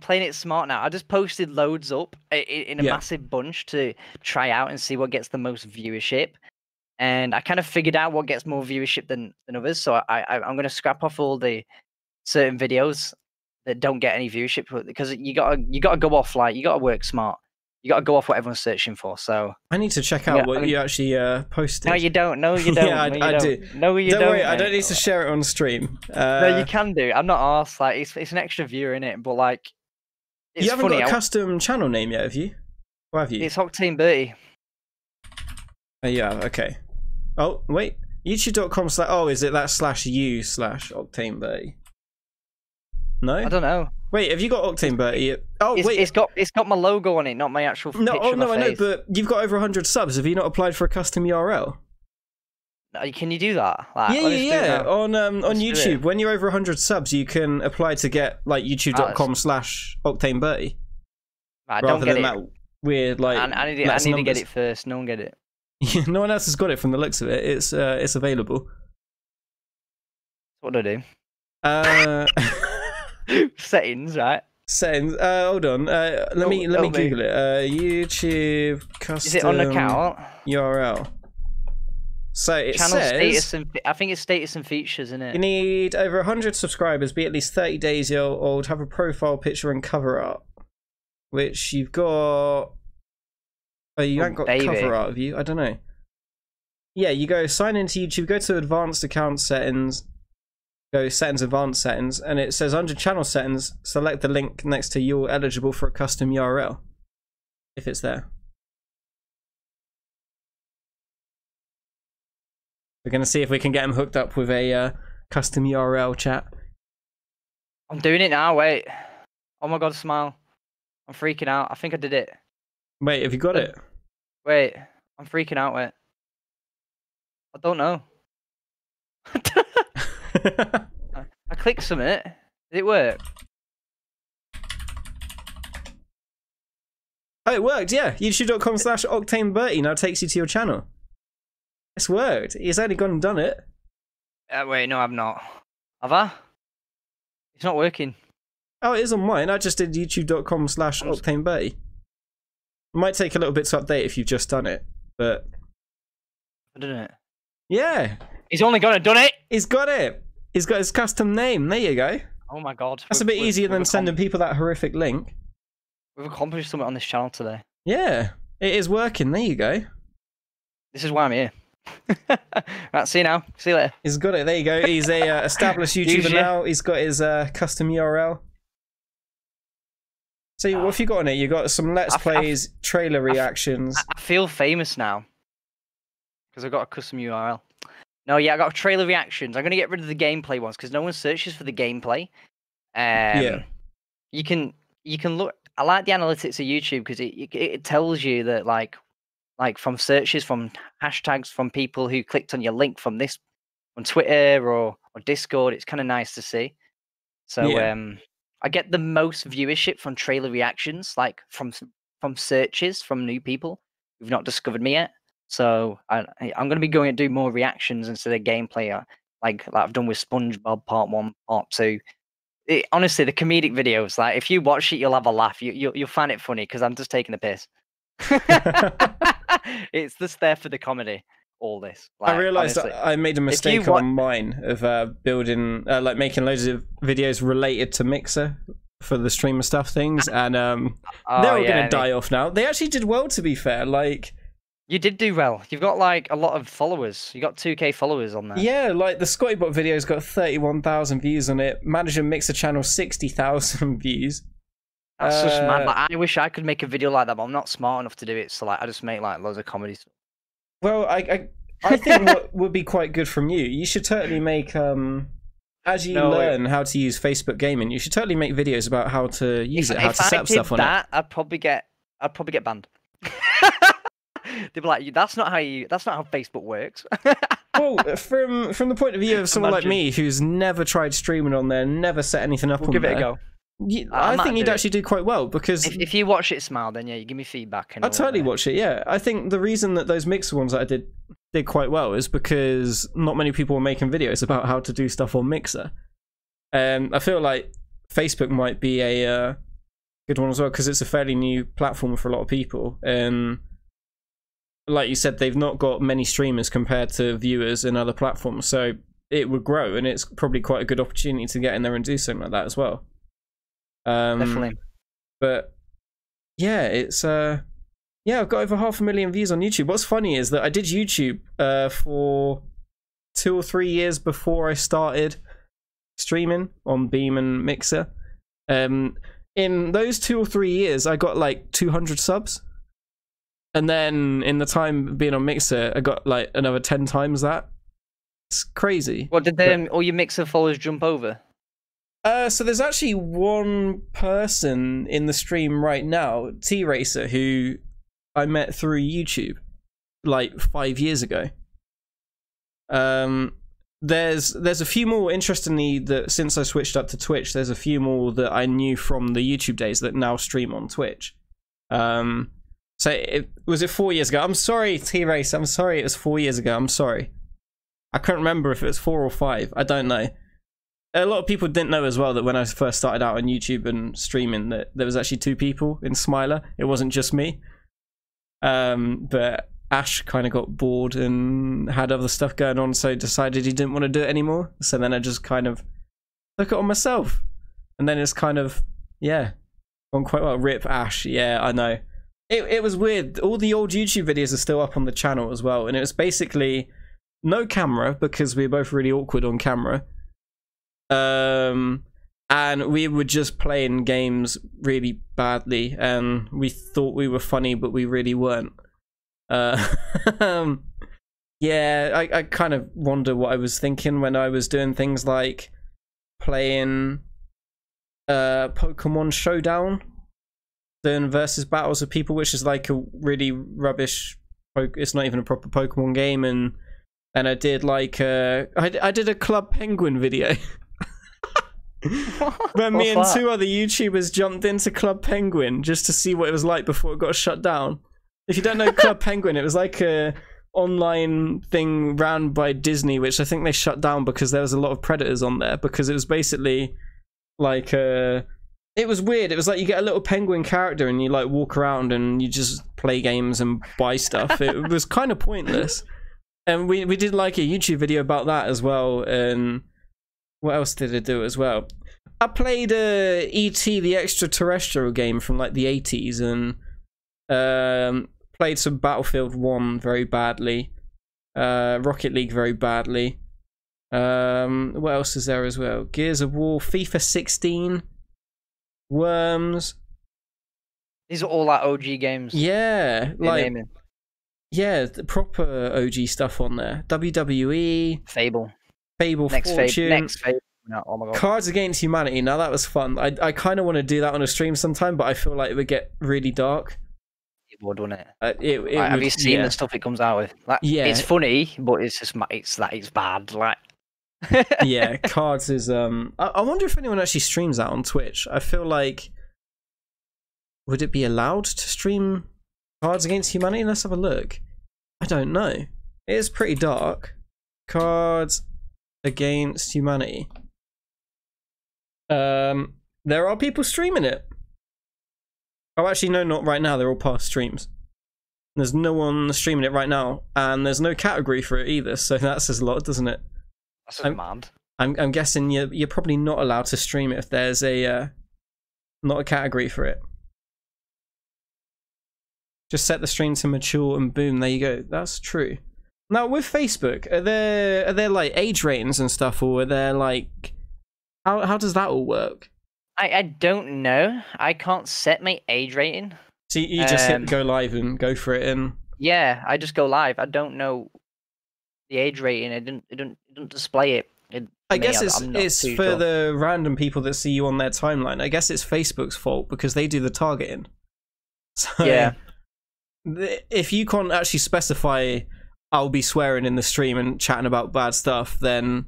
playing it smart now. I just posted loads up in a massive bunch to try out and see what gets the most viewership. And I kind of figured out what gets more viewership than others, so I'm going to scrap off all the certain videos that don't get any viewership because you gotta go off like you gotta work smart. You gotta go off what everyone's searching for. So I need to check out what you actually posted. No, you don't. I do. No, you don't. Don't worry, mate. I don't need to share it on stream. No, you can do. I'm not arsed. Like it's an extra viewer in it, but like it's you haven't got a custom channel name yet, have you? Or have you? It's OctaneBirdy. Yeah. Okay. Oh, wait, youtube.com/ oh, is it that /u/ OctaneBirdy? No? I don't know. Wait, have you got OctaneBirdy? Oh, wait. It's got my logo on it, not my actual picture. No, I know, but you've got over 100 subs. Have you not applied for a custom URL? Can you do that? Like, yeah. On YouTube, when you're over 100 subs, you can apply to get like youtube.com/OctaneBirdy. I don't get it. That weird, like, I need to get it first. No one get it. No one else has got it from the looks of it. It's available. What do I do? Settings, right? Settings. Hold on. Let me Google it. YouTube custom. Is it on account? URL. So it says, status and, I think it's status and features, isn't it? You need over 100 subscribers, be at least 30 days old, have a profile picture and cover art. Which you've got... Oh, you haven't got cover art, have you? I don't know. Yeah, you go sign into YouTube, go to advanced account settings, go settings, advanced settings, and it says under channel settings, select the link next to you're eligible for a custom URL. If it's there. We're going to see if we can get him hooked up with a custom URL, chat. I'm doing it now, wait. Oh my god, Smile. I'm freaking out. I think I did it. Wait, have you got it? Wait, I'm freaking out, wait. I don't know. I clicked submit. Did it work? Oh, it worked, yeah. YouTube.com/OctaneBirdy now takes you to your channel. It's worked. He's only gone and done it. Wait, no, I've not. Have I? It's not working. Oh, it is on mine. I just did youtube.com/OctaneBirdy. It might take a little bit to update if you've just done it, but... I didn't it. Yeah. He's only gone and done it. He's got it. He's got his custom name. There you go. Oh my god. That's a bit easier than sending people that horrific link. We've accomplished something on this channel today. Yeah. It is working. There you go. This is why I'm here. Right, see you now. See you later. He's got it. There you go. He's a established YouTuber now. He's got his custom URL. So what have you got on it? You got some Let's Plays, trailer reactions. I feel famous now because I got a custom URL. No, yeah, I got trailer reactions. I'm gonna get rid of the gameplay ones because no one searches for the gameplay. Yeah. You can look. I like the analytics of YouTube because it tells you that like from searches, from hashtags, from people who clicked on your link from this on Twitter or Discord. It's kind of nice to see. So yeah. I get the most viewership from trailer reactions, like from searches from new people who've not discovered me yet. So I'm going to be going and do more reactions instead of gameplay, like I've done with SpongeBob Part 1, Part 2. Honestly, the comedic videos. Like if you watch it, you'll have a laugh. You'll find it funny because I'm just taking the piss. It's just there for the comedy. All this. Like, I realized I made a mistake on mine of building, like making loads of videos related to Mixer for the streamer stuff things, and they're all gonna die off now. They actually did well, to be fair. Like you did do well. You've got like a lot of followers. You got 2K followers on there. Yeah, like the Scottybot video's got 31,000 views on it. Manager Mixer channel 60,000 views. That's just mad. Like, I wish I could make a video like that, but I'm not smart enough to do it. So like, I just make like loads of comedy stuff. Well, I think what would be quite good from you, you should totally make, as you learn how to use Facebook Gaming, you should totally make videos about how to use it, how to set up stuff on it. If I did that, I'd probably get banned. They'd be like, that's not how Facebook works. Well, from the point of view of someone like me who's never tried streaming on there, never set anything up on there. Give it a go. I think you'd actually do quite well because if you watch it, Smile, then yeah, you give me feedback. And I'll totally watch it. Yeah, I think the reason that those Mixer ones that I did quite well is because not many people were making videos about how to do stuff on Mixer, and I feel like Facebook might be a good one as well because it's a fairly new platform for a lot of people, and like you said, they've not got many streamers compared to viewers in other platforms, so it would grow, and it's probably quite a good opportunity to get in there and do something like that as well. Definitely. But yeah, it's yeah, I've got over 500,000 views on YouTube. What's funny is that I did YouTube for 2 or 3 years before I started streaming on Beam and Mixer. In those 2 or 3 years I got like 200 subs, and then in the time being on Mixer I got like another 10 times that. It's crazy. What did them all your Mixer followers jump over? So there's actually one person in the stream right now, T-Racer, who I met through YouTube like 5 years ago. There's a few more, interestingly, that since I switched up to Twitch, there's a few more that I knew from the YouTube days that now stream on Twitch. So was it 4 years ago? I'm sorry, T-Race, I'm sorry it was 4 years ago, I'm sorry. I can't remember if it was 4 or 5, I don't know. A lot of people didn't know as well that when I first started out on YouTube and streaming that there was actually 2 people in Smilar. It wasn't just me. But Ash kind of got bored and had other stuff going on, so decided he didn't want to do it anymore. So then I just kind of took it on myself. And then it's kind of, yeah, gone quite well. RIP Ash, yeah, I know. It was weird. All the old YouTube videos are still up on the channel as well. And it was basically no camera because we were both really awkward on camera. And we were just playing games really badly, and we thought we were funny, but we really weren't. Yeah, I kind of wonder what I was thinking when I was doing things like playing Pokemon Showdown, doing versus battles of people, which is like a really rubbish, it's not even a proper Pokemon game, and I did like I did a Club Penguin video. When me and 2 other YouTubers jumped into Club Penguin just to see what it was like before it got shut down. If you don't know Club Penguin, it was like a online thing ran by Disney, which I think they shut down because there was a lot of predators on there, because it was basically like a... It was weird. It was like you get a little penguin character and you like walk around and you just play games and buy stuff. It was kind of pointless. And we did like a YouTube video about that as well, and... What else did I do as well? I played E.T. the Extraterrestrial game from like the 80s, and played some Battlefield 1 very badly, Rocket League very badly. What else is there as well? Gears of War, FIFA 16, Worms. These are all like OG games. Yeah, like naming. Yeah, the proper OG stuff on there. WWE, Fable. Fable, Fortune, Next Fable. No, oh my God. Cards Against Humanity. Now that was fun. I kind of want to do that on a stream sometime, but I feel like it would get really dark. It would, wouldn't it? Like, have you seen the stuff it comes out with? Like, yeah, it's funny, but it's just it's bad. Like, yeah, Cards is I wonder if anyone actually streams that on Twitch. I feel like, would it be allowed to stream Cards Against Humanity? Let's have a look. I don't know. It is pretty dark. Cards Against Humanity. There are people streaming it. Oh, actually, no, not right now. They're all past streams. There's no one streaming it right now, and there's no category for it either. So that says a lot, doesn't it? That's a demand. I'm guessing you're probably not allowed to stream it if there's a not a category for it. Just set the stream to mature, and boom, there you go. That's true. Now with Facebook, are there like age ratings and stuff, or are there like how does that all work? I don't know. I can't set my age rating. So you just hit go live and go for it, and yeah, I just go live. I don't know the age rating. It didn't display it. I guess it's for the random people that see you on their timeline. I guess it's Facebook's fault because they do the targeting. So yeah, if you can't actually specify. I'll be swearing in the stream and chatting about bad stuff, then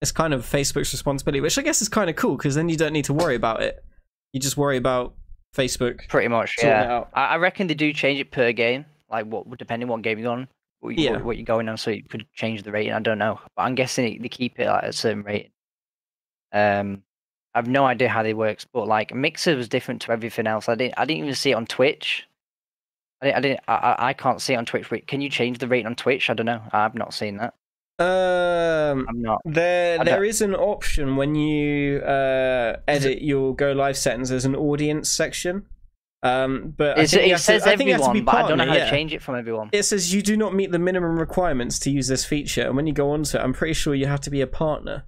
it's kind of Facebook's responsibility, which I guess is kind of cool because then you don't need to worry about it. You just worry about Facebook. Pretty much, yeah. I reckon they do change it per game, like what depending what game you're on, what you're going on, so you could change the rating. I don't know, but I'm guessing they keep it at a certain rating. I've no idea how they works, but like Mixer was different to everything else. I didn't even see it on Twitch. I can't see it on Twitch. Wait, can you change the rating on Twitch? I don't know. I've not seen that. I'm not. There is an option when you edit your go live settings. There's an audience section. But it says everyone, but I don't know how to change it from everyone. It says you do not meet the minimum requirements to use this feature, and when you go onto it, I'm pretty sure you have to be a partner.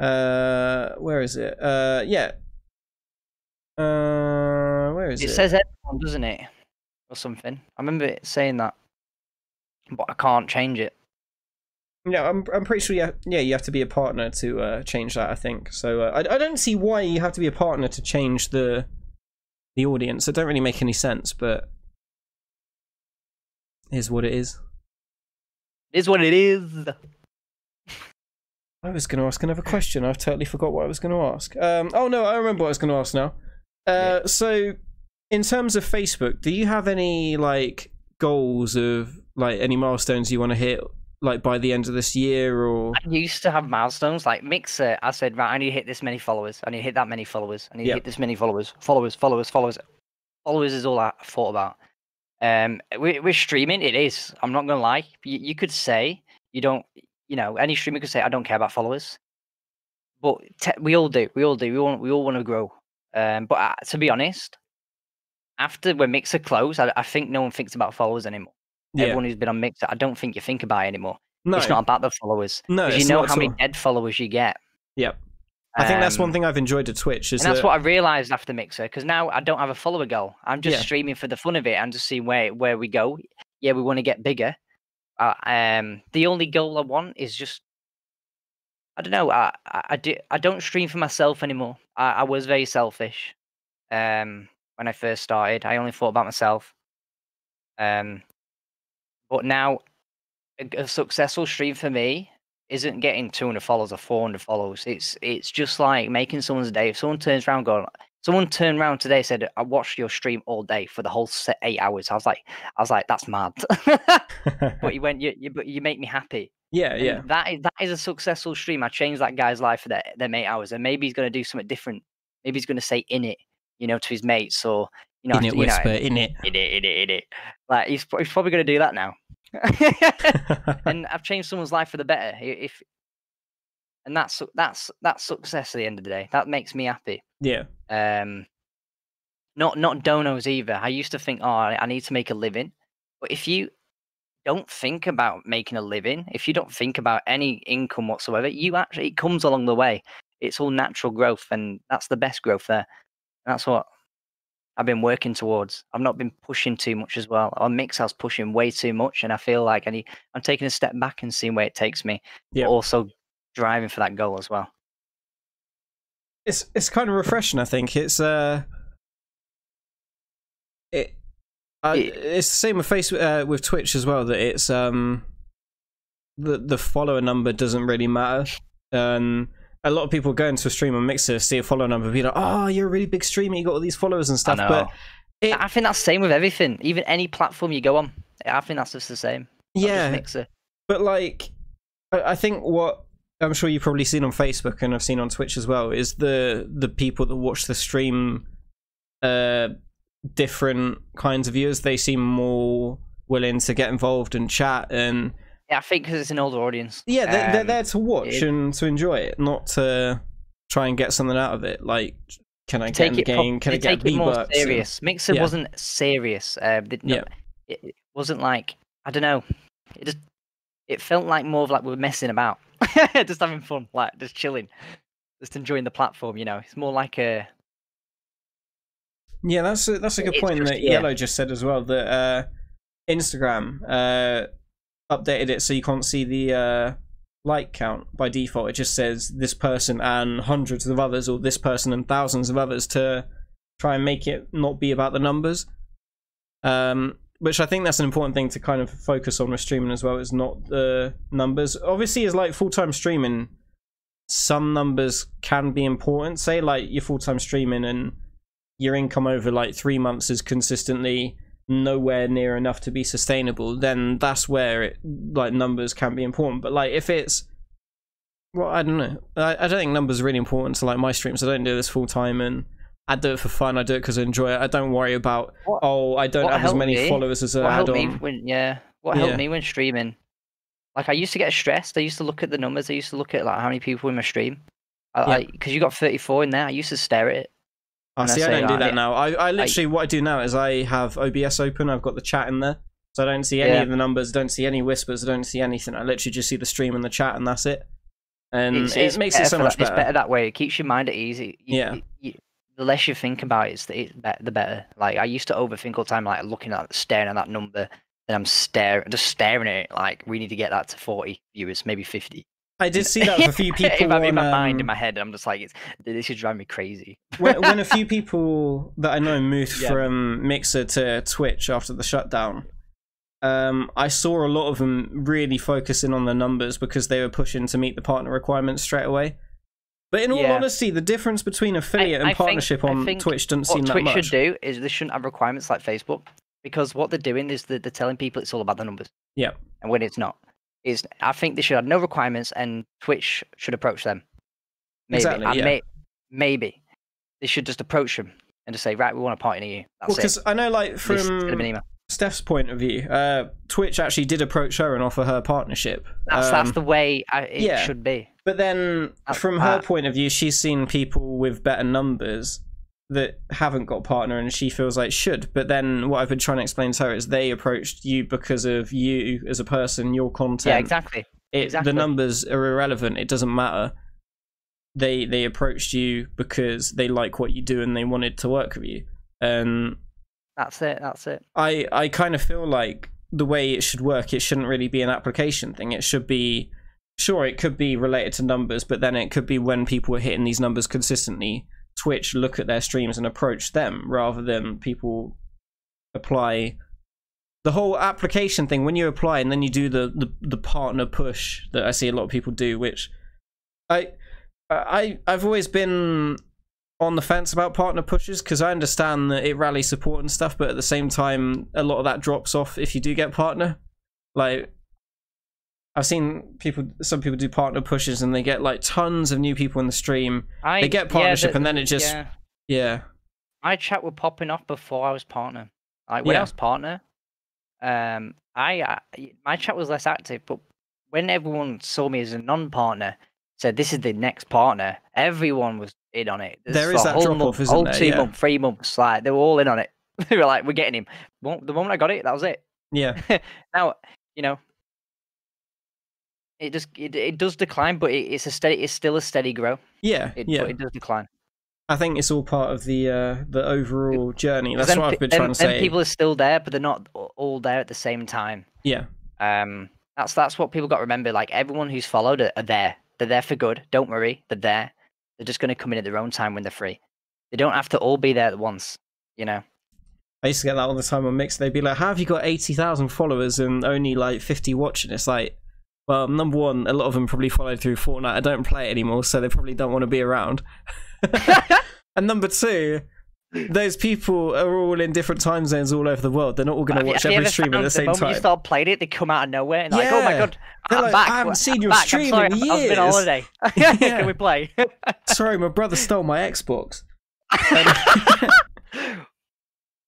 Where is it? Yeah. Where is it? It says everyone, doesn't it, or something? I remember it saying that, but I can't change it. Yeah, I'm pretty sure. Yeah, you have to be a partner to change that. I think so. I don't see why you have to be a partner to change the audience. It don't really make any sense, but is what it is. It is what it is. I was going to ask another question. I've totally forgot what I was going to ask. Oh no, I remember what I was going to ask now. Yeah. So, in terms of Facebook, do you have any like goals of like any milestones you want to hit like by the end of this year? Or I used to have milestones like Mixer. I said, right, I need to hit this many followers. I need to hit that many followers. I need to hit this many followers. Followers is all I thought about. With streaming, it is. I'm not gonna lie. You could say you don't. You know, any streamer could say, I don't care about followers, but we all do. We all want to grow. But to be honest, after when Mixer closed, I think no one thinks about followers anymore. Yeah. Everyone who's been on Mixer, I don't think you think about it anymore. No, it's not about the followers. No, because you know how many dead followers you get. Yep. I think that's one thing I've enjoyed at Twitch. Is and that's what I realized after Mixer, because now I don't have a follower goal. I'm just streaming for the fun of it and just see where we go. Yeah, we want to get bigger. The only goal I want is just, I don't know. I don't stream for myself anymore. I was very selfish when I first started. I only thought about myself. But now a successful stream for me isn't getting 200 followers or 400 followers. It's just like making someone's day. If someone turns around going, someone turned around today and said, I watched your stream all day for the whole 8 hours. I was like, that's mad. But you make me happy. Yeah, and yeah. That is a successful stream. I changed that guy's life for them 8 hours, and maybe he's gonna do something different. Maybe he's gonna say "in it," you know, to his mates, or you know, in it, whisper, in it. Like he's probably gonna do that now. And I've changed someone's life for the better. And that's success at the end of the day. That makes me happy. Yeah. Not donos either. I used to think, oh, I need to make a living. But if you don't think about making a living, if you don't think about any income whatsoever, it comes along the way. It's all natural growth, and that's the best growth there. And that's what I've been working towards. I've not been pushing too much as well. On Mix, I was pushing way too much, and I feel like I'm taking a step back and seeing where it takes me. Yeah. But also driving for that goal as well. It's kind of refreshing, I think. It's the same with Facebook, with Twitch as well. That it's the follower number doesn't really matter. A lot of people go into a stream on Mixer, see a follower number, and be like, "Oh, you're a really big streamer. You got all these followers and stuff." I think that's the same with everything. Even any platform you go on, I think that's just the same. Yeah, Mixer. But like, I think what I'm sure you've probably seen on Facebook, and I've seen on Twitch as well, is the people that watch the stream, different kinds of viewers. They seem more willing to get involved and chat, and yeah, I think because it's an older audience. Yeah, they're there to watch and to enjoy it, not to try and get something out of it. Like, can I get in the game? Can I get B bucks? More serious. Mixer wasn't serious. It wasn't like, I don't know. It felt like more of like we were messing about. Just having fun, like just chilling, just enjoying the platform. You know, it's more like a. Yeah, that's a good point that Yellow just said as well. That Instagram updated it so you can't see the like count by default. It just says this person and hundreds of others, or this person and thousands of others, to try and make it not be about the numbers. Which I think that's an important thing to kind of focus on with streaming as well, is not the numbers. Obviously, as like full-time streaming, some numbers can be important. Say like you're full-time streaming and your income over like 3 months is consistently nowhere near enough to be sustainable, then that's where it, like, numbers can be important. But like if it's, well, I don't know. I don't think numbers are really important to like my streams. I don't do this full-time, and I do it for fun. I do it because I enjoy it. I don't worry about I don't have as many followers as I had on. What helped me when streaming, like I used to get stressed. I used to look at the numbers. I used to look at like how many people in my stream. Because you got 34 in there. I used to stare at it. See, I don't do that now. I literally, what I do now is I have OBS open. I've got the chat in there, so I don't see any of the numbers. I don't see any whispers. I don't see anything. I literally just see the stream and the chat, and that's it. And it makes it so much better. It's better that way. It keeps your mind at ease. The less you think about it, the better. Like I used to overthink all the time, like staring at that number, and I'm just staring at it. Like we need to get that to 40 viewers, maybe 50. I did see that with a few people. in my head, I'm just like, this is driving me crazy. when a few people that I know moved from Mixer to Twitch after the shutdown, I saw a lot of them really focusing on the numbers because they were pushing to meet the partner requirements straight away. But in all honesty, the difference between affiliate and partnership on Twitch doesn't seem that much. What Twitch should do is they shouldn't have requirements like Facebook, because what they're doing is they're telling people it's all about the numbers. Yeah. And when it's not. I think they should have no requirements, and Twitch should approach them. Maybe. Exactly, yeah. Maybe. They should just approach them and just say, right, we want to partner you. That's it. Because I know, like, from Steph's point of view, Twitch actually did approach her and offer her partnership. That's the way it should be. But then, from her point of view, she's seen people with better numbers that haven't got a partner, and she feels like should. But then, what I've been trying to explain to her is they approached you because of you as a person, your content. Yeah, exactly. The numbers are irrelevant. It doesn't matter. They approached you because they like what you do and they wanted to work with you. And that's it. That's it. I kind of feel like the way it should work, it shouldn't really be an application thing. It should be. Sure, it could be related to numbers, but then it could be when people are hitting these numbers consistently, Twitch look at their streams and approach them rather than people apply. The whole application thing, when you apply and then you do the partner push that I see a lot of people do, which I've always been on the fence about partner pushes, because I understand that it rallies support and stuff, but at the same time, a lot of that drops off if you do get partner. Like, I've seen some people do partner pushes and they get like tons of new people in the stream. They get partnership and then it just My chat were popping off before I was partner. Like when I was partner, my chat was less active, but when everyone saw me as a non-partner, said this is the next partner, everyone was in on it. There is that drop off, isn't there? 2 months, 3 months, like they were all in on it. They were like, we're getting him. Well, the moment I got it, that was it. Yeah. Now, you know, it does decline, but it's still a steady growth. Yeah, but it does decline. I think it's all part of the overall journey. That's what I've been trying to say. People are still there, but they're not all there at the same time. Yeah. That's what people got to remember. Like everyone who's followed are there. They're there for good. Don't worry, they're there. They're just going to come in at their own time when they're free. They don't have to all be there at once. You know. I used to get that all the time on Mixer. They'd be like, "How have you got 80,000 followers and only like 50 watching?" It's like. Well, number one, a lot of them probably followed through Fortnite. I don't play it anymore, so they probably don't want to be around. And number two, those people are all in different time zones all over the world. They're not all going to watch every stream at the same time. The moment you start playing it, they come out of nowhere and like, oh my god, I'm back. I haven't seen your stream in years. I've been on holiday. Can we play? Sorry, my brother stole my Xbox.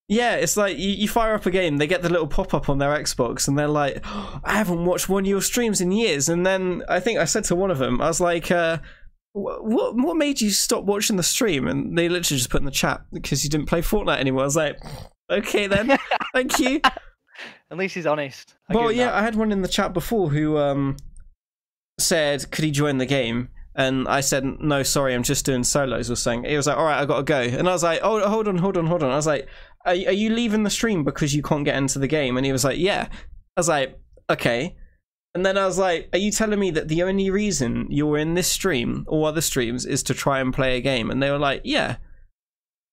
Yeah, it's like you fire up a game, they get the little pop-up on their Xbox, and they're like, oh, I haven't watched one of your streams in years. And then I think I said to one of them, I was like, what made you stop watching the stream? And they literally just put in the chat, because you didn't play Fortnite anymore. I was like, okay then, thank you. At least he's honest. Well, yeah, I had one in the chat before who said, could he join the game? And I said, no, sorry, I'm just doing solos or something. He was like, all right, I got to go. And I was like, oh, hold on. I was like, are you leaving the stream because you can't get into the game? And he was like, yeah. I was like, okay. And then I was like, are you telling me that the only reason you're in this stream or other streams is to try and play a game? And they were like, yeah.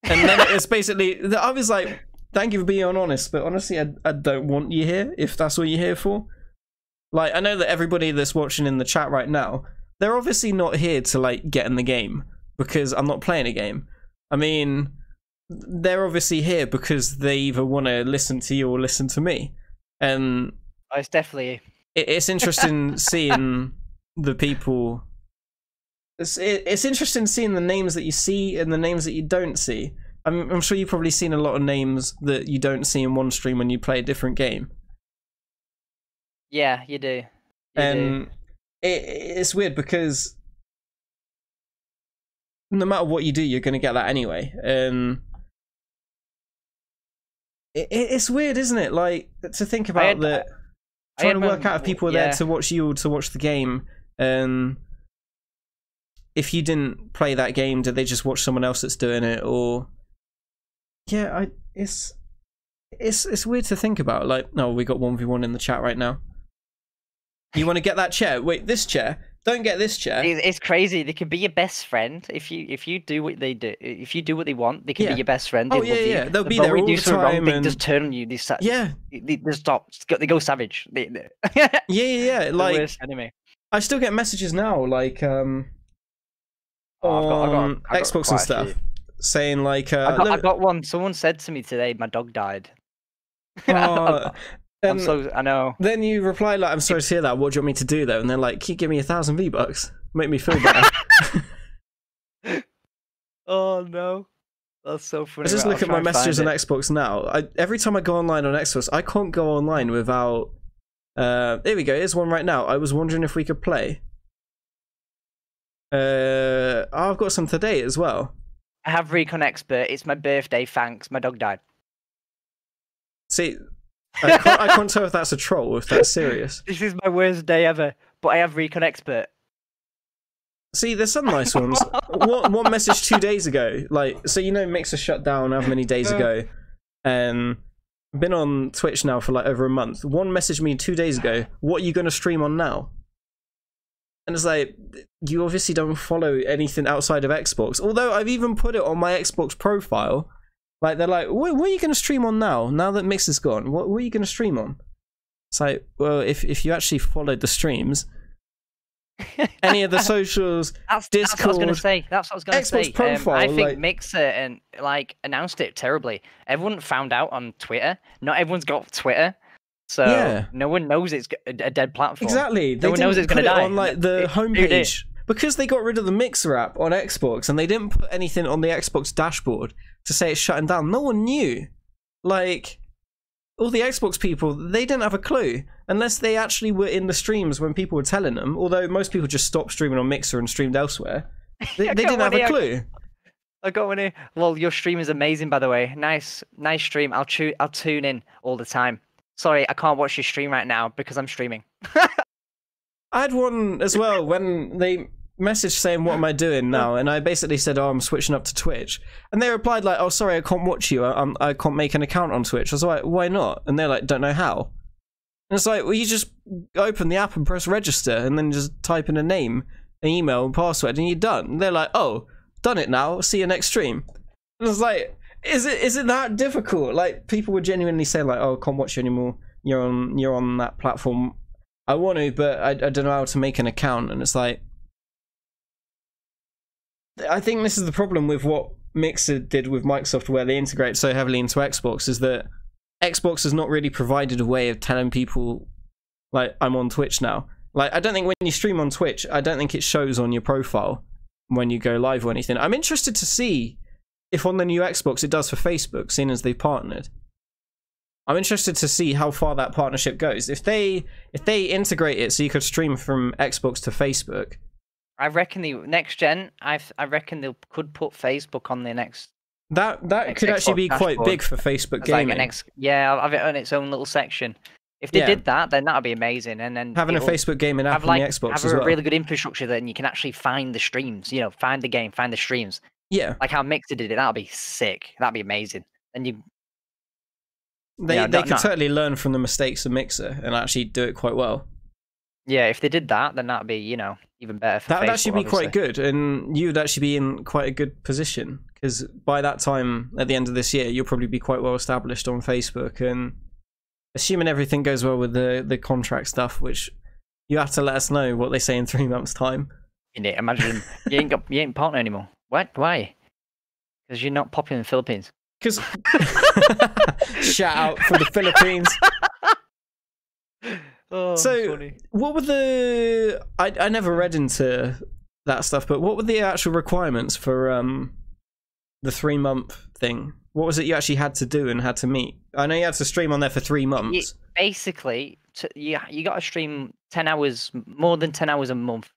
And then it's basically, I was like, thank you for being honest, but honestly, I don't want you here if that's all you're here for. Like, I know that everybody that's watching in the chat right now, they're obviously not here to, like, get in the game because I'm not playing a game. I mean, they're obviously here because they either want to listen to you or listen to me. And it's definitely... It's interesting seeing the people... It's interesting seeing the names that you see and the names that you don't see. I'm sure you've probably seen a lot of names that you don't see in one stream when you play a different game. Yeah, you do. It's weird because no matter what you do, you're going to get that anyway. It's weird, isn't it? Like, to think about that, trying to work out if people are there to watch you or to watch the game. If you didn't play that game, did they just watch someone else that's doing it? Or it's weird to think about. Like, no, we got 1v1 in the chat right now. You want to get that chair? Wait, this chair? Don't get this chair. It's crazy. They can be your best friend if you do what they do. If you do what they want, they can be your best friend. They love you. They'll be there all the time. They just turn on you. They stop. They go savage. Yeah. Like worst enemy. I still get messages now, like I've got Xbox and stuff, saying like I got one. Someone said to me today, my dog died. I know. Then you reply like, I'm sorry to hear that, what do you want me to do though? And they're like, can you give me 1,000 V-Bucks? Make me feel better. Oh no. That's so funny. I just look at my messages on Xbox now. Every time I go online on Xbox, I can't go online without... there we go, here's one right now. I was wondering if we could play. I've got some today as well. I have Recon Expert. It's my birthday, thanks. My dog died. See... I can't tell if that's a troll or if that's serious. This is my worst day ever, but I have Recon Expert. See, there's some nice ones. One message 2 days ago, like, so you know Mixer shut down how many days ago? Been on Twitch now for like over a month. One messaged me 2 days ago, what are you going to stream on now? And it's like, you obviously don't follow anything outside of Xbox. Although I've even put it on my Xbox profile. Like, they're like, what are you going to stream on now? Now that Mixer's gone, what are you going to stream on? It's like, well, if you actually followed the streams, any of the socials, Discord, that's what I was going to say. That's what I was going to say. Xbox profile, I think like... Mixer and like announced it terribly. Everyone found out on Twitter. Not everyone's got Twitter, so no one knows it's a dead platform. Exactly, no one knows it's going to die on like the homepage. Because they got rid of the Mixer app on Xbox and they didn't put anything on the Xbox dashboard to say it's shutting down. No one knew. Like, all the Xbox people, they didn't have a clue. Unless they actually were in the streams when people were telling them. Although most people just stopped streaming on Mixer and streamed elsewhere. They didn't have a clue. I got one here. Well, your stream is amazing, by the way. Nice stream. I'll tune in all the time. Sorry, I can't watch your stream right now because I'm streaming. I had one as well when they messaged saying, what am I doing now? And I basically said, oh, I'm switching up to Twitch. And they replied like, oh, sorry, I can't watch you. I can't make an account on Twitch. I was like, why not? And they're like, don't know how. And it's like, well, you just open the app and press register and then just type in a name, an email and password and you're done. And they're like, oh, done it now. See you next stream. And I was like, is it that difficult? Like, people were genuinely saying like, oh, I can't watch you anymore. You're on that platform. I want to, but I don't know how to make an account. And it's like, I think this is the problem with what Mixer did with Microsoft, where they integrate so heavily into Xbox, is that Xbox has not really provided a way of telling people, like, I'm on Twitch now. Like, I don't think when you stream on Twitch, I don't think it shows on your profile when you go live or anything. I'm interested to see if on the new Xbox it does for Facebook, seeing as they've partnered. I'm interested to see how far that partnership goes. If they integrate it so you could stream from Xbox to Facebook, I reckon the next gen. I reckon they could put Facebook on the next. That could actually be quite big for Facebook Gaming. Like I'll have it on its own little section. If they did that, then that'd be amazing. And then having a Facebook Gaming app on the Xbox as well. Have a really good infrastructure, then you can actually find the streams. You know, find the game, find the streams. Yeah, like how Mixer did it. That'd be sick. That'd be amazing. And you. They could certainly learn from the mistakes of Mixer and actually do it quite well. Yeah, if they did that, then that'd be, you know, even better for Facebook. That'd actually be quite good, and you'd actually be in quite a good position, because by that time, at the end of this year, you'll probably be quite well established on Facebook, and assuming everything goes well with the contract stuff, which you have to let us know what they say in 3 months' time. Imagine you ain't partner anymore. What? Why? Because you're not popular in the Philippines. Because shout out for the Philippines. Oh, so funny. What were the I never read into that stuff, but what were the actual requirements for the 3 month thing? What was it you actually had to do and had to meet? I know you had to stream on there for 3 months. Basically, you got to stream 10 hours, more than 10 hours a month,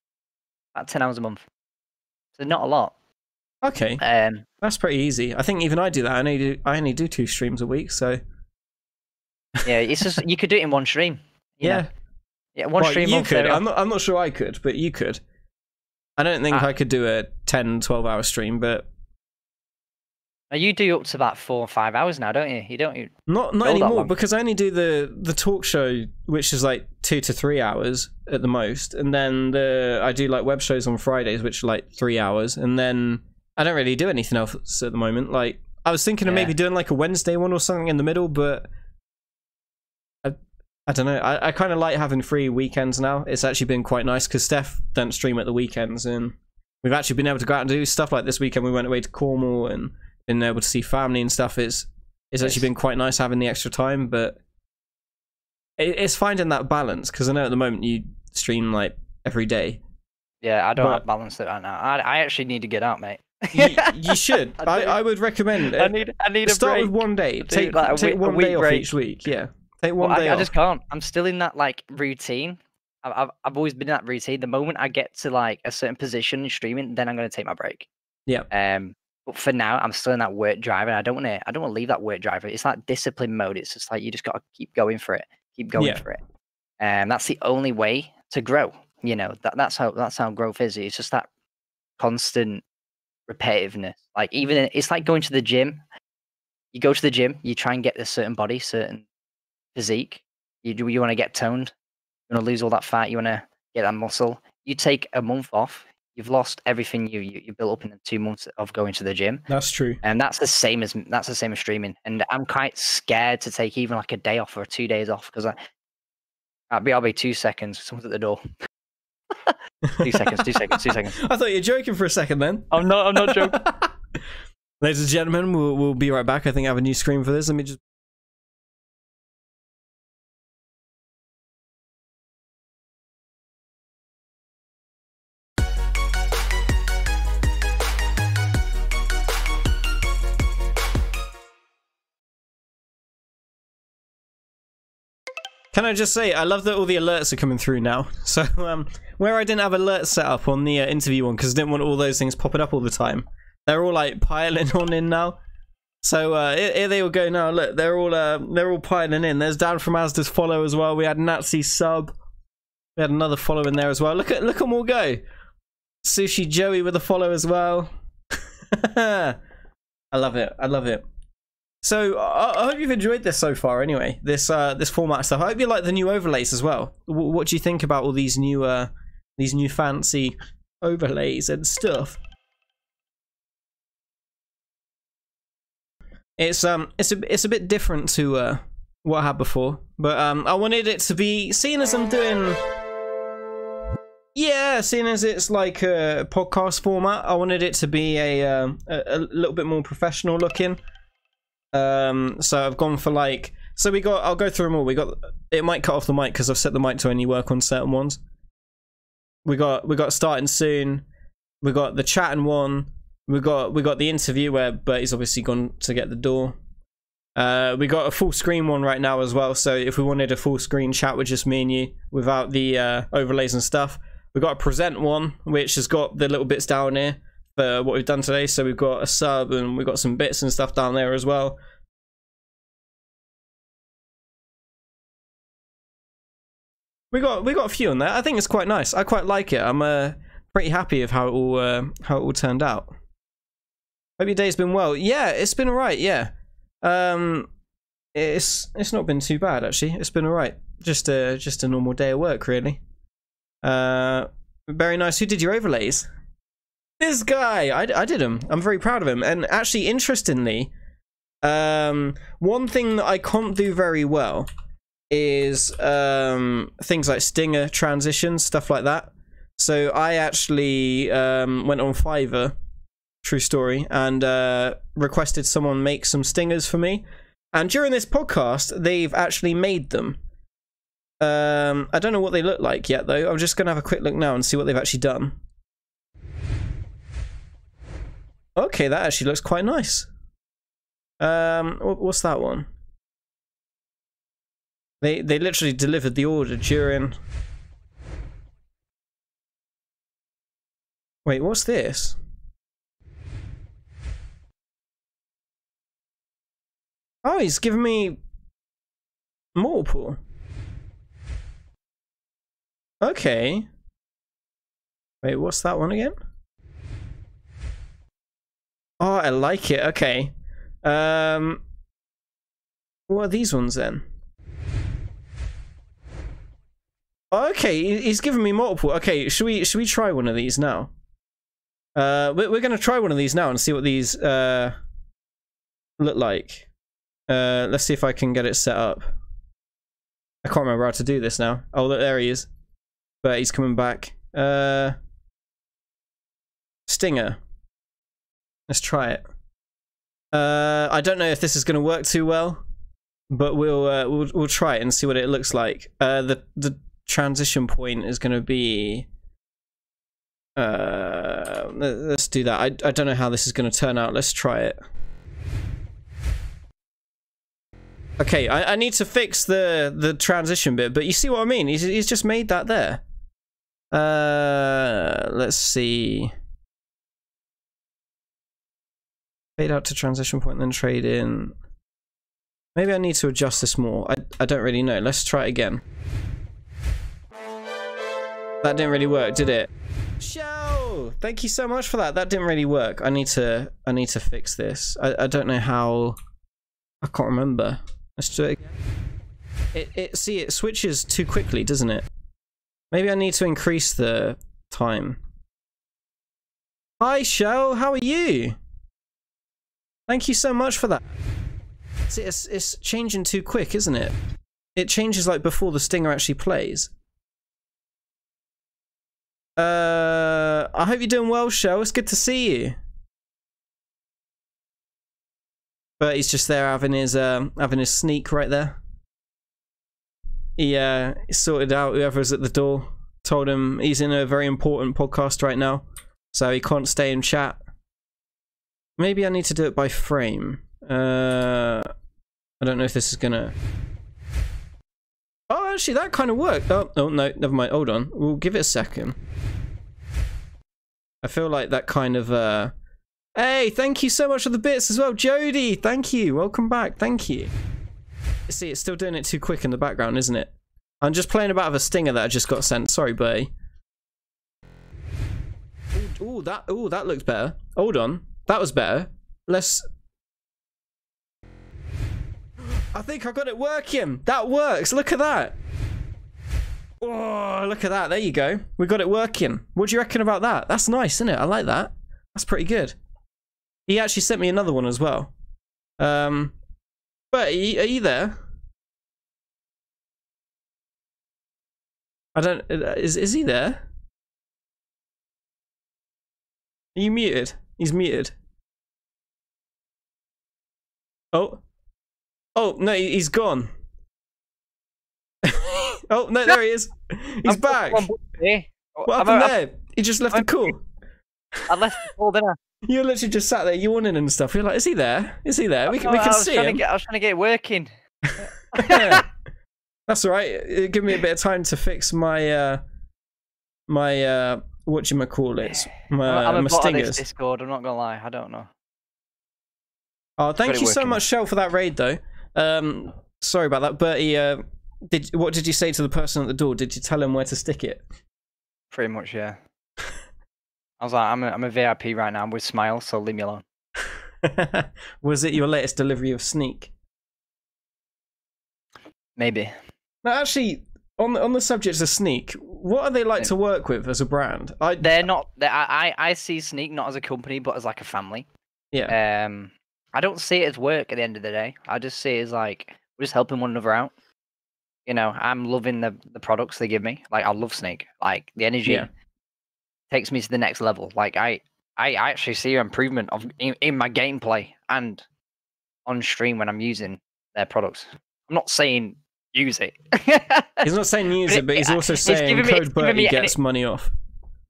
about 10 hours a month. So not a lot. Okay, that's pretty easy. I think even I do that. I only do 2 streams a week, so yeah, it's just you could do it in one stream. One stream. You could. I'm not sure I could, but you could. I don't think I could do a 10-12 hour stream, but Now you do up to about 4 or 5 hours now, don't you? You don't. You not anymore, because I only do the talk show, which is like 2 to 3 hours at the most, and then I do like web shows on Fridays, which are like 3 hours, and then I don't really do anything else at the moment. Like I was thinking of maybe doing like a Wednesday one or something in the middle, but I don't know. I kind of like having free weekends now. It's actually been quite nice because Steph don't stream at the weekends, and we've actually been able to go out and do stuff. Like this weekend, we went away to Cornwall and been able to see family and stuff. It's actually been quite nice having the extra time, but it's finding that balance, because I know at the moment you stream like every day. Yeah, I don't have balance that right now. I actually need to get out, mate. You should. I would recommend it. I need a start break. With 1 day. Take, like take one day break. Off each week. Yeah, take one day off. I just can't. I'm still in that like routine. I've always been in that routine. The moment I get to like a certain position in streaming, then I'm going to take my break. Yeah. But for now, I'm still in that work drive, and I don't want to leave that work drive. It's like discipline mode. It's just like you just got to keep going for it, keep going for it, and that's the only way to grow. You know, that's how growth is. It's just that constant repetitiveness. Like even it's like going to the gym. You go to the gym, you try and get a certain body, certain physique. You want to get toned. You want to lose all that fat. You want to get that muscle. You take a month off. You've lost everything you built up in the 2 months of going to the gym. That's true. And that's the same as streaming. And I'm quite scared to take even like a day off or 2 days off, because I'll be 2 seconds. Someone's at the door. 2 seconds. 2 seconds. 2 seconds. I thought you were joking for a second. Then I'm not joking. Ladies and gentlemen, we'll be right back. I think I have a new screen for this. Let me just. Can I just say, I love that all the alerts are coming through now. So where I didn't have alerts set up on the interview one, because I didn't want all those things popping up all the time, they're all like piling on in now. So here they all go now. Look, they're all piling in. There's Dan from Asda's follow as well. We had Nazi sub. We had another follow in there as well. Look at them all go. Sushi Joey with a follow as well. I love it. I love it. So I hope you've enjoyed this so far. Anyway, this format stuff. I hope you like the new overlays as well. What do you think about all these new fancy overlays and stuff? It's a bit different to what I had before, but I wanted it to be seen as I'm doing. Yeah, seeing as it's like a podcast format, I wanted it to be a little bit more professional looking. So I've gone for like, so we got, I'll go through them all. We got, it might cut off the mic because I've set the mic to only work on certain ones. We got starting soon. We got the chatting one. We got the interview where Bertie's obviously gone to get the door. We got a full screen one right now as well. So if we wanted a full screen chat with just me and you without the overlays and stuff, we got a present one, which has got the little bits down here. What we've done today, so we've got a sub and we've got some bits and stuff down there as well. We got a few on there. I think it's quite nice. I quite like it. I'm pretty happy with how it all turned out. Hope your day's been well. Yeah, it's been alright. Yeah, it's not been too bad actually. It's been alright. Just a normal day of work really. Very nice. Who did your overlays? This guy, I did him. I'm very proud of him. And actually, interestingly, one thing that I can't do very well is things like stinger transitions, stuff like that. So I actually went on Fiverr, true story, and requested someone make some stingers for me. And during this podcast, they've actually made them. I don't know what they look like yet, though. I'm just going to have a quick look now and see what they've actually done. Okay, that actually looks quite nice. What's that one? They literally delivered the order during. Wait, what's this? Oh, he's giving me multiple. Okay. Wait, what's that one again? Oh, I like it. Okay. What are these ones then? Okay, he's given me multiple. Okay, should we try one of these now? We're gonna try one of these now and see what these look like. Let's see if I can get it set up. I can't remember how to do this now. Oh, look, there he is. But he's coming back. Stinger. Let's try it. I don't know if this is gonna work too well, but we'll try it and see what it looks like. The transition point is going to be let's do that. I don't know how this is going to turn out. Let's try it. Okay, I need to fix the transition bit, but you see what I mean. He's just made that there. Let's see. Fade out to transition point, then trade in. Maybe I need to adjust this more. I don't really know. Let's try it again. That didn't really work, did it? Shell, thank you so much for that. That didn't really work. I need to fix this. I don't know how. I can't remember. Let's do it again. It switches too quickly, doesn't it? Maybe I need to increase the time. Hi Shell, how are you? Thank you so much for that. See, it's changing too quick, isn't it? It changes like before the stinger actually plays. I hope you're doing well, Shell. It's good to see you. But he's just there having his sneak right there. He sorted out whoever's at the door. Told him he's in a very important podcast right now, so he can't stay in chat. Maybe I need to do it by frame. I don't know if this is gonna. Oh, actually, that kind of worked. Oh, no, never mind. Hold on. We'll give it a second. I feel like that kind of, Hey, thank you so much for the bits as well. Jody, thank you. Welcome back. Thank you. See, it's still doing it too quick in the background, isn't it? I'm just playing about with a stinger that I just got sent. Sorry, buddy. Ooh, that looked better. Hold on. That was better. Let's... I think I got it working. That works. Look at that. Oh, look at that. There you go. We got it working. What do you reckon about that? That's nice, isn't it? I like that. That's pretty good. He actually sent me another one as well. But are you there? I don't. Is he there? Are you muted? He's muted. Oh. Oh, no, he's gone. Oh, no, there he is. He's back. What happened there? He just left the call. I left the call, didn't I? You literally just sat there yawning and stuff. You're like, is he there? Is he there? We can see him. I was trying to get it working. Yeah. That's all right. It gave me a bit of time to fix my, whatchamacallit. I'm a bot on this Discord, I'm not going to lie. I don't know. Oh, thank you so much, Shell, for that raid, though. Sorry about that, Bertie. What did you say to the person at the door? Did you tell him where to stick it? Pretty much, yeah. I was like, I'm a VIP right now. I'm with Smile, so leave me alone. Was it your latest delivery of Sneak? Maybe. No, actually, on the subject of Sneak, what are they like to work with as a brand? I see Sneak not as a company, but as like a family. Yeah. I don't see it as work at the end of the day. I just see it as like we're just helping one another out. You know, I'm loving the products they give me. Like I love Sneak. Like the energy takes me to the next level. Like I actually see an improvement in my gameplay and on stream when I'm using their products. I'm not saying use it. He's not saying use it, but he's also saying Code Bertie gets money off.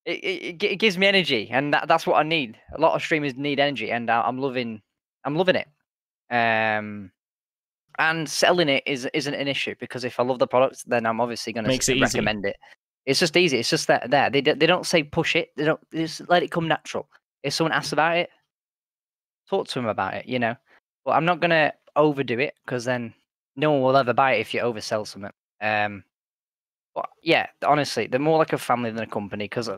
It gives me energy, and that's what I need. A lot of streamers need energy, and I'm loving it, and selling it isn't an issue because if I love the product, then I'm obviously going to recommend it. It's just easy. It's just that there. They don't say push it. They don't. They just let it come natural. If someone asks about it, talk to them about it. You know, but I'm not going to overdo it because then no one will ever buy it if you oversell something. But yeah, honestly, they're more like a family than a company because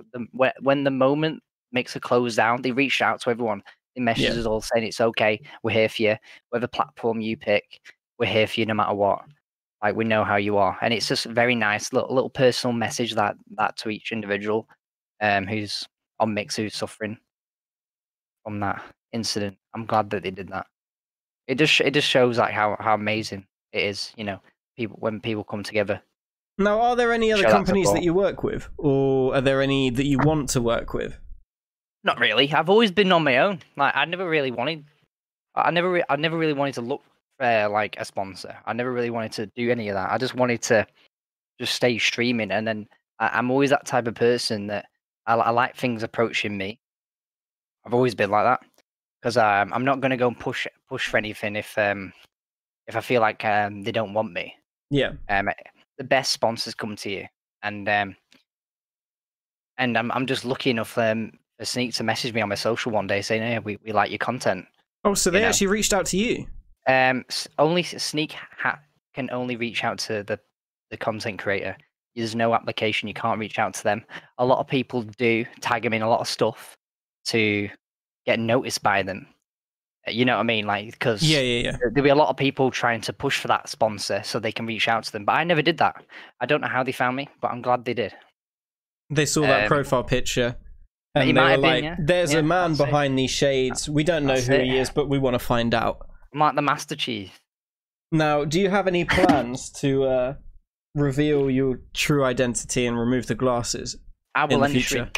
when the moment Mixer closed down, they reached out to everyone It messages us all saying it's okay. We're here for you. Whatever platform you pick, we're here for you no matter what. Like, we know how you are, and it's just a very nice little personal message that to each individual who's on Mixer who's suffering from that incident. I'm glad that they did that. It just shows like how amazing it is, you know, when people come together. Now, are there any other companies that you work with, or are there any that you want to work with? Not really. I've always been on my own. Like, I never really wanted to look for like a sponsor. I never really wanted to do any of that. I just wanted to just stay streaming. And then I'm always that type of person that I like things approaching me. I've always been like that, because I'm not going to go and push for anything if I feel like they don't want me. Yeah. The best sponsors come to you, and I'm just lucky enough for Sneak to message me on my social one day saying, "Hey, we like your content." Oh, so they actually reached out to you? Only Sneak can only reach out to the content creator. There's no application; you can't reach out to them. A lot of people do tag them in a lot of stuff to get noticed by them. You know what I mean? Like, because there'll be a lot of people trying to push for that sponsor so they can reach out to them. But I never did that. I don't know how they found me, but I'm glad they did. They saw that profile picture, and they were like, "There's a man behind these shades. We don't know who he is, but we want to find out." I'm like the Master Chief. Now, do you have any plans to reveal your true identity and remove the glasses? I will in the future.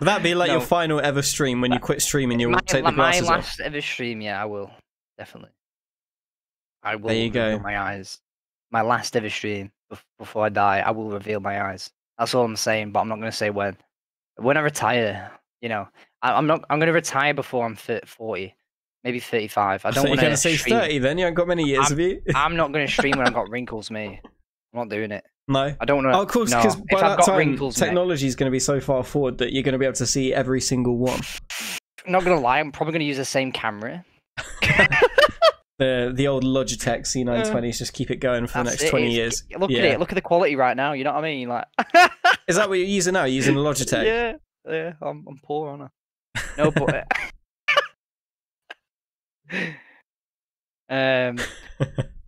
Will that be like your final ever stream when you quit streaming? You'll take the glasses off. My last ever stream, yeah, I will definitely. I will. There you go. My eyes. My last ever stream before I die, I will reveal my eyes. That's all I'm saying, but I'm not going to say when. When I retire, you know, I'm going to retire before I'm 40, maybe 35. I don't want to say 30. Then you haven't got many years, have you? I'm not going to stream when I've got wrinkles, mate. I'm not doing it. No, I don't know. Oh, of course, because by that time, technology is going to be so far forward that you're going to be able to see every single one. I'm not going to lie, I'm probably going to use the same camera. the old Logitech C920s, just keep it going for the next 20 years. Look at it. Look at the quality right now. You know what I mean? Like, is that what you're using now? You're using a Logitech? Yeah. I'm poor, aren't I? No, but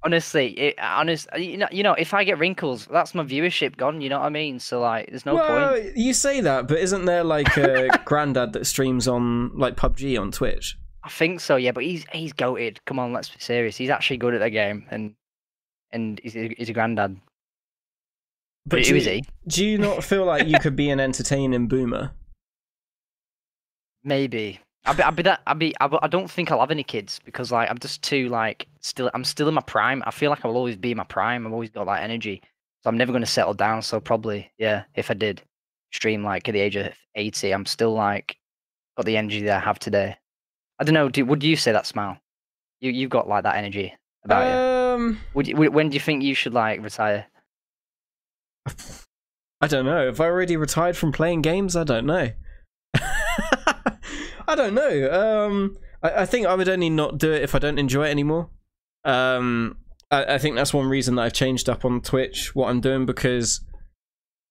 honestly, you know, if I get wrinkles, that's my viewership gone. You know what I mean? So like, there's no point. You say that, but isn't there like a granddad that streams on like PUBG on Twitch? I think so, yeah. But he's goated. Come on, let's be serious. He's actually good at the game, and he's a granddad. But who is he? Do you not feel like you could be an entertaining boomer? Maybe. I don't think I'll have any kids, because like I'm just too like I'm still in my prime. I feel like I will always be in my prime. I've always got that energy, so I'm never going to settle down. So probably, yeah, if I did stream like at the age of 80, I'm still like got the energy that I have today. I don't know. Would you say that, Smile? You've got like that energy about you. When do you think you should like retire? I don't know. Have I already retired from playing games? I don't know. I don't know. I think I would only not do it if I don't enjoy it anymore. I think that's one reason that I've changed up on Twitch what I'm doing, because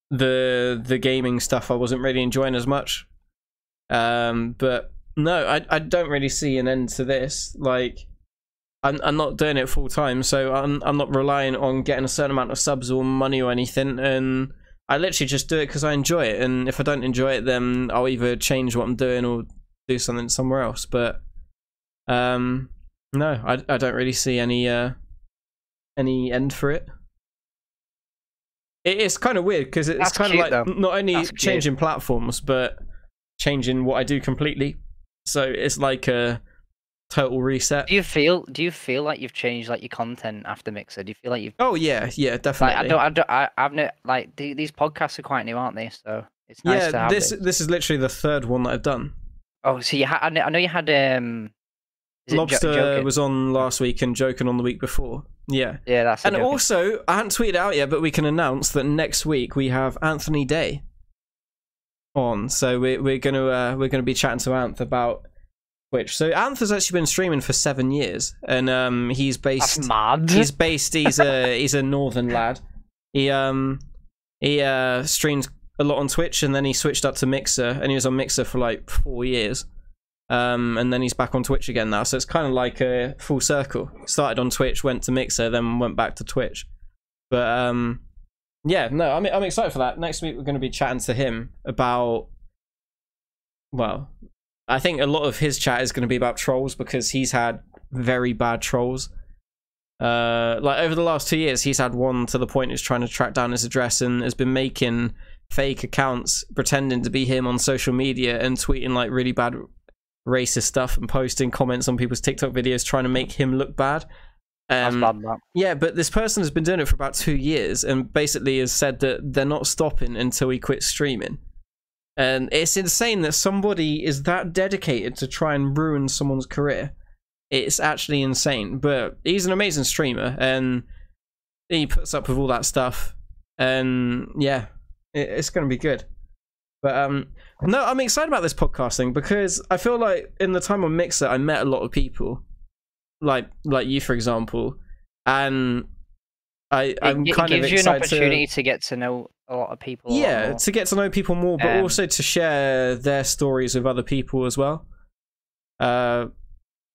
the gaming stuff I wasn't really enjoying as much. But no, I don't really see an end to this. Like, I'm not doing it full time, so I'm not relying on getting a certain amount of subs or money or anything, and I literally just do it because I enjoy it. And if I don't enjoy it, then I'll either change what I'm doing or do something somewhere else. But no, I don't really see any end for it. It's kind of weird, because it's kind of like not only changing platforms, but changing what I do completely. So it's like a total reset. Do you feel like you've changed like your content after Mixer? Do you feel like you've? Oh yeah, definitely. Like, I've no, like these podcasts are quite new, aren't they? So it's nice to have this is literally the third one that I've done. Oh, so you I know you had Lobster was on last week and Joker on the week before. Yeah, that's it. And also, I haven't tweeted out yet, but we can announce that next week we have Anthony Day on. So we're gonna be chatting to Anth about Twitch. So Anth has actually been streaming for 7 years, and he's based. That's mad. He's a northern lad. He streams a lot on Twitch, and then he switched up to Mixer, and he was on Mixer for like 4 years. And then he's back on Twitch again now, so it's kind of like a full circle. Started on Twitch, went to Mixer, then went back to Twitch. But yeah, no, I'm excited for that. Next week we're going to be chatting to him about, well, I think a lot of his chat is going to be about trolls, because he's had very bad trolls. Like over the last 2 years, he's had one to the point he's trying to track down his address and has been making fake accounts pretending to be him on social media and tweeting like really bad racist stuff and posting comments on people's TikTok videos trying to make him look bad. That's bad, man. Yeah, but this person has been doing it for about 2 years and basically has said that they're not stopping until he quits streaming. And it's insane that somebody is that dedicated to try and ruin someone's career. It's actually insane, but he's an amazing streamer and he puts up with all that stuff, and yeah, it's going to be good. But no, I'm excited about this podcasting because I feel like in the time on Mixer, I met a lot of people, like you, for example, and I'm kind of excited. It gives you an opportunity to get to know a lot of people. Yeah, to get to know people more, but also to share their stories with other people as well.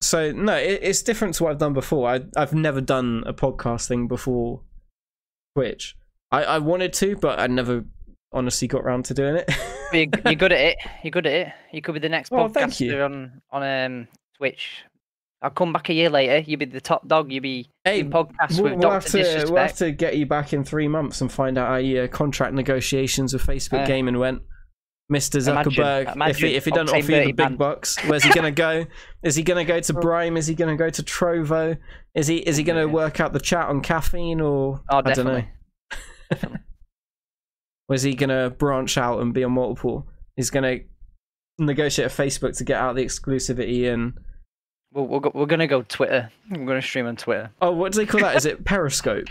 So no, it's different to what I've done before. I've never done a podcasting before Twitch. I wanted to, but I never honestly got around to doing it. You're good at it. You're good at it. You could be the next podcaster on Twitch. I'll come back a year later. You'll be the top dog. You'll be in podcasts with Dr. Disrespect. We'll have to get you back in 3 months and find out how your contract negotiations with Facebook Gaming went. Mr. Zuckerberg, if he doesn't offer you the big bucks, where's he gonna go? Is he gonna go to Brime? Is he gonna go to Trovo? Is he gonna work out the chat on Caffeine, or I don't know? Or is he gonna branch out and be on multiple? He's gonna negotiate a Facebook to get out the exclusivity, and we're gonna go Twitter. We're gonna stream on Twitter. Oh, what do they call that? Is it Periscope?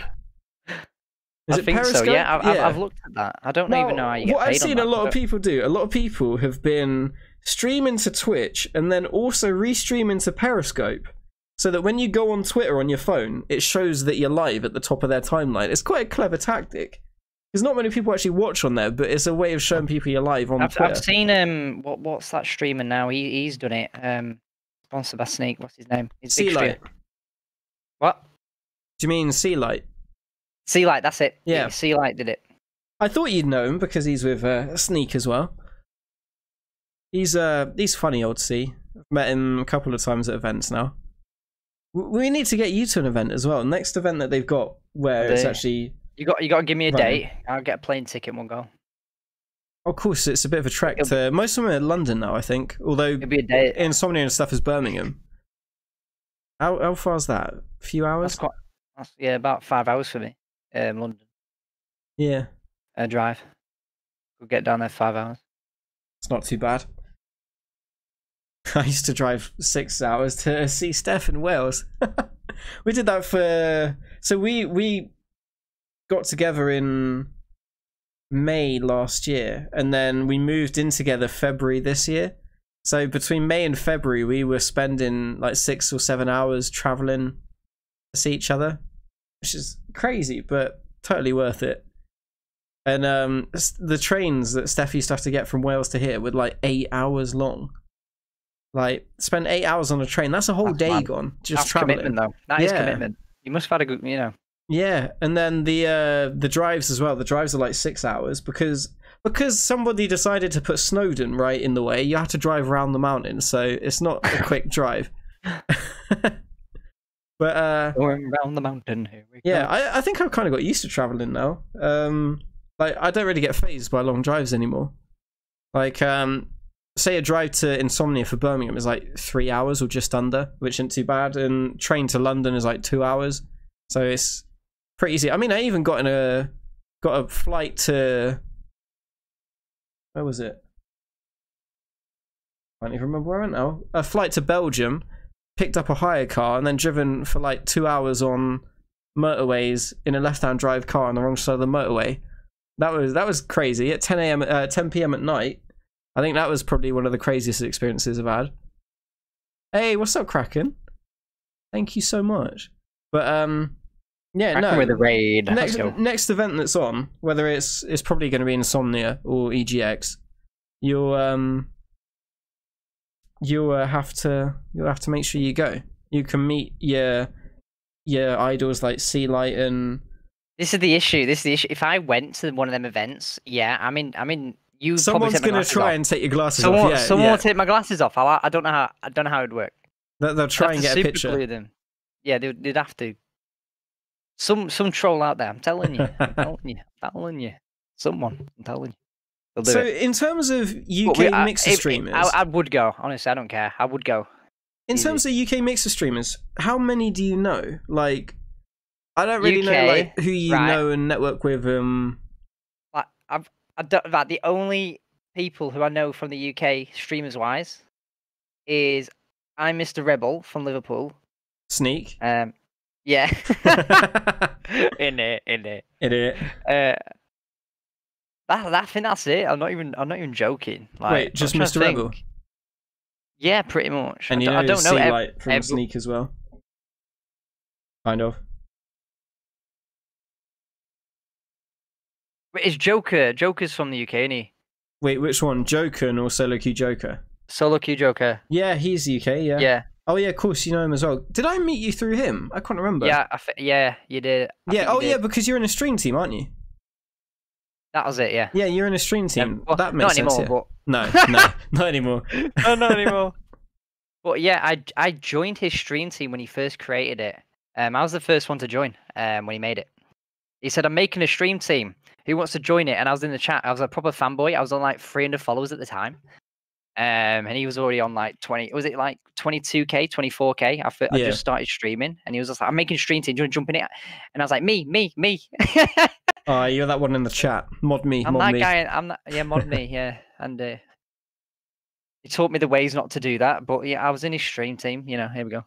I think so, yeah. I've looked at that. I don't even know how you get paid on that. What I've seen a lot of people do, a lot of people have been streaming to Twitch and then also restreaming to Periscope, so that when you go on Twitter on your phone, it shows that you're live at the top of their timeline. It's quite a clever tactic, because not many people actually watch on there, but it's a way of showing people you're live on Twitter. I've seen what's that streamer now? He's done it. Sponsored by Sneak. What's his name? C Light. What? Do you mean C Light? C Light, that's it. Yeah, C Light did it. I thought you'd know him because he's with Sneak as well. He's funny, old C. I've met him a couple of times at events now. We need to get you to an event as well. Next event that they've got where it's actually you got to give me a date. I'll get a plane ticket and we'll go. Of course, it's a bit of a trek to most of them are in London now, I think. Although Insomnia and stuff is Birmingham. How far is that? A few hours? Yeah, about 5 hours for me. London. Yeah. A drive. We'll get down there 5 hours. It's not too bad. I used to drive 6 hours to see Steph in Wales. We did that for... So we got together in May last year, and then we moved in together February this year. So between May and February, we were spending like 6 or 7 hours traveling to see each other, which is crazy, but totally worth it. And the trains that Steph used to have to get from Wales to here were like 8 hours long. Like, spend 8 hours on a train, that's a whole day gone. Just traveling. That's commitment, though. That is commitment. You must have had a good, you know. Yeah, and then the drives as well. The drives are like 6 hours because somebody decided to put Snowdon right in the way. You have to drive around the mountain, so it's not a quick drive. But going around the mountain. Yeah, I think I've kind of got used to traveling now. Like, I don't really get fazed by long drives anymore. Like, say a drive to Insomnia for Birmingham is like 3 hours or just under, which isn't too bad. And train to London is like 2 hours, so it's pretty easy. I mean, I even got a flight to, where was it? I can't even remember where I went now. A flight to Belgium. Picked up a hire car and then driven for like 2 hours on motorways in a left-hand drive car on the wrong side of the motorway. That was crazy. At 10 p.m. at night, I think that was probably one of the craziest experiences I've had. Hey, what's up, Kraken? Thank you so much. But Yeah, no. With a raid. Next event that's on, whether it's probably going to be Insomnia or EGX, you'll have to make sure you go. You can meet your idols like C Light and. This is the issue. If I went to one of them events, yeah, I mean, you. Someone's going to try and take your glasses off. Someone will take my glasses off. I don't know how. I don't know how it'd work. They'll try and get a picture. Them. Yeah, they'd have to. Some troll out there, I'm telling you, I'm telling you. So in terms of UK Mixer streamers... I would go, honestly, I don't care, I would go. In terms of UK Mixer streamers, how many do you know? Like, I don't really know like, who you know and network with. Like, the only people who I know from the UK streamers-wise is I'm Mr. Rebel from Liverpool. Sneak. Yeah. in it. I think that's it. I'm not even joking. Like, wait, just Mr. Rebel. Yeah, pretty much. And you know, I don't know C-Light from Sneak as well. Kind of. Wait, is Joker? Joker's from the UK, isn't he? Wait, which one? Joker or SoloQ Joker? SoloQ Joker. Yeah, he's UK. Yeah. Yeah. Oh yeah, of course you know him as well. Did I meet you through him? I can't remember. Yeah, yeah, you did. Yeah, oh yeah, because you're in a stream team, aren't you? That was it, yeah. Yeah, you're in a stream team. Yeah, well, that makes sense. Not anymore. Yeah. But... No, not anymore. No, not anymore. But yeah, I joined his stream team when he first created it. I was the first one to join when he made it. He said, "I'm making a stream team. Who wants to join it?" And I was in the chat. I was a proper fanboy. I was on like 300 followers at the time. And he was already on like 20, was it like 22k, 24k? I just started streaming and he was just like, "I'm making stream team, do you want to jump in it?" And I was like, me. Oh, you're that one in the chat. Mod me, I'm mod that me. Guy, I'm that, yeah, mod me, yeah. And he taught me the ways not to do that, but yeah, I was in his stream team, you know, here we go.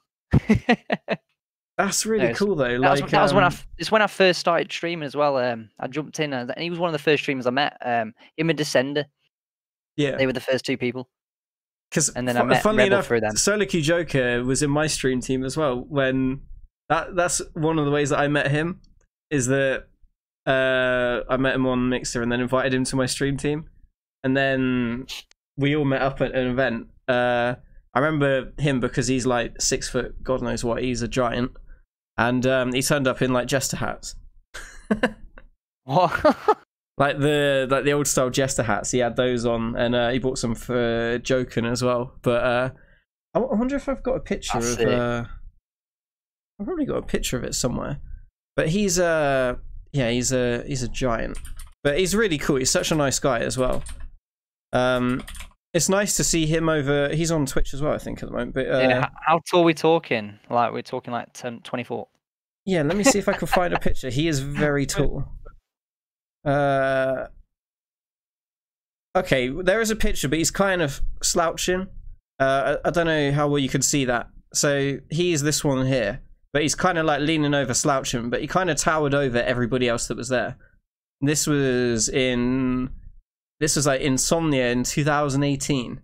That's really cool though. It's when I first started streaming as well. I jumped in and he was one of the first streamers I met, him and Descender. Yeah, they were the first two people. And then I met Rebel enough, through them. SoloQ Joker was in my stream team as well. When that's one of the ways that I met him is that I met him on Mixer and then invited him to my stream team, and then we all met up at an event. I remember him because he's like 6 foot, God knows what. He's a giant, and he turned up in like jester hats. What? Like the old style jester hats, he had those on, and he bought some for Jokin as well. But I wonder if I've got a picture of. I've probably got a picture of it somewhere. But he's he's a giant. But he's really cool. He's such a nice guy as well. It's nice to see him over. He's on Twitch as well, I think, at the moment. But yeah, how tall are we talking? Like we're talking like 10, 24. Yeah, let me see if I can find a picture. He is very tall. Okay, there is a picture, but he's kind of slouching. I don't know how well you can see that. So he is this one here, but he's kind of like leaning over, slouching, but he kind of towered over everybody else that was there. This was like Insomnia in 2018.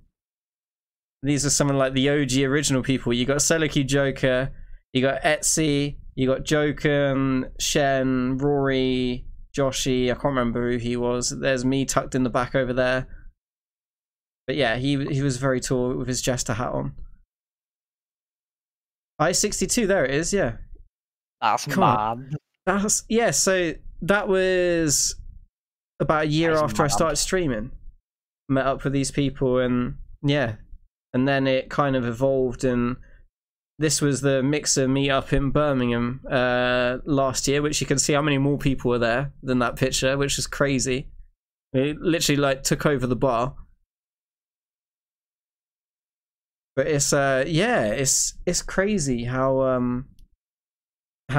These are some of like the OG original people. You got SoloQ Joker, you got Etsy, you got Joker, Shen, Rory, Joshy, I can't remember who he was. There's me tucked in the back over there. But yeah, he was very tall with his jester hat on. I-62, there it is, yeah. That's mad. Yeah, so that was about a year after I started streaming. Met up with these people and yeah. And then it kind of evolved, and this was the Mixer meetup in Birmingham last year, which you can see how many more people were there than that picture, which is crazy. It literally like took over the bar. But it's yeah, it's crazy how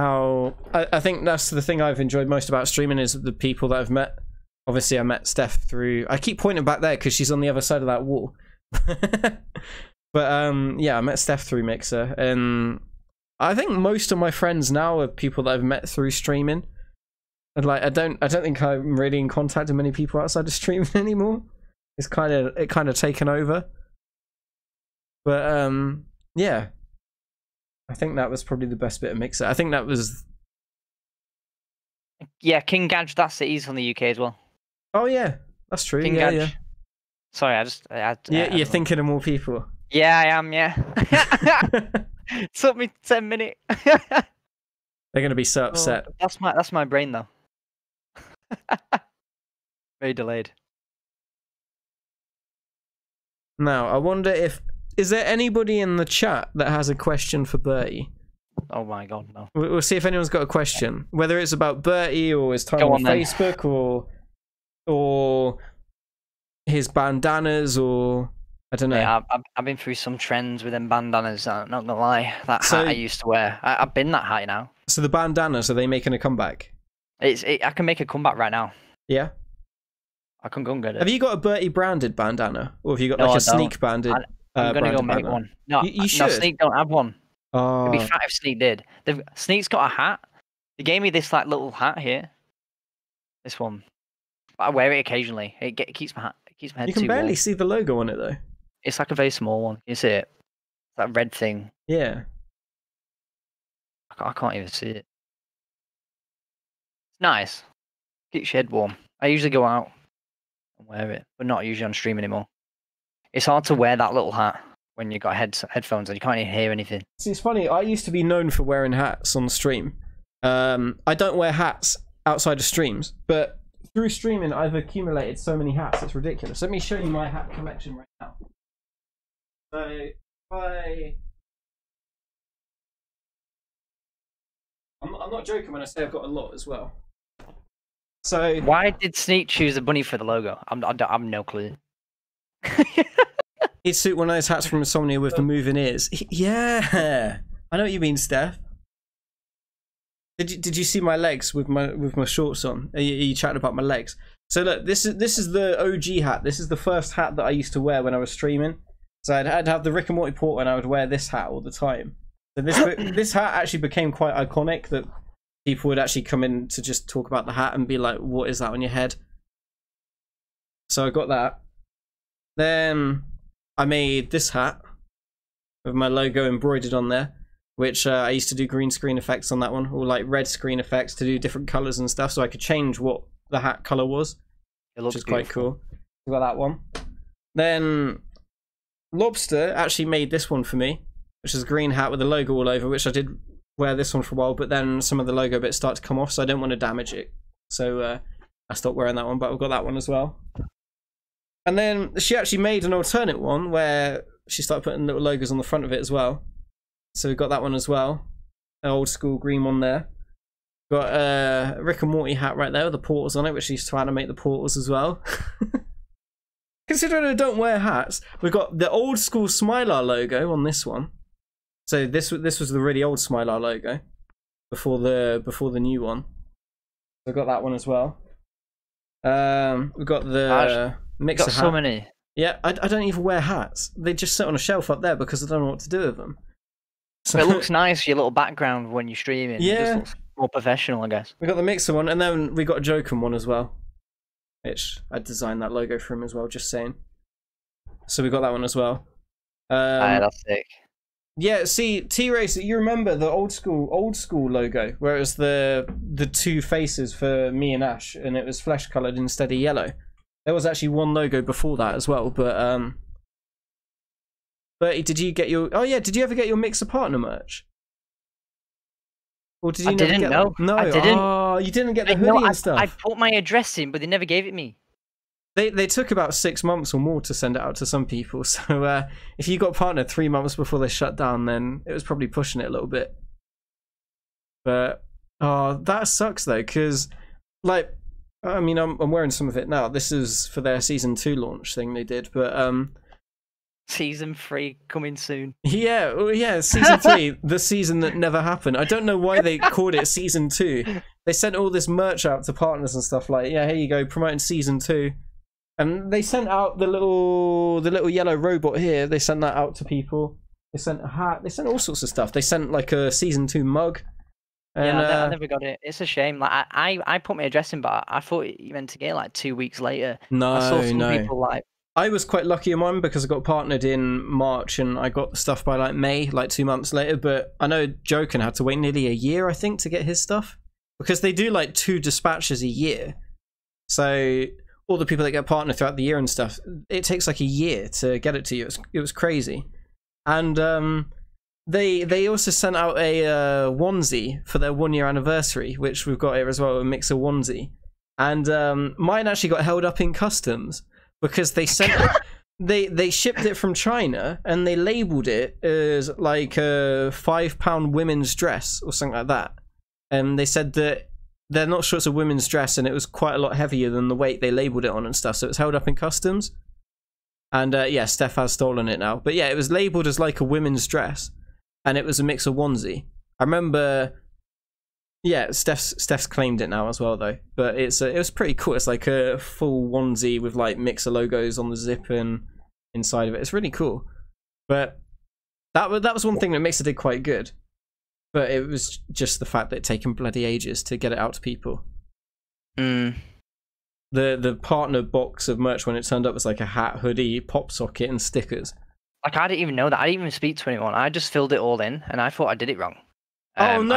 I think that's the thing I've enjoyed most about streaming is the people that I've met. Obviously, I met Steph through. I keep pointing back there because she's on the other side of that wall. But yeah, I met Steph through Mixer, and I think most of my friends now are people that I've met through streaming. And like, I don't think I'm really in contact with many people outside of streaming anymore. It's kind of taken over. But yeah, I think that was probably the best bit of Mixer. I think that was Yeah, King Gadge, that's it. He's from the UK as well. Oh, yeah. That's true. King Gadge. Yeah. Sorry, I just... you're thinking of more people. Yeah, I am, yeah. It took me 10 minutes. They're going to be so upset. Oh, that's my brain, though. Very delayed. Now, I wonder if... Is there anybody in the chat that has a question for Bertie? Oh my god, no. We'll see if anyone's got a question. Whether it's about Bertie or his time on Facebook or his bandanas or... I don't know. Yeah, I've been through some trends with them bandanas, I'm not gonna lie. That hat I used to wear. I've been that high now. So the bandanas, are they making a comeback? I can make a comeback right now. Yeah? I can go and get it. Have you got a Bertie branded bandana? Or have you got like a Sneak banded? I'm gonna go make one. No, you should. No, Sneak don't have one. Oh. It'd be fat if Sneak did. Sneak's got a hat. They gave me this like little hat here. This one. But I wear it occasionally. It keeps my hat. It keeps my head. You can barely see the logo on it though. It's like a very small one. You see it? That red thing. Yeah. I can't even see it. It's nice. Keeps your head warm. I usually go out and wear it, but not usually on stream anymore. It's hard to wear that little hat when you've got headphones and you can't even hear anything. See, it's funny. I used to be known for wearing hats on stream. I don't wear hats outside of streams, but through streaming, I've accumulated so many hats. It's ridiculous. Let me show you my hat collection right now. So, I'm not joking when I say I've got a lot as well. So, why did Sneak choose a bunny for the logo? I'm no clue. He'd suit one of those hats from Insomnia with the moving ears. Yeah, I know what you mean, Steph. Did you see my legs with my shorts on? You chatted about my legs. So look, this is the OG hat. This is the first hat that I used to wear when I was streaming. So I'd have the Rick and Morty port, and I would wear this hat all the time. So this hat actually became quite iconic. That people would actually come in to just talk about the hat and be like, "What is that on your head?" So I got that. Then I made this hat with my logo embroidered on there, which I used to do green screen effects on that one, or like red screen effects to do different colors and stuff, so I could change what the hat color was. It looks beautiful. Which is quite cool. I got that one. Then Lobster actually made this one for me, which is a green hat with a logo all over, which I did wear this one for a while, but then some of the logo bits start to come off, so I don't want to damage it. So I stopped wearing that one, but I've got that one as well. And then she actually made an alternate one where she started putting little logos on the front of it as well. So we got that one as well. An old school green one there. Got a Rick and Morty hat right there with the portals on it, which she used to animate the portals as well. Considering I don't wear hats, we've got the old school Smilar logo on this one. So this was the really old Smilar logo before the new one. So I got that one as well. We've got the Mixer got hat. So many. Yeah, I don't even wear hats. They just sit on a shelf up there because I don't know what to do with them. So it looks nice, your little background when you're streaming. Yeah. It just looks more professional, I guess. We got the Mixer one, and then we got a Joker one as well, which I designed that logo for him as well, just saying. So we got that one as well. That's sick. Yeah, see, T-Racer, you remember the old school logo, where it was the two faces for me and Ash, and it was flesh-coloured instead of yellow. There was actually one logo before that as well, but Bertie, did you get your? Oh yeah, did you ever get your Mixer partner merch? Or did you? I didn't know. No, I didn't. Oh, you didn't get the hoodie and stuff. I put my address in, but they never gave it me. They took about 6 months or more to send it out to some people. So if you got partnered 3 months before they shut down, then it was probably pushing it a little bit. But oh, that sucks though, because like. I mean, I'm wearing some of it now. This is for their season 2 launch thing they did, but season 3 coming soon. Yeah, well, yeah, season 3, the season that never happened. I don't know why they called it season 2. They sent all this merch out to partners and stuff like, yeah, here you go, promoting season 2. And they sent out the little yellow robot here. They sent that out to people. They sent a hat. They sent all sorts of stuff. They sent like a season 2 mug. And, yeah, I never got it. It's a shame. Like I put my address in, but I thought you meant to get it like 2 weeks later. No, I saw some people like. I was quite lucky in mine because I got partnered in March and I got stuff by like May, like 2 months later. But I know Joker had to wait nearly a year, I think, to get his stuff. because they do like 2 dispatches a year. So all the people that get partnered throughout the year and stuff, it takes like a year to get it to you. It was crazy. And they also sent out a onesie for their 1-year anniversary, which we've got here as well, a Mixer onesie. And mine actually got held up in customs because they sent it, they shipped it from China and they labeled it as like a £5 women's dress or something like that. And they said that they're not sure it's a women's dress, and it was quite a lot heavier than the weight they labeled it on and stuff, so it's held up in customs. And yeah, Steph has stolen it now. But yeah, it was labeled as like a women's dress, and it was a Mixer onesie. I remember, yeah, Steph's claimed it now as well though. But it's it was pretty cool. It's like a full onesie with like Mixer logos on the zip and inside of it. It's really cool. But that was one thing that Mixer did quite good. But it was just the fact that it'd taken bloody ages to get it out to people. Mm. The partner box of merch when it turned up was like a hat, hoodie, pop socket, and stickers. Like, I didn't even know that. I didn't even speak to anyone. I just filled it all in, and I thought I did it wrong. Oh, no.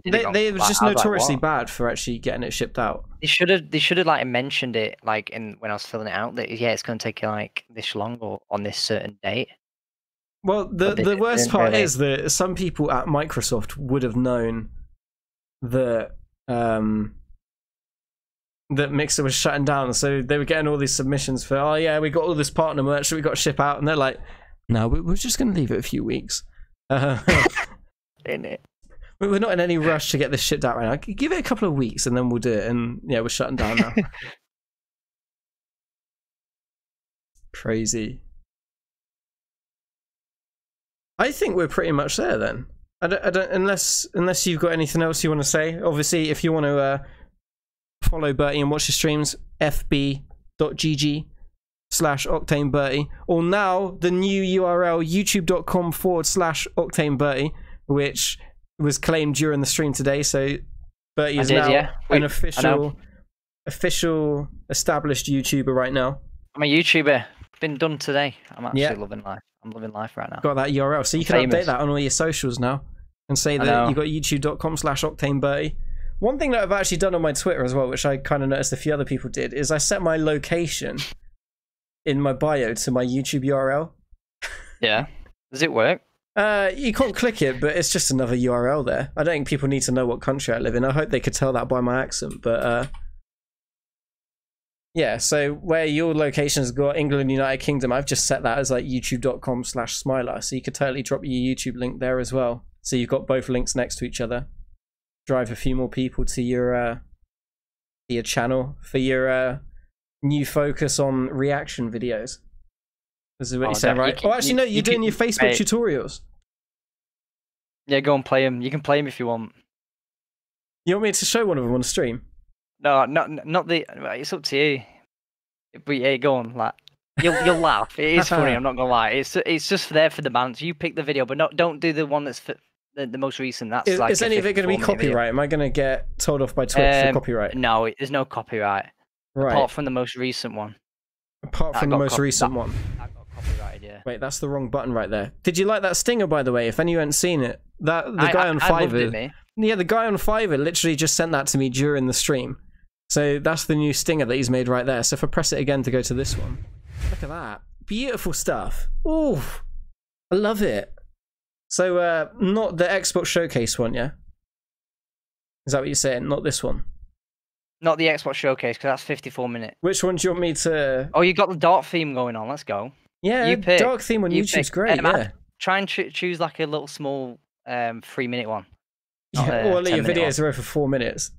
They were just notoriously bad for actually getting it shipped out. They should have like mentioned it, like, when I was filling it out, that, yeah, it's going to take you like this long or on this certain date. Well, the worst part is that some people at Microsoft would have known that that Mixer was shutting down, so they were getting all these submissions for, oh yeah, we got all this partner merch that we got to ship out, and they're like, no, we're just going to leave it a few weeks. We're not in any rush to get this shipped out right now. Give it a couple of weeks, and then we'll do it. And yeah, we're shutting down now. Crazy. I think we're pretty much there then. I don't, unless you've got anything else you want to say. Obviously, if you want to follow Bertie and watch his streams, fb.gg/OctaneBirdy, or now the new URL, youtube.com/OctaneBirdy, which was claimed during the stream today. So Bertie is an official established YouTuber right now. I'm a YouTuber. Been done today. I'm actually loving life. I'm living life right now. Got that URL, so you can update that on all your socials now and say that you got youtube.com/OctaneBirdy. One thing that I've actually done on my Twitter as well, which I kind of noticed a few other people did, is I set my location in my bio to my YouTube URL. Yeah. Does it work? You can't click it, but it's just another URL there. I don't think people need to know what country I live in. I hope they could tell that by my accent, but yeah, so where your location's got England, United Kingdom, I've just set that as like youtube.com/Smilar. So you could totally drop your YouTube link there as well. So you've got both links next to each other. Drive a few more people to your channel for your new focus on reaction videos. This is what you said, right? You're doing your Facebook tutorials. Yeah, go and play them. You can play them if you want. You want me to show one of them on stream? No, not the. It's up to you. But yeah, go on, like you'll laugh. It is funny. I'm not gonna lie. It's just there for the banter. You pick the video, but don't do the one that's for the most recent. That's is, like. Is any of it gonna be copyright? Video. Am I gonna get told off by Twitch for copyright? No, there's no copyright. Right. Apart from the most recent one. Apart from the most recent one. That got copyrighted. Yeah. Wait, that's the wrong button right there. Did you like that stinger, by the way? If anyone's seen it, the guy on Fiverr. Yeah, the guy on Fiverr literally just sent that to me during the stream. So that's the new stinger that he's made right there. So if I press it again to go to this one, look at that. Beautiful stuff. Ooh, I love it. So not the Xbox Showcase one, yeah? Is that what you're saying? Not this one? Not the Xbox Showcase, because that's 54 minutes. Which one do you want me to... Oh, you got the dark theme going on. Let's go. Yeah, you pick. Dark theme on YouTube's great, yeah. Try and choose like a little small 3-minute one. Yeah, all of your videos are over 4 minutes.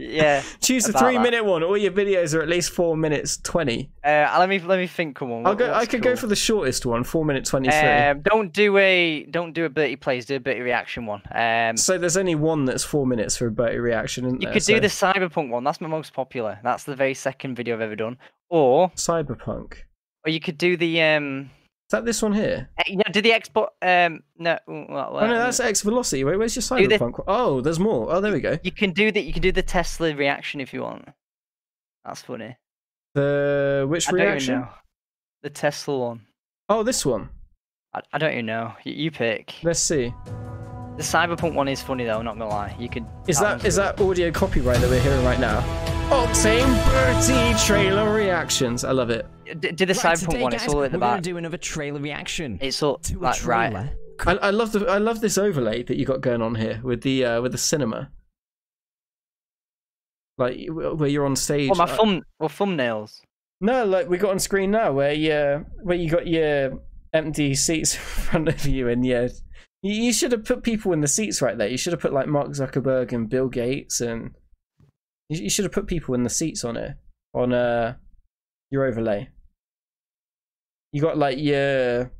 Yeah. Choose the 3-minute one. All your videos are at least 4 minutes 20. Let me think. Come on. I could go for the shortest one, 4 minutes 23. Don't do a Bertie plays. Do a Bertie reaction one. So there's only one that's 4 minutes for a Bertie reaction, isn't there? You could do the Cyberpunk one. That's my most popular. That's the very second video I've ever done. Or Cyberpunk. Or you could do the Is that this one here? Yeah, do the Xbox... no, no, that's X-Velocity. Wait, where's your Cyberpunk? Oh, there's more. Oh, there we go. You can do the Tesla reaction if you want. That's funny. Which reaction? Don't even know. The Tesla one. Oh, this one. I don't even know. You pick. Let's see. The Cyberpunk one is funny though, I'm not gonna lie. You could. Is that audio copyright that we're hearing right now? OctaneBirdy trailer reactions. I love it. Do the Cyberpunk one. Guys, it's all at the back. We're gonna do another trailer reaction. It's all like right. I love this overlay that you got going on here with the cinema. Like where you're on stage. Oh, my thumbnails. No, like we got on screen now, where you got your empty seats in front of you, and yeah, you should have put people in the seats right there. You should have put like Mark Zuckerberg and Bill Gates, and you should have put people in the seats on it on your overlay. You got like your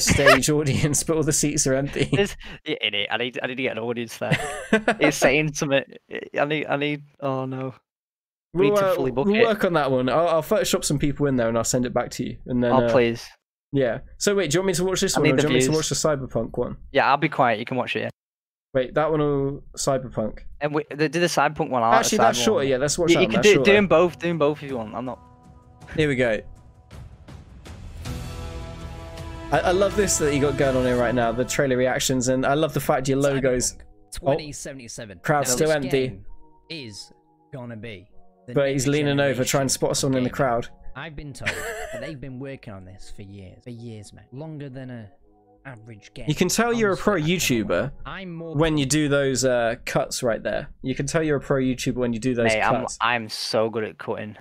stage audience, but all the seats are empty. You idiot! I need to get an audience there. It's saying something. I need. Oh no. We'll work on that one. I'll Photoshop some people in there and I'll send it back to you. And then, oh, please. Yeah. So wait, do you want me to watch this one or do you want me to watch the Cyberpunk one? Yeah, I'll be quiet. You can watch it, yeah. Wait, that one or Cyberpunk? And do the Cyberpunk one. Actually, that's shorter. Yeah, let's watch that one. You can do them both. Do them both if you want. I'm not... Here we go. I love this that you got going on here right now, the trailer reactions, and I love the fact your logos... 2077. Crowd's still empty. Is gonna be... But he's leaning over, trying to spot someone in the crowd. I've been told that they've been working on this for years. For years, man. Longer than an average game. You can tell you're a pro YouTuber when you do those cuts right there. You can tell you're a pro YouTuber when you do those cuts. I'm so good at cutting.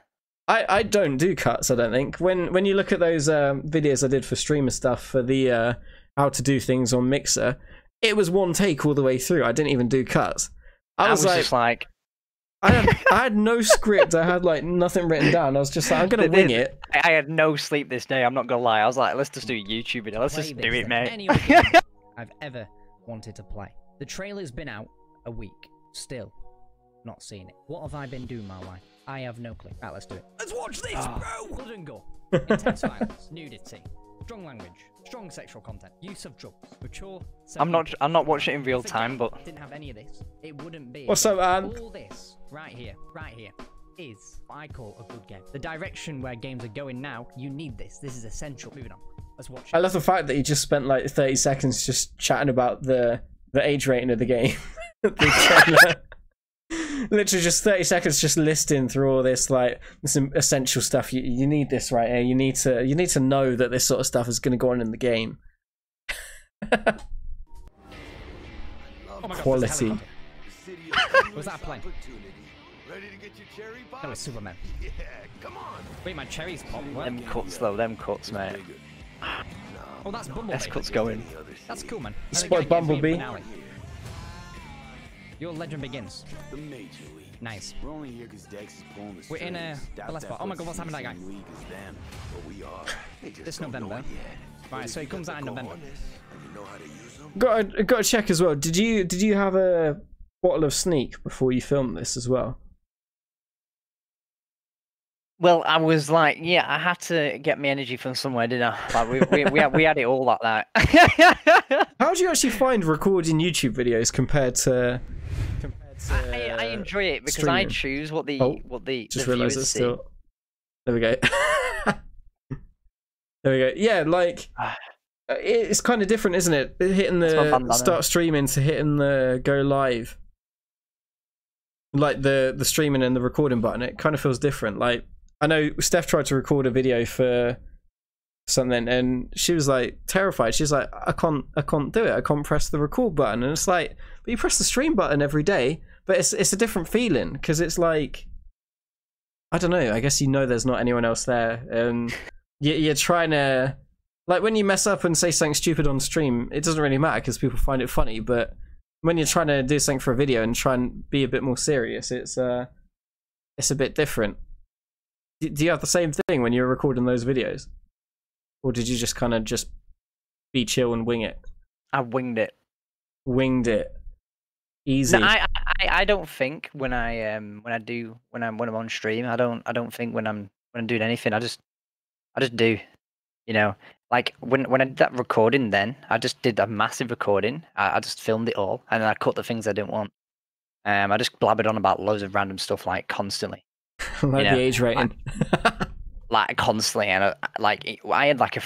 I don't do cuts, I don't think. When you look at those videos I did for streamer stuff, for the how to do things on Mixer, it was one take all the way through. I didn't even do cuts. I was just like... I had no script. I had like nothing written down. I was just like, I'm gonna wing it. I had no sleep this day. I'm not gonna lie. I was like, let's just do YouTube video. Let's just do it, mate. Any other game I've ever wanted to play. The trailer's been out a week. Still, not seen it. What have I been doing, my wife? I have no clue. Right, let's do it. Let's watch this, bro. Blood and gore, intense violence, nudity, strong language, strong sexual content, use of drugs, mature. I'm not watching it in real time, but didn't have any of this. It wouldn't be. What's up, man? All this right here, is what I call a good game. The direction where games are going now, you need this. This is essential. Moving on. Let's watch it. I love the fact that you just spent like 30 seconds just chatting about the age rating of the game. The literally just 30 seconds just listing through all this like some essential stuff. You need this right here. You need to know that this sort of stuff is going to go on in the game. Quality. Was that plane? Ready to get your cherry pie? That was Superman. Yeah, come on. Wait, my cherries pop. Them cuts though, them cuts, mate. Oh, that's Bumblebee. That's cuts going. That's cool, man. You spot Bumblebee. Your legend begins. The major league. Nice. We're only here because Dex is pulling the strings. We're in the last part. Oh my god, what's happened to that guy? This November. Right, so he comes out in November. Got to check as well. Did you have a bottle of Sneak before you filmed this as well? Well, I was like, yeah, I had to get my energy from somewhere, didn't I? Like, we had it all like that. How do you actually find recording YouTube videos compared to I enjoy it because streaming. I choose what the just realised it's still. There we go. There we go. Yeah, like it's kind of different, isn't it? Hitting the start streaming to hitting the go live, like the streaming and the recording button. It kind of feels different. Like I know Steph tried to record a video for something and she was like terrified. She's like, I can't do it. I can't press the record button. And it's like, but you press the stream button every day. But it's a different feeling because it's like, I don't know. I guess you know there's not anyone else there, and you're trying to, like, when you mess up and say something stupid on stream, it doesn't really matter because people find it funny. But when you're trying to do something for a video and try and be a bit more serious, it's a bit different. Do you have the same thing when you're recording those videos, or did you just kind of just be chill and wing it? I winged it. Winged it. Easy. No, I don't think when I'm on stream, I don't think when I'm doing anything. I just do, you know. Like when I did that recording, then I just did a massive recording. I just filmed it all, and then I cut the things I didn't want. I just blabbered on about loads of random stuff like constantly. Like the age rating, like constantly, and I had like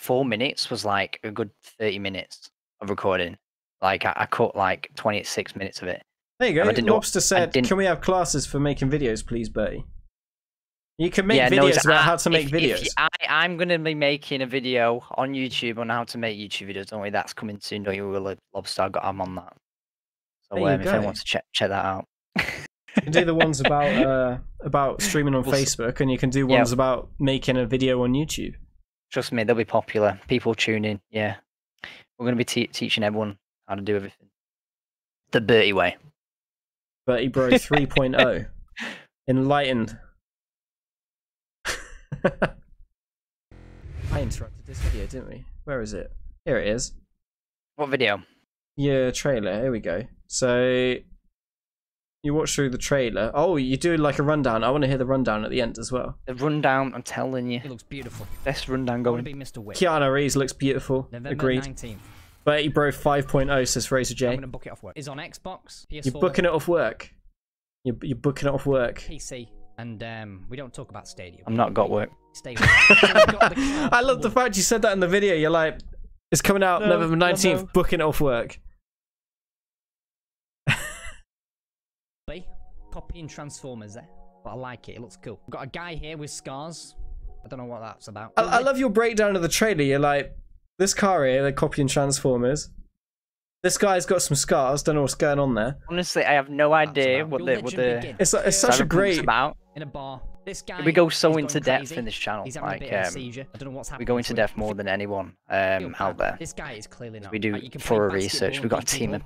4 minutes was like a good 30 minutes of recording. Like I caught like 26 minutes of it. There you go. Lobster said, "Can we have classes for making videos, please, Bertie?" You can make videos about how to make videos. I'm going to be making a video on YouTube on how to make YouTube videos. Don't worry, that's coming soon. Don't you, Will? Lobster, I'm on that. So if anyone wants to check that out, you can do the ones about streaming on Facebook, and you can do ones about making a video on YouTube. Trust me, they'll be popular. People tune in. Yeah, we're going to be teaching everyone how to do everything the Bertie way. Bertie Bro 3.0, enlightened. I interrupted this video, didn't we? Where is it? Here it is. What video? Yeah, trailer. Here we go. So you watch through the trailer. Oh, you do like a rundown. I want to hear the rundown at the end as well. The rundown, I'm telling you. It looks beautiful. Best rundown going. Keanu Reeves looks beautiful. November agreed. 19th. Bertie Bro 5.0 says Razor J. I'm gonna book it off work. It's on Xbox. PS4. You're booking it off work. You're booking it off work. PC. And we don't talk about Stadia. I'm not got work. Stay with I love the fact you said that in the video. You're like, it's coming out November 19th, booking off work. Copying Transformers there. But I like it. It looks cool. I've got a guy here with scars. I don't know what that's about. I love your breakdown of the trailer. You're like, this car here, they're copying Transformers. This guy's got some scars. Don't know what's going on there. Honestly, I have no idea what the it's such a great about. In a bar. This guy, we go so into depth in this channel. He's like, I don't know what's happening. We go into depth more than anyone out there. This guy is clearly not. We do thorough research. We've got a team of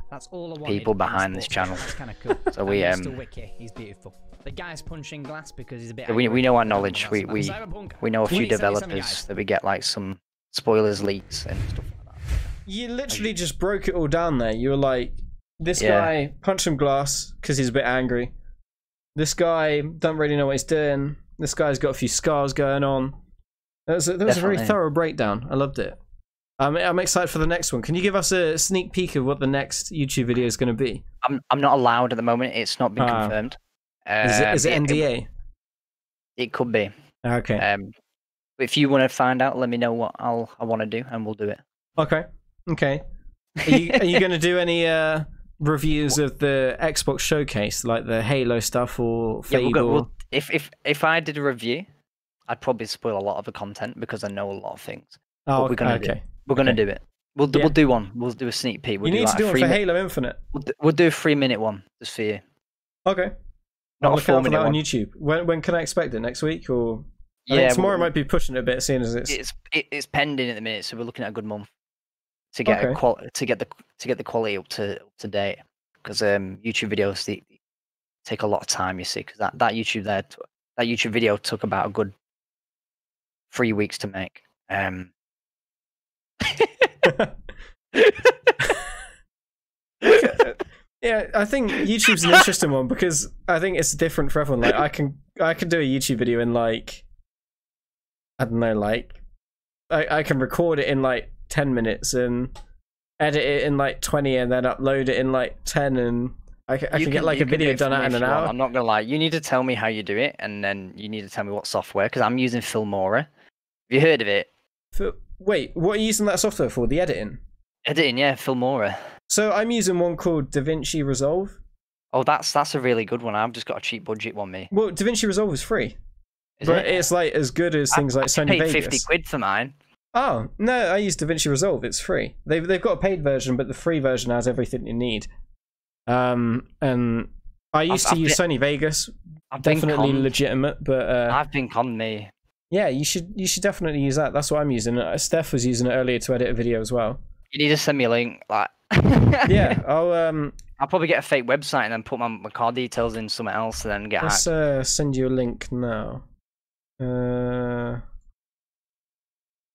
people behind this channel. That's kind of cool. So we he's beautiful. The guy's punching glass because he's a bit. We know our knowledge. We know a few developers that we get like some spoilers leaks and stuff. You literally just broke it all down there. You were like, this guy punched some glass because he's a bit angry. This guy don't really know what he's doing. This guy's got a few scars going on. That was a very thorough breakdown. I loved it. I'm excited for the next one. Can you give us a sneak peek of what the next YouTube video is going to be? I'm not allowed at the moment. It's not been confirmed. Is it NDA? It could be. Okay. If you want to find out, let me know what I want to do, and we'll do it. Okay. Okay. Are you going to do any? Reviews of the Xbox showcase, like the Halo stuff or Fable? If I did a review, I'd probably spoil a lot of the content because I know a lot of things. Oh, but we're gonna do it. We'll do one. We'll do a sneak peek. We'll do one for Halo Infinite. We'll do a 3-minute one just for you. Okay. Not a 4-minute one on YouTube. When can I expect it? Next week or? I think tomorrow might be pushing it a bit, seeing as it's pending at the minute. So we're looking at a good month. To get the quality up to date, because YouTube videos take a lot of time. You see, because that YouTube YouTube video took about a good 3 weeks to make. Yeah, I think YouTube's an interesting one because I think it's different for everyone. Like I can do a YouTube video in like I don't know, like I can record it in like 10 minutes and edit it in like 20 and then upload it in like 10 and I can get like a video done out in an hour. I'm not gonna lie, you need to tell me how you do it and then you need to tell me what software, because I'm using Filmora. Have you heard of it? Wait, what are you using that software for? The editing? Editing, yeah, Filmora. So I'm using one called DaVinci Resolve. Oh, that's a really good one. I've just got a cheap budget one, me. Well, DaVinci Resolve is free. It's like as good as things like Sony Vegas. I paid 50 quid for mine. Oh, no, I use DaVinci Resolve. It's free. They've got a paid version, but the free version has everything you need. And I used to use Sony Vegas. Definitely legitimate, but... I've been conned, me. Yeah, you should definitely use that. That's what I'm using. Steph was using it earlier to edit a video as well. You need to send me a link. Like... yeah, I'll probably get a fake website and then put my card details in somewhere else and then get hacked. Let's send you a link now.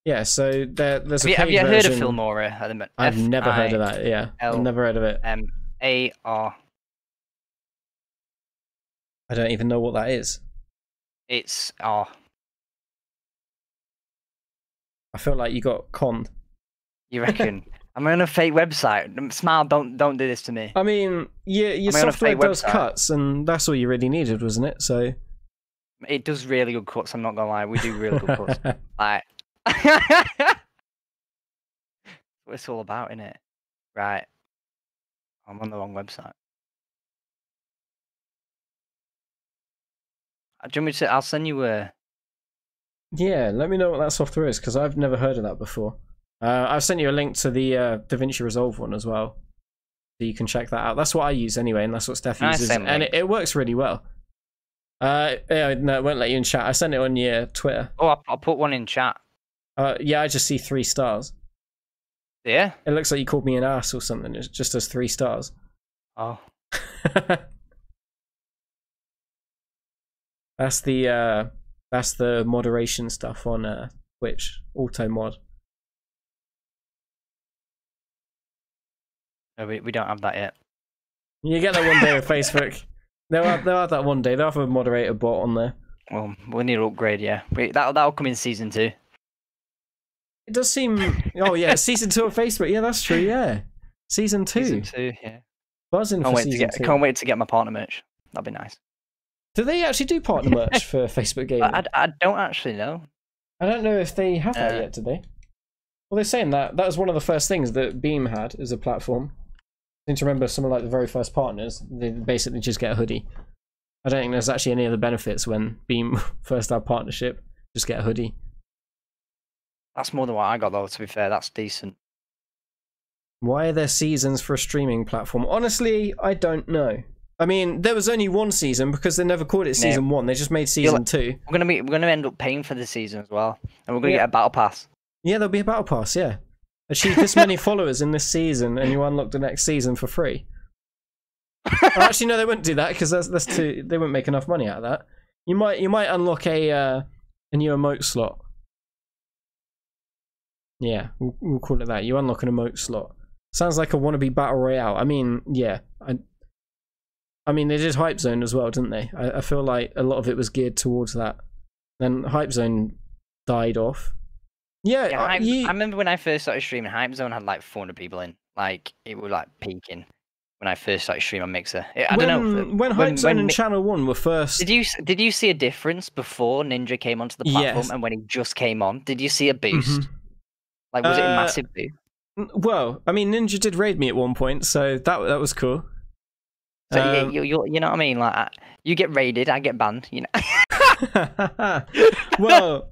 Yeah, so there's a paid version. Have you heard of Filmora at the moment? I've never heard of that, yeah. I've never heard of it. M-A-R. I don't even know what that is. It's R. I feel like you got conned. You reckon? I'm on a fake website. Smile, don't do this to me. I mean, your software does cuts, and that's all you really needed, wasn't it? So it does really good cuts, I'm not going to lie. We do really good cuts. Like... That's what it's all about, innit? Right. I'm on the wrong website. Do you want me to, I'll send you a... Yeah, let me know what that software is, because I've never heard of that before. I've sent you a link to the DaVinci Resolve one as well, so you can check that out. That's what I use anyway, and that's what Steph uses, and it works really well. Yeah, no, it won't let you in chat. I sent it on your Twitter. Oh, I'll put one in chat. Yeah, I just see 3 stars. Yeah? It looks like you called me an ass or something. It just does 3 stars. Oh. That's the moderation stuff on Twitch, auto mod. No, we don't have that yet. You get that one day on Facebook. They'll have that one day. They'll have a moderator bot on there. Well, we need to upgrade, yeah. That'll come in season 2. It does seem... Oh, yeah, season 2 of Facebook. Yeah, that's true, yeah. Season 2. Season 2, yeah. Buzzing for season 2. I can't wait to get my partner merch. That'd be nice. Do they actually do partner merch for Facebook Gaming? I don't actually know. I don't know if they have that yet, do they? Well, they're saying that. That was one of the first things that Beam had as a platform. I seem to remember some of like the very first partners, they basically just get a hoodie. I don't think there's actually any other benefits when Beam first had partnership. Just get a hoodie. That's more than what I got though, to be fair. That's decent. Why are there seasons for a streaming platform? Honestly, I don't know. I mean, there was only one season because they never called it season 1. They just made season 2. We're gonna end up paying for the season as well, and we're gonna get a battle pass. Yeah, there'll be a battle pass. Yeah, achieve this many followers in this season, and you unlock the next season for free. Oh, actually, no, they wouldn't do that because that's too. They wouldn't make enough money out of that. You might unlock a new emote slot. Yeah, we'll call it that. You unlock an emote slot. Sounds like a wannabe battle royale. I mean, yeah. I mean, they did Hype Zone as well, didn't they? I feel like a lot of it was geared towards that. Then Hype Zone died off. Yeah, yeah I remember when I first started streaming, Hype Zone had like 400 people in. Like, it was like peaking when I first started streaming on Mixer. I don't know. When Hype Zone and Channel 1 were first... Did you see a difference before Ninja came onto the platform and when he just came on? Did you see a boost? Like, was it a massive boost? Well, I mean, Ninja did raid me at one point, so that was cool. So you know what I mean? Like, you get raided, I get banned. You know. Well,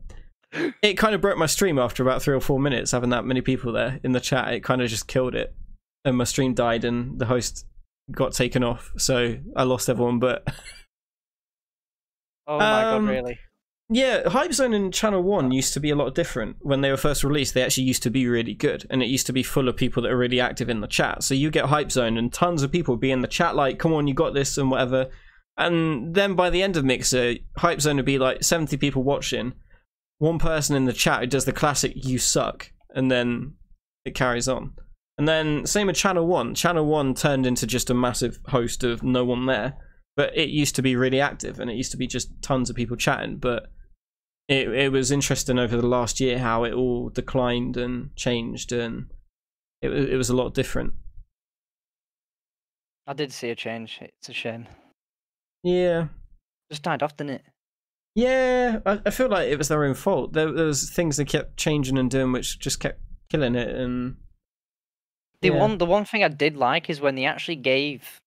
it kind of broke my stream after about 3 or 4 minutes having that many people there in the chat. It kind of just killed it, and my stream died, and the host got taken off, so I lost everyone. But oh my god, really? Yeah, Hype Zone and Channel 1 used to be a lot different. When they were first released, they actually used to be really good, and it used to be full of people that are really active in the chat. So you get Hype Zone and tons of people be in the chat like, come on, you got this and whatever. And then by the end of Mixer, Hype Zone would be like 70 people watching, one person in the chat who does the classic, you suck, and then it carries on. And then same with Channel 1. Channel 1 turned into just a massive host of no one there, but it used to be really active, and it used to be just tons of people chatting, but... It was interesting over the last year how it all declined and changed, and it was a lot different. I did see a change. It's a shame. Yeah. Just died off, didn't it? Yeah, I feel like it was their own fault. There was things they kept changing and doing which just kept killing it. And the one thing I did like is when they actually gave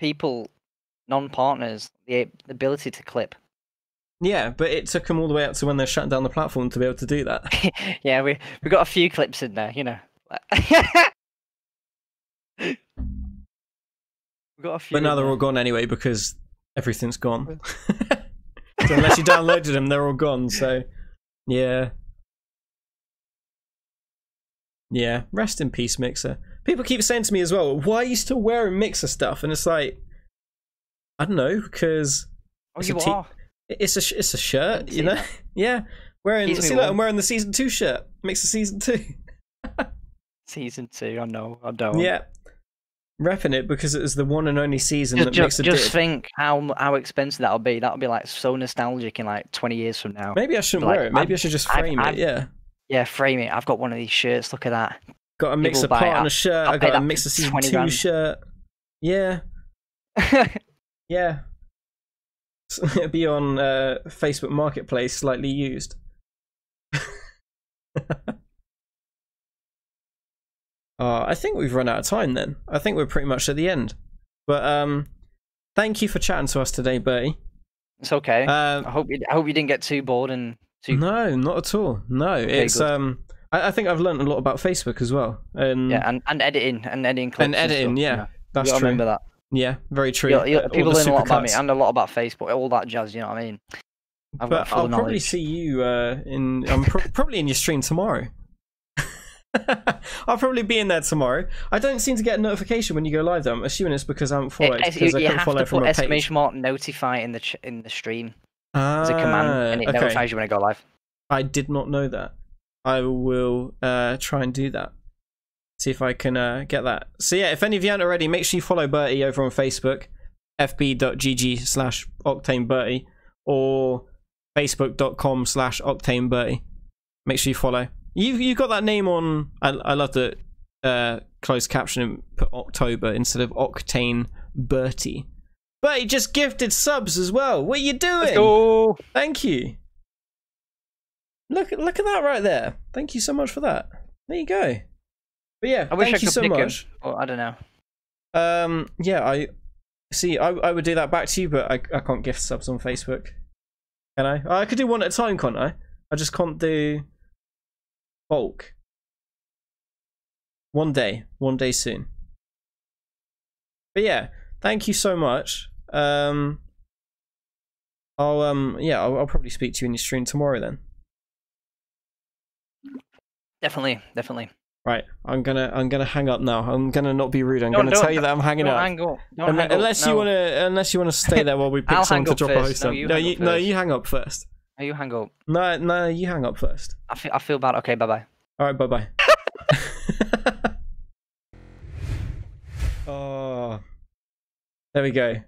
people, non-partners, the ability to clip. Yeah, but it took them all the way up to when they're shutting down the platform to be able to do that. Yeah, we got a few clips in there, you know. We got a few. But now they're all gone anyway because everything's gone. So unless you downloaded them, they're all gone. So, yeah. Yeah, rest in peace, Mixer. People keep saying to me as well, why are you still wearing Mixer stuff? And it's like, I don't know, because... Oh, you are. It's a shirt, you know. That. Yeah, I'm wearing the season 2 shirt. Makes the season 2. Season 2, I know, I don't. Yeah, repping it because it was the one and only season that Mixer did. Just think how expensive that'll be. That'll be like so nostalgic in like 20 years from now. Maybe I shouldn't wear it. Maybe I should just frame it. Yeah, frame it. I've got one of these shirts. Look at that. Got a Mixer partner shirt. I got a Mixer season 2 shirt. Yeah. Yeah. It'll be on Facebook Marketplace, slightly used. I think we've run out of time then. I think we're pretty much at the end. But thank you for chatting to us today, Bertie. It's okay. I hope you didn't get too bored and too... No, not at all. No, okay, it's good. I think I've learned a lot about Facebook as well. Yeah, and editing. And editing clips. And editing, yeah. Yeah. That's true. Remember that. Yeah, very true. You're, people learn a lot about me and a lot about Facebook, all that jazz, you know what I mean? But I'll probably see you probably in your stream tomorrow. I'll probably be in there tomorrow. I don't seem to get a notification when you go live though. I'm assuming it's because I haven't followed. You have to put !notify in the stream as a command, and it notifies you when I go live. I did not know that. I will try and do that. See if I can get that. So yeah, if any of you haven't already, make sure you follow Bertie over on Facebook, fb.gg/OctaneBirdy or facebook.com/OctaneBirdy. Make sure you follow. You've got that name on. I love the closed caption and put October instead of Octane Bertie. But he just gifted subs as well. What are you doing? Oh, thank you. Look at that right there. Thank you so much for that. There you go. But yeah, thank you so much. Or I don't know. Yeah, I see. I would do that back to you, but I can't gift subs on Facebook. Can I? I could do one at a time, can't I? I just can't do bulk. One day soon. But yeah, thank you so much. I'll probably speak to you in your stream tomorrow then. Definitely. Right, I'm gonna hang up now. I'm gonna not be rude. I'm gonna tell you that I'm hanging up. Unless you wanna stay there while we pick someone to drop a host on. No, you hang up first. No, you hang up. No, you hang up first. I feel bad. Okay, bye-bye. All right, bye-bye. Oh, there we go.